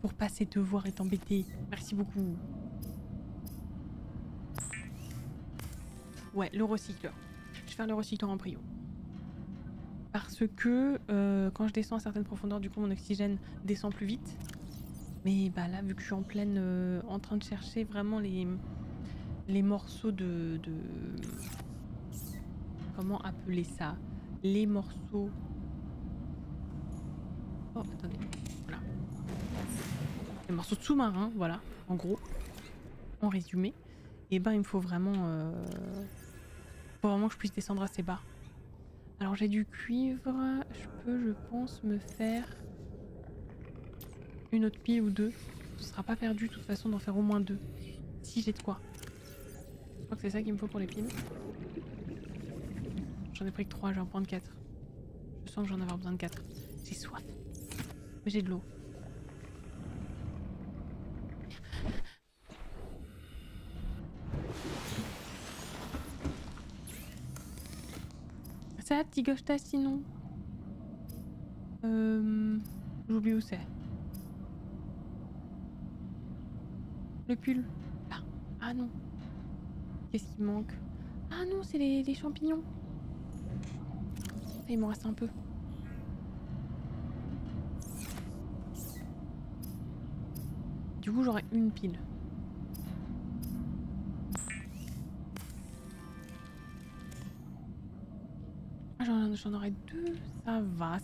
pour passer te voir et t'embêter. Merci beaucoup. Ouais, le recycleur. Je vais faire le recycleur en prio. Parce que quand je descends à certaines profondeurs, du coup mon oxygène descend plus vite. Mais bah là, vu que je suis en pleine, en train de chercher vraiment les morceaux de... Comment appeler ça? Les morceaux... Oh, attendez, voilà. Les morceaux de sous-marin, voilà, en gros, en résumé. Et ben il me faut vraiment que je puisse descendre assez bas. Alors j'ai du cuivre, je peux, je pense, me faire une autre pile ou deux. Ce sera pas perdu de toute façon d'en faire au moins deux, si j'ai de quoi. Je crois que c'est ça qu'il me faut pour les piles. J'en ai pris que 3, je vais en prendre 4. Je sens que j'en ai besoin de 4. J'ai soif. Mais j'ai de l'eau. C'est la petite gocheta sinon. J'oublie où c'est. Le pull. Ah, ah non. Qu'est-ce qui manque? Ah non, c'est les champignons. Il m'en reste un peu. Du coup, j'aurai une pile. Ah, j'en aurai deux. Ça va.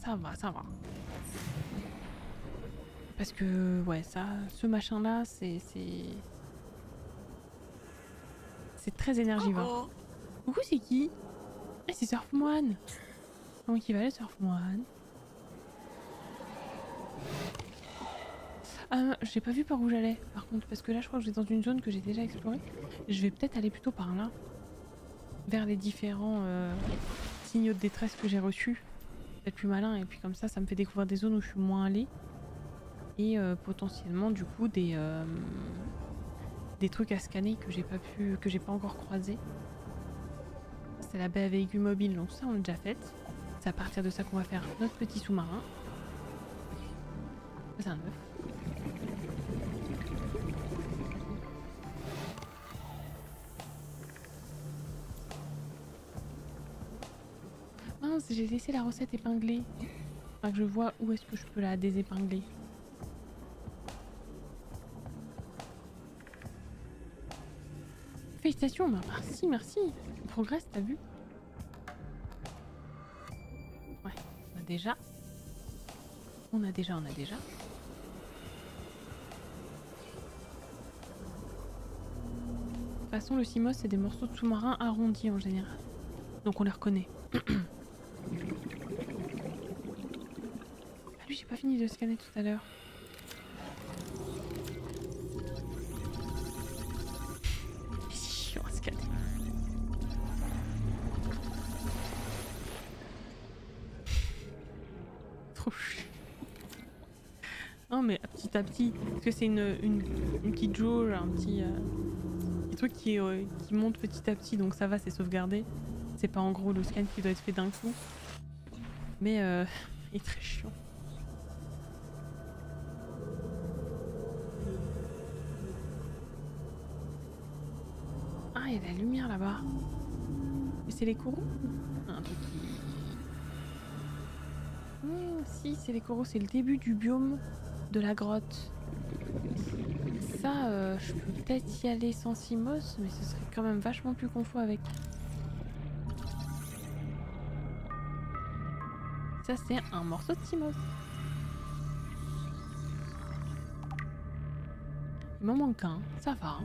Parce que, ouais, ça, ce machin-là, c'est très énergivore. Coucou, c'est qui? Ah, c'est Surfmoine. Donc, il va aller Surfmoine. Ah, j'ai pas vu par où j'allais par contre, parce que là je crois que je vais dans une zone que j'ai déjà explorée. Je vais peut-être aller plutôt par là, vers les différents signaux de détresse que j'ai reçus. Peut-être plus malin, et puis comme ça, ça me fait découvrir des zones où je suis moins allée. Et potentiellement du coup des trucs à scanner que j'ai pas encore croisé. C'est la baie à véhicules mobiles, donc ça on l'a déjà faite. C'est à partir de ça qu'on va faire notre petit sous-marin. C'est un œuf. J'ai laissé la recette épinglée. Enfin, que je vois où est-ce que je peux la désépingler. Félicitations, bah merci, merci. Tu progresses, t'as vu? Ouais, on a déjà. On a déjà. De toute façon, le Seamoth, c'est des morceaux de sous-marin arrondis en général. Donc on les reconnaît. Ah lui j'ai pas fini de scanner tout à l'heure. Non mais petit à petit, parce que c'est une petite jauge, un petit truc qui monte petit à petit, donc ça va, c'est sauvegardé. C'est pas en gros le scan qui doit être fait d'un coup. Mais il est très chiant. Ah, il y a de la lumière là-bas. Mais c'est les coraux? Un truc qui... si, c'est les coraux, c'est le début du biome de la grotte. Ça, je peux peut-être y aller sans Seamoth, mais ce serait quand même vachement plus confort avec. Ça, c'est un morceau de Seamoth. Il m'en manque un, ça va. Hein.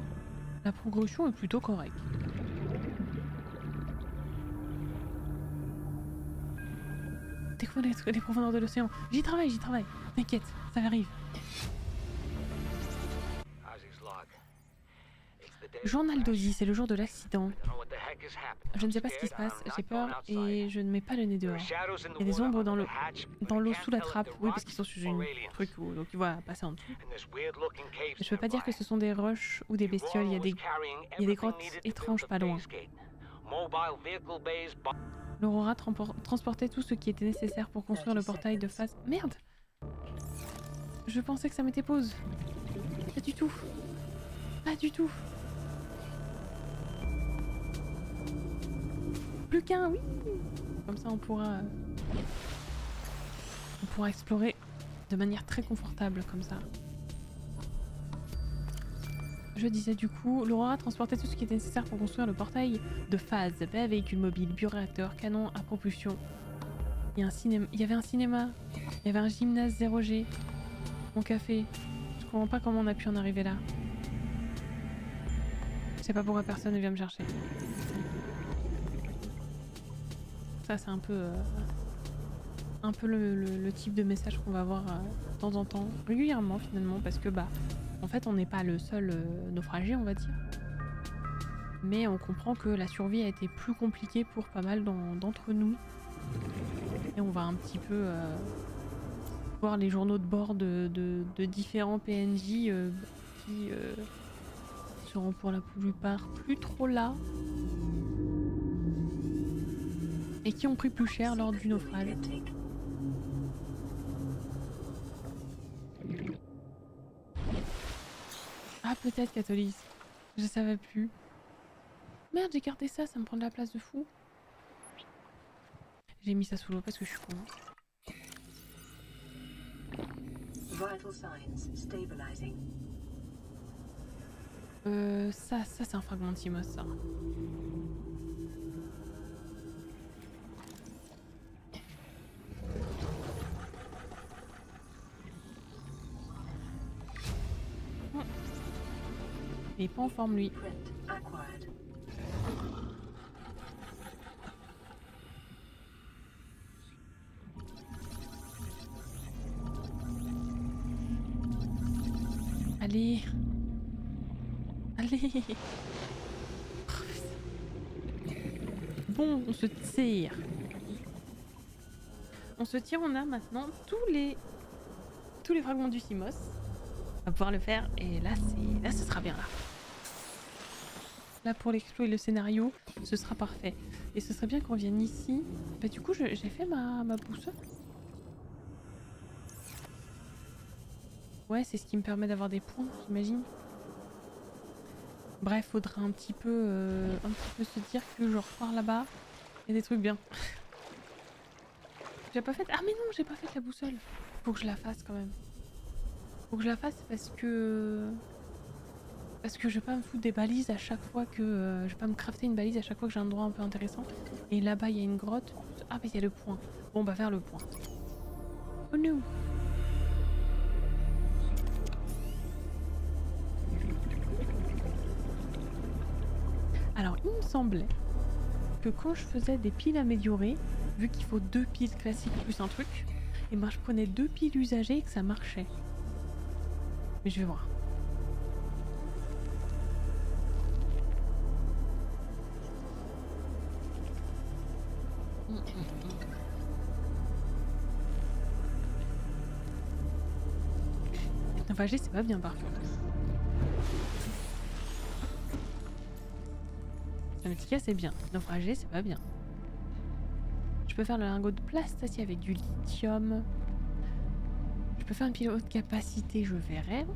La progression est plutôt correcte. Découvrir les profondeurs de l'océan. J'y travaille, t'inquiète, ça arrive. Journal d'Ozzy, c'est le jour de l'accident. Je ne sais pas ce qui se passe, j'ai peur et je ne mets pas le nez dehors. Il y a des ombres dans l'eau sous la trappe, oui, parce qu'ils sont sur une truc où, donc ils voient passer en dessous. Je ne peux pas dire que ce sont des roches ou des bestioles, il y a des grottes étranges pas loin. L'Aurora transportait tout ce qui était nécessaire pour construire le portail de face... Merde! Je pensais que ça mettait pause. Pas du tout. Pas du tout. Plus qu'un, oui! Comme ça on pourra explorer de manière très confortable comme ça. Je disais du coup, l'Aurora transportait tout ce qui était nécessaire pour construire le portail de phase, véhicules mobiles, bioréacteurs, canons à propulsion. Il y avait un cinéma, il y avait un gymnase 0G, mon café. Je comprends pas comment on a pu en arriver là. Je sais pas pourquoi personne ne vient me chercher. Ça c'est un peu le type de message qu'on va avoir de temps en temps, régulièrement finalement, parce que bah... En fait, on n'est pas le seul naufragé, on va dire. Mais on comprend que la survie a été plus compliquée pour pas mal d'entre nous. Et on va un petit peu voir les journaux de bord de différents PNJ qui seront pour la plupart plus trop là. Et qui ont pris plus cher lors du naufrage. Ah peut-être Catholis, je savais plus. Merde j'ai gardé ça, ça me prend de la place de fou. J'ai mis ça sous l'eau parce que je suis con. Ça c'est un fragment de Seamoth ça. Il n'est pas en forme lui. Allez. Allez. Bon, on se tire. On se tire, on a maintenant tous les fragments du Seamoth. On va pouvoir le faire et là, ce sera bien là. Là pour l'explo et le scénario, ce sera parfait. Et ce serait bien qu'on vienne ici. Bah du coup j'ai fait ma boussole. Ouais c'est ce qui me permet d'avoir des points j'imagine. Bref faudra un petit peu se dire que genre par là-bas, il y a des trucs bien. J'ai pas fait... Ah mais non j'ai pas fait la boussole. Faut que je la fasse quand même. Faut que je la fasse parce que je vais pas me foutre des balises à chaque fois que... je vais pas me crafter une balise à chaque fois que j'ai un endroit un peu intéressant. Et là-bas, il y a une grotte. Ah, mais il y a le point. Bon, bah vers le point. Oh non! Alors, il me semblait que quand je faisais des piles améliorées, vu qu'il faut 2 piles classiques plus un truc, et ben je prenais 2 piles usagées et que ça marchait. Mais je vais voir. Enfin, je sais pas bien par contre. Subnautica c'est bien, naufragé c'est pas bien. Je peux faire le lingot de place aussi avec du lithium. Je peux faire une pile haute capacité, je verrai.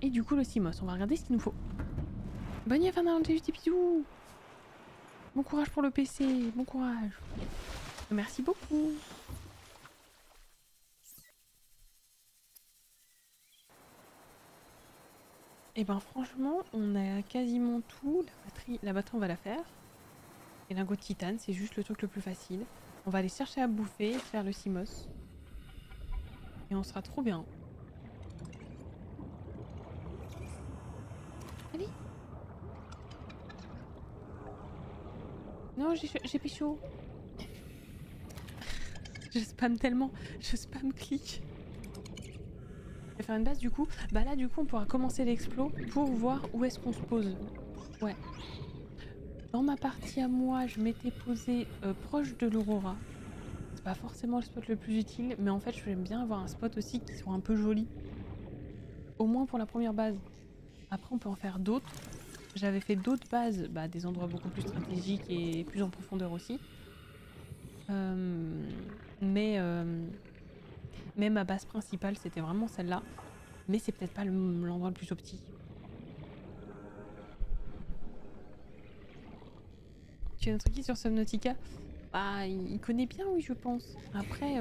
Et du coup le Seamoth, on va regarder ce qu'il nous faut. Bonne nuit à Fernand, t'es juste des bisous. Bon courage pour le PC, bon courage. Merci beaucoup. Et ben franchement, on a quasiment tout. La batterie on va la faire. Et lingot de titane, c'est juste le truc le plus facile. On va aller chercher à bouffer, faire le Seamoth. Et on sera trop bien. Allez. Non, j'ai pécho. Je spam tellement, je spam clic. Je vais faire une base du coup. Bah là du coup on pourra commencer l'explo pour voir où est-ce qu'on se pose. Ouais. Dans ma partie à moi, je m'étais posée proche de l'Aurora. C'est pas forcément le spot le plus utile, mais en fait j'aime bien avoir un spot aussi qui soit un peu joli. Au moins pour la première base. Après on peut en faire d'autres. J'avais fait d'autres bases, bah, des endroits beaucoup plus stratégiques et plus en profondeur aussi. Mais ma base principale c'était vraiment celle-là. Mais c'est peut-être pas l'endroit le plus optique. Tu as un truc sur Subnautica? Bah il connaît bien oui je pense. Après,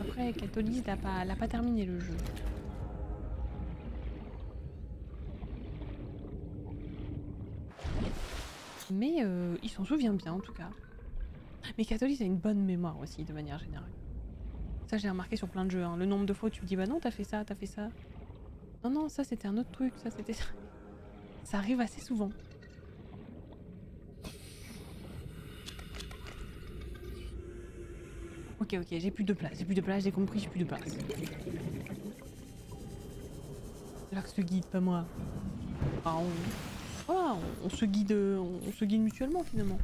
après Catholis l'a pas terminé le jeu. Mais il s'en souvient bien en tout cas. Mais Catholis a une bonne mémoire aussi de manière générale. Ça j'ai remarqué sur plein de jeux, hein. Le nombre de fois où tu me dis bah non t'as fait ça. Non non ça c'était un autre truc, ça c'était ça. Ça arrive assez souvent. Ok ok j'ai plus de place, j'ai compris j'ai plus de place. L'arc se guide pas moi. Ah, on se guide mutuellement finalement.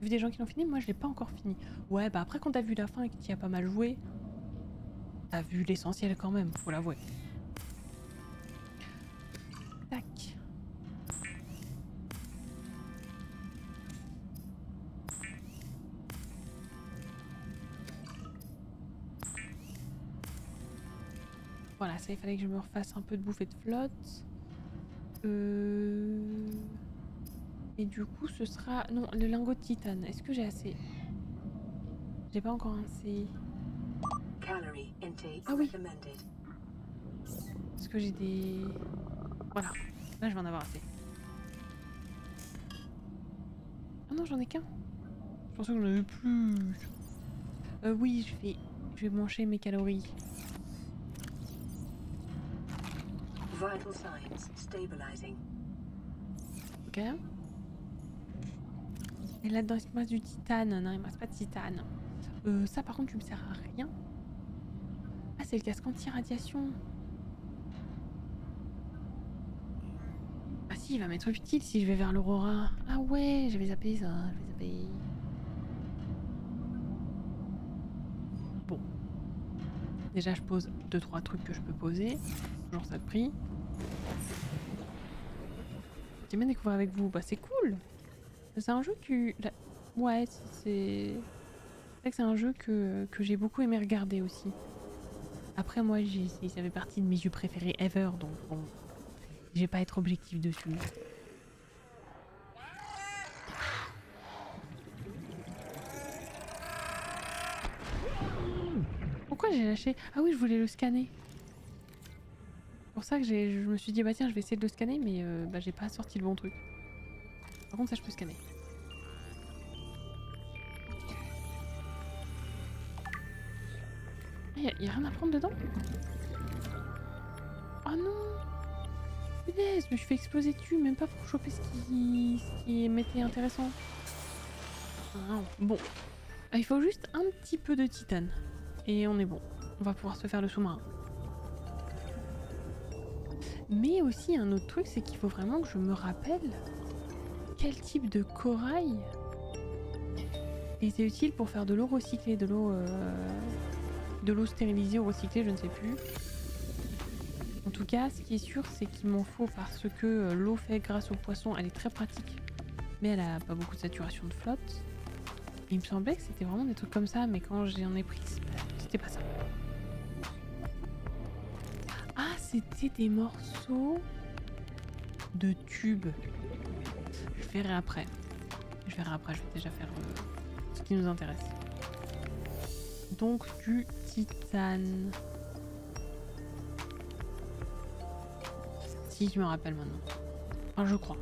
Vu des gens qui l'ont fini, moi je l'ai pas encore fini. Ouais bah après quand t'as vu la fin et que t'y as pas mal joué, t'as vu l'essentiel quand même, faut l'avouer. Tac. Voilà, ça il fallait que je me refasse un peu de bouffée de flotte. Et du coup ce sera... Non, le lingot de titane. Est-ce que j'ai assez? J'ai pas encore assez... Ah oui! Est-ce que j'ai des... Voilà. Là je vais en avoir assez. Ah non j'en ai qu'un. Je pensais que j'en avais plus. Oui je vais manger mes calories. Vital signs stabilizing. Ok. Et là-dedans, il me reste du titane. Non, il me reste pas de titane. Ça, par contre, tu me sers à rien. Ah, c'est le casque anti-radiation. Ah si, il va m'être utile si je vais vers l'Aurora. Ah ouais, j'avais zappé ça. J'avais zappé. Bon. Déjà, je pose 2-3 trucs que je peux poser. Toujours ça de prix. J'ai bien découvert avec vous. Bah, c'est cool! C'est un jeu que... Ouais, c'est un jeu que j'ai beaucoup aimé regarder aussi. Après moi, ça fait partie de mes jeux préférés ever, donc bon, je vais pas être objectif dessus. Pourquoi j'ai lâché? Ah oui, je voulais le scanner. C'est pour ça que je me suis dit, bah tiens, je vais essayer de le scanner, mais bah, j'ai pas sorti le bon truc. Par contre ça je peux scanner. Y'a rien à prendre dedans? Oh non! Punaise, mais je fais exploser dessus, même pas pour choper ce qui m'était intéressant. Ah, bon. Ah, il faut juste un petit peu de titane. Et on est bon. On va pouvoir se faire le sous-marin. Mais aussi un autre truc, c'est qu'il faut vraiment que je me rappelle. Quel type de corail était utile pour faire de l'eau recyclée, de l'eau de l'eau stérilisée ou recyclée, je ne sais plus. En tout cas, ce qui est sûr, c'est qu'il m'en faut parce que l'eau faite grâce aux poissons, elle est très pratique, mais elle a pas beaucoup de saturation de flotte. Il me semblait que c'était vraiment des trucs comme ça, mais quand j'en ai pris, c'était pas ça. Ah, c'était des morceaux de tubes. Je verrai après. Je verrai après, je vais déjà faire ce qui nous intéresse. Donc du titane. Si je me rappelle maintenant. Enfin, je crois.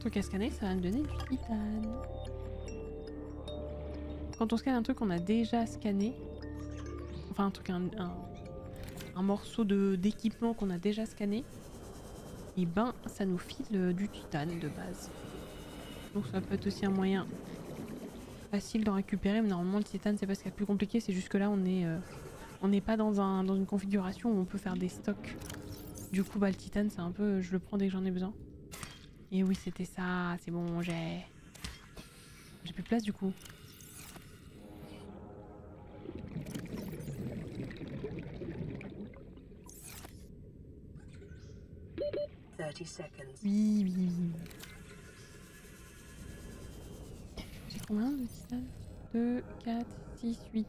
Truc à scanner, ça va me donner du titane. Quand on scanne un truc qu'on a déjà scanné, enfin un truc, un morceau d'équipement qu'on a déjà scanné, et ben ça nous file du titane de base. Donc ça peut être aussi un moyen facile d'en récupérer, mais normalement le titane c'est pas ce qu'il y a de plus compliqué, c'est juste que là on n'est pas dans, dans une configuration où on peut faire des stocks. Du coup bah le titane c'est un peu, je le prends dès que j'en ai besoin. Et oui c'était ça, c'est bon, j'ai plus de place du coup. Oui, oui, oui. J'ai combien de titane? 2, 4, 6, 8.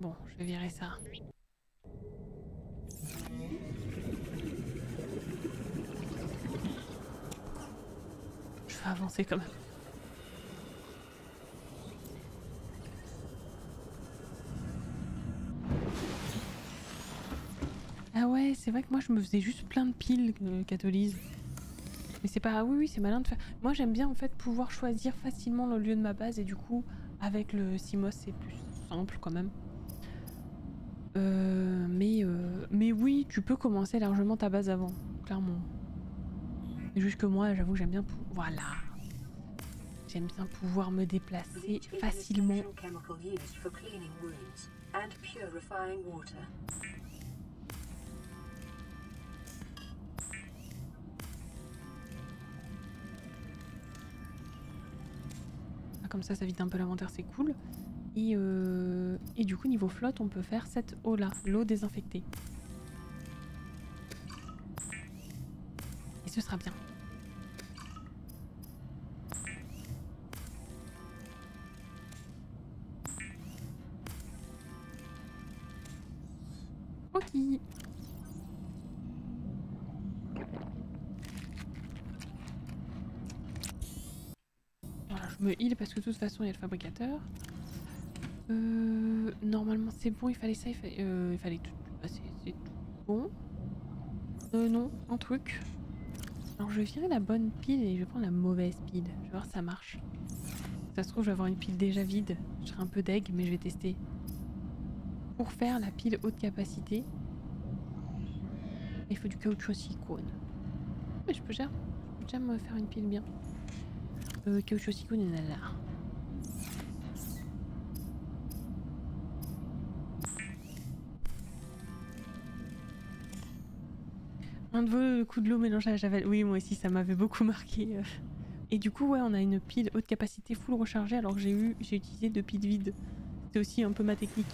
Bon, je vais virer ça. Je vais avancer quand même. Ah ouais, c'est vrai que moi je me faisais juste plein de piles catholisées. Mais c'est pas... Ah oui, oui, c'est malin de faire... Moi j'aime bien en fait pouvoir choisir facilement le lieu de ma base et du coup avec le Seamoth c'est plus simple quand même. Mais oui, tu peux commencer largement ta base avant, clairement. C'est juste que moi j'avoue que j'aime bien... Voilà. J'aime bien pouvoir me déplacer facilement. Comme ça, ça vide un peu l'inventaire, c'est cool. Et du coup, niveau flotte, on peut faire cette eau-là, l'eau désinfectée. Et ce sera bien. Ok. Me heal parce que de toute façon il y a le fabricateur. Normalement c'est bon, il fallait ça, il fallait tout. C'est tout bon. Non, un truc. Alors je vais virer la bonne pile et je vais prendre la mauvaise pile. Je vais voir si ça marche. Si ça se trouve je vais avoir une pile déjà vide. Je serai un peu deg mais je vais tester. Pour faire la pile haute capacité. Il faut du caoutchouc silicone. Mais je peux déjà me faire une pile bien. Caoutchouc silicone, il y en a là. Un de vos coups de l'eau mélangé à la javel. Oui, moi aussi, ça m'avait beaucoup marqué. Et du coup, ouais, on a une pile haute capacité full rechargée alors que j'ai utilisé deux piles vides. C'est aussi un peu ma technique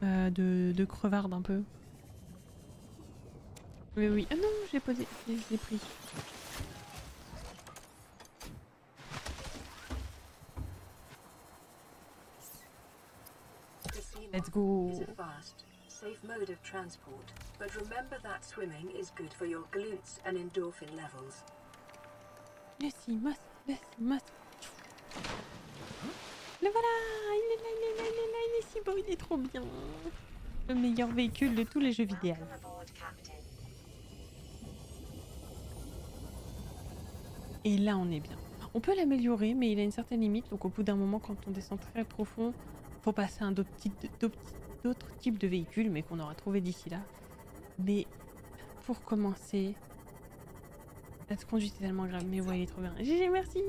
de crevarde un peu. Mais oui. Ah non, j'ai posé, j'ai pris. Let's go. Is a fast, safe mode of transport, but remember that swimming is good for your glutes and endorphin levels. Yes, he must. Yes, he must. Le voilà, il est si beau, il est trop bien. Le meilleur véhicule de tous les jeux vidéo. Et là, on est bien. On peut l'améliorer, mais il a une certaine limite. Donc, au bout d'un moment, quand on descend très profond. Faut passer à d'autres types de véhicules, mais qu'on aura trouvé d'ici là. Mais pour commencer, la conduite est tellement grave. Mais ouais, il est trop bien. GG, merci.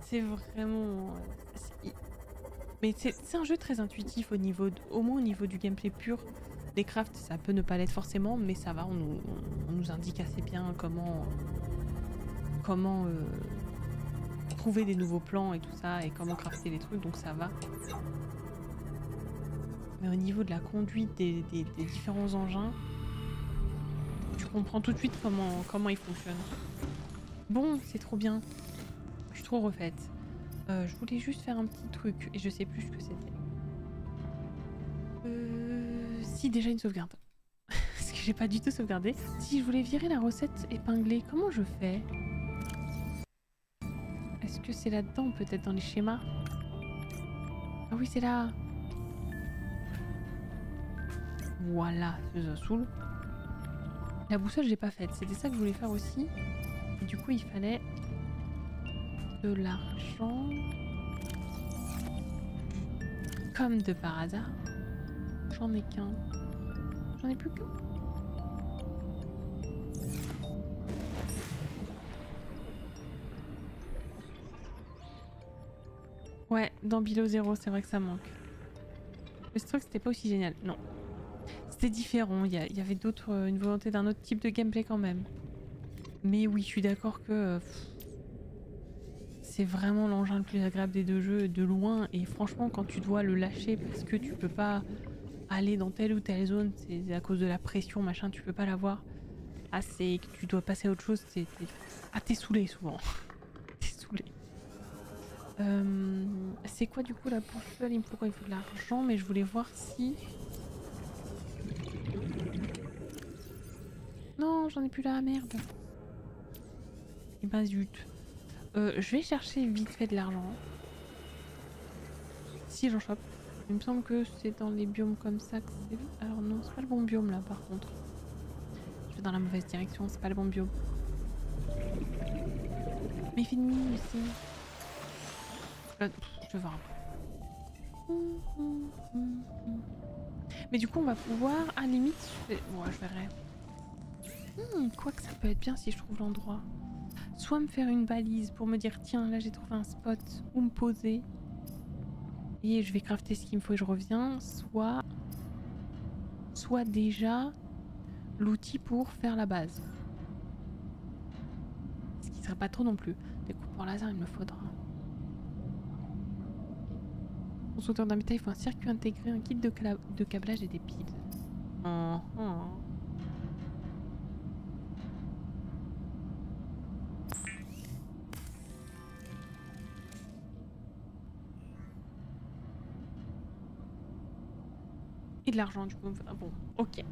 C'est vraiment... Mais c'est un jeu très intuitif au niveau, au moins au niveau du gameplay pur. Les crafts, ça peut ne pas l'être forcément, mais ça va, on nous indique assez bien comment trouver des nouveaux plans et tout ça, et comment crafter les trucs, donc ça va. Mais au niveau de la conduite des différents engins, tu comprends tout de suite comment ils fonctionnent. Bon, c'est trop bien. Je suis trop refaite. Je voulais juste faire un petit truc, et je sais plus ce que c'était. Si, déjà une sauvegarde. Parce que j'ai pas du tout sauvegardé. Si je voulais virer la recette épinglée, comment je fais? Est-ce que c'est là-dedans, peut-être, dans les schémas? Ah oui, c'est là. Voilà, ça saoule. La boussole, j'ai pas faite. C'était ça que je voulais faire aussi. Et du coup, il fallait de l'argent. Comme de par hasard. J'en ai qu'un. J'en ai plus qu'un. Ouais, dans Below Zero, c'est vrai que ça manque. Mais ce truc, c'était pas aussi génial. Non. C'était différent. Il y avait d'autres, une volonté d'un autre type de gameplay quand même. Mais oui, je suis d'accord que... c'est vraiment l'engin le plus agréable des deux jeux, de loin. Et franchement, quand tu dois le lâcher parce que tu peux pas... aller dans telle ou telle zone, c'est à cause de la pression, machin, tu peux pas l'avoir. Ah, c'est que tu dois passer à autre chose, c'est... Ah, t'es saoulé souvent. T'es saoulé. C'est quoi du coup la poursuite? Il me faut quoi? Il me faut de l'argent, mais je voulais voir si... Non, j'en ai plus là, merde. Et bah zut. Je vais chercher vite fait de l'argent. Si j'en chope. Il me semble que c'est dans les biomes comme ça que c'est... Alors non, c'est pas le bon biome là par contre. Je vais dans la mauvaise direction, c'est pas le bon biome. Mais il fait de nuit ici. Je vais voir un peu. Mais du coup on va pouvoir, à limite... Je vais... Ouais, je verrai. Quoi que ça peut être bien si je trouve l'endroit. Soit me faire une balise pour me dire tiens là j'ai trouvé un spot où me poser. Et je vais crafter ce qu'il me faut et je reviens, soit déjà l'outil pour faire la base. Ce qui serait pas trop non plus. Des coups pour laser il me faudra. Pour sauter d'un métal, il faut un circuit intégré, un kit de câblage et des piles. De l'argent du coup, ah bon, ok.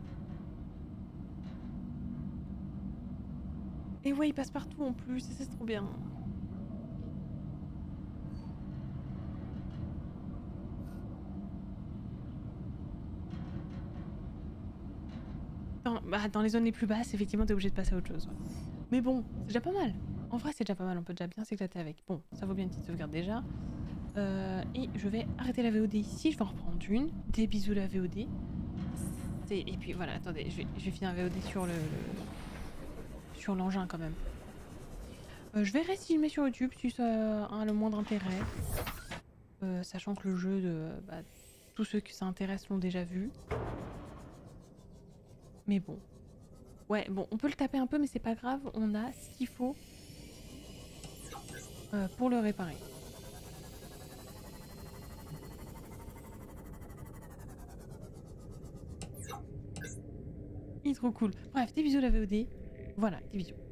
Et ouais, il passe partout en plus, c'est trop bien. Dans les zones les plus basses, effectivement, t'es obligé de passer à autre chose. Ouais. Mais bon, c'est déjà pas mal. En vrai, c'est déjà pas mal, on peut déjà bien s'éclater avec. Bon, ça vaut bien une petite sauvegarde déjà. Et je vais arrêter la VOD ici, je vais en reprendre une. Des bisous la VOD. Et puis voilà, attendez, je vais finir la VOD sur sur l'engin quand même. Je verrai si je mets sur YouTube, si ça a le moindre intérêt. Sachant que le jeu, tous ceux qui s'intéressent l'ont déjà vu. Mais bon. Ouais, bon, on peut le taper un peu, mais c'est pas grave, on a ce qu'il faut pour le réparer. Trop cool. Bref, des bisous la VOD. Voilà, des bisous.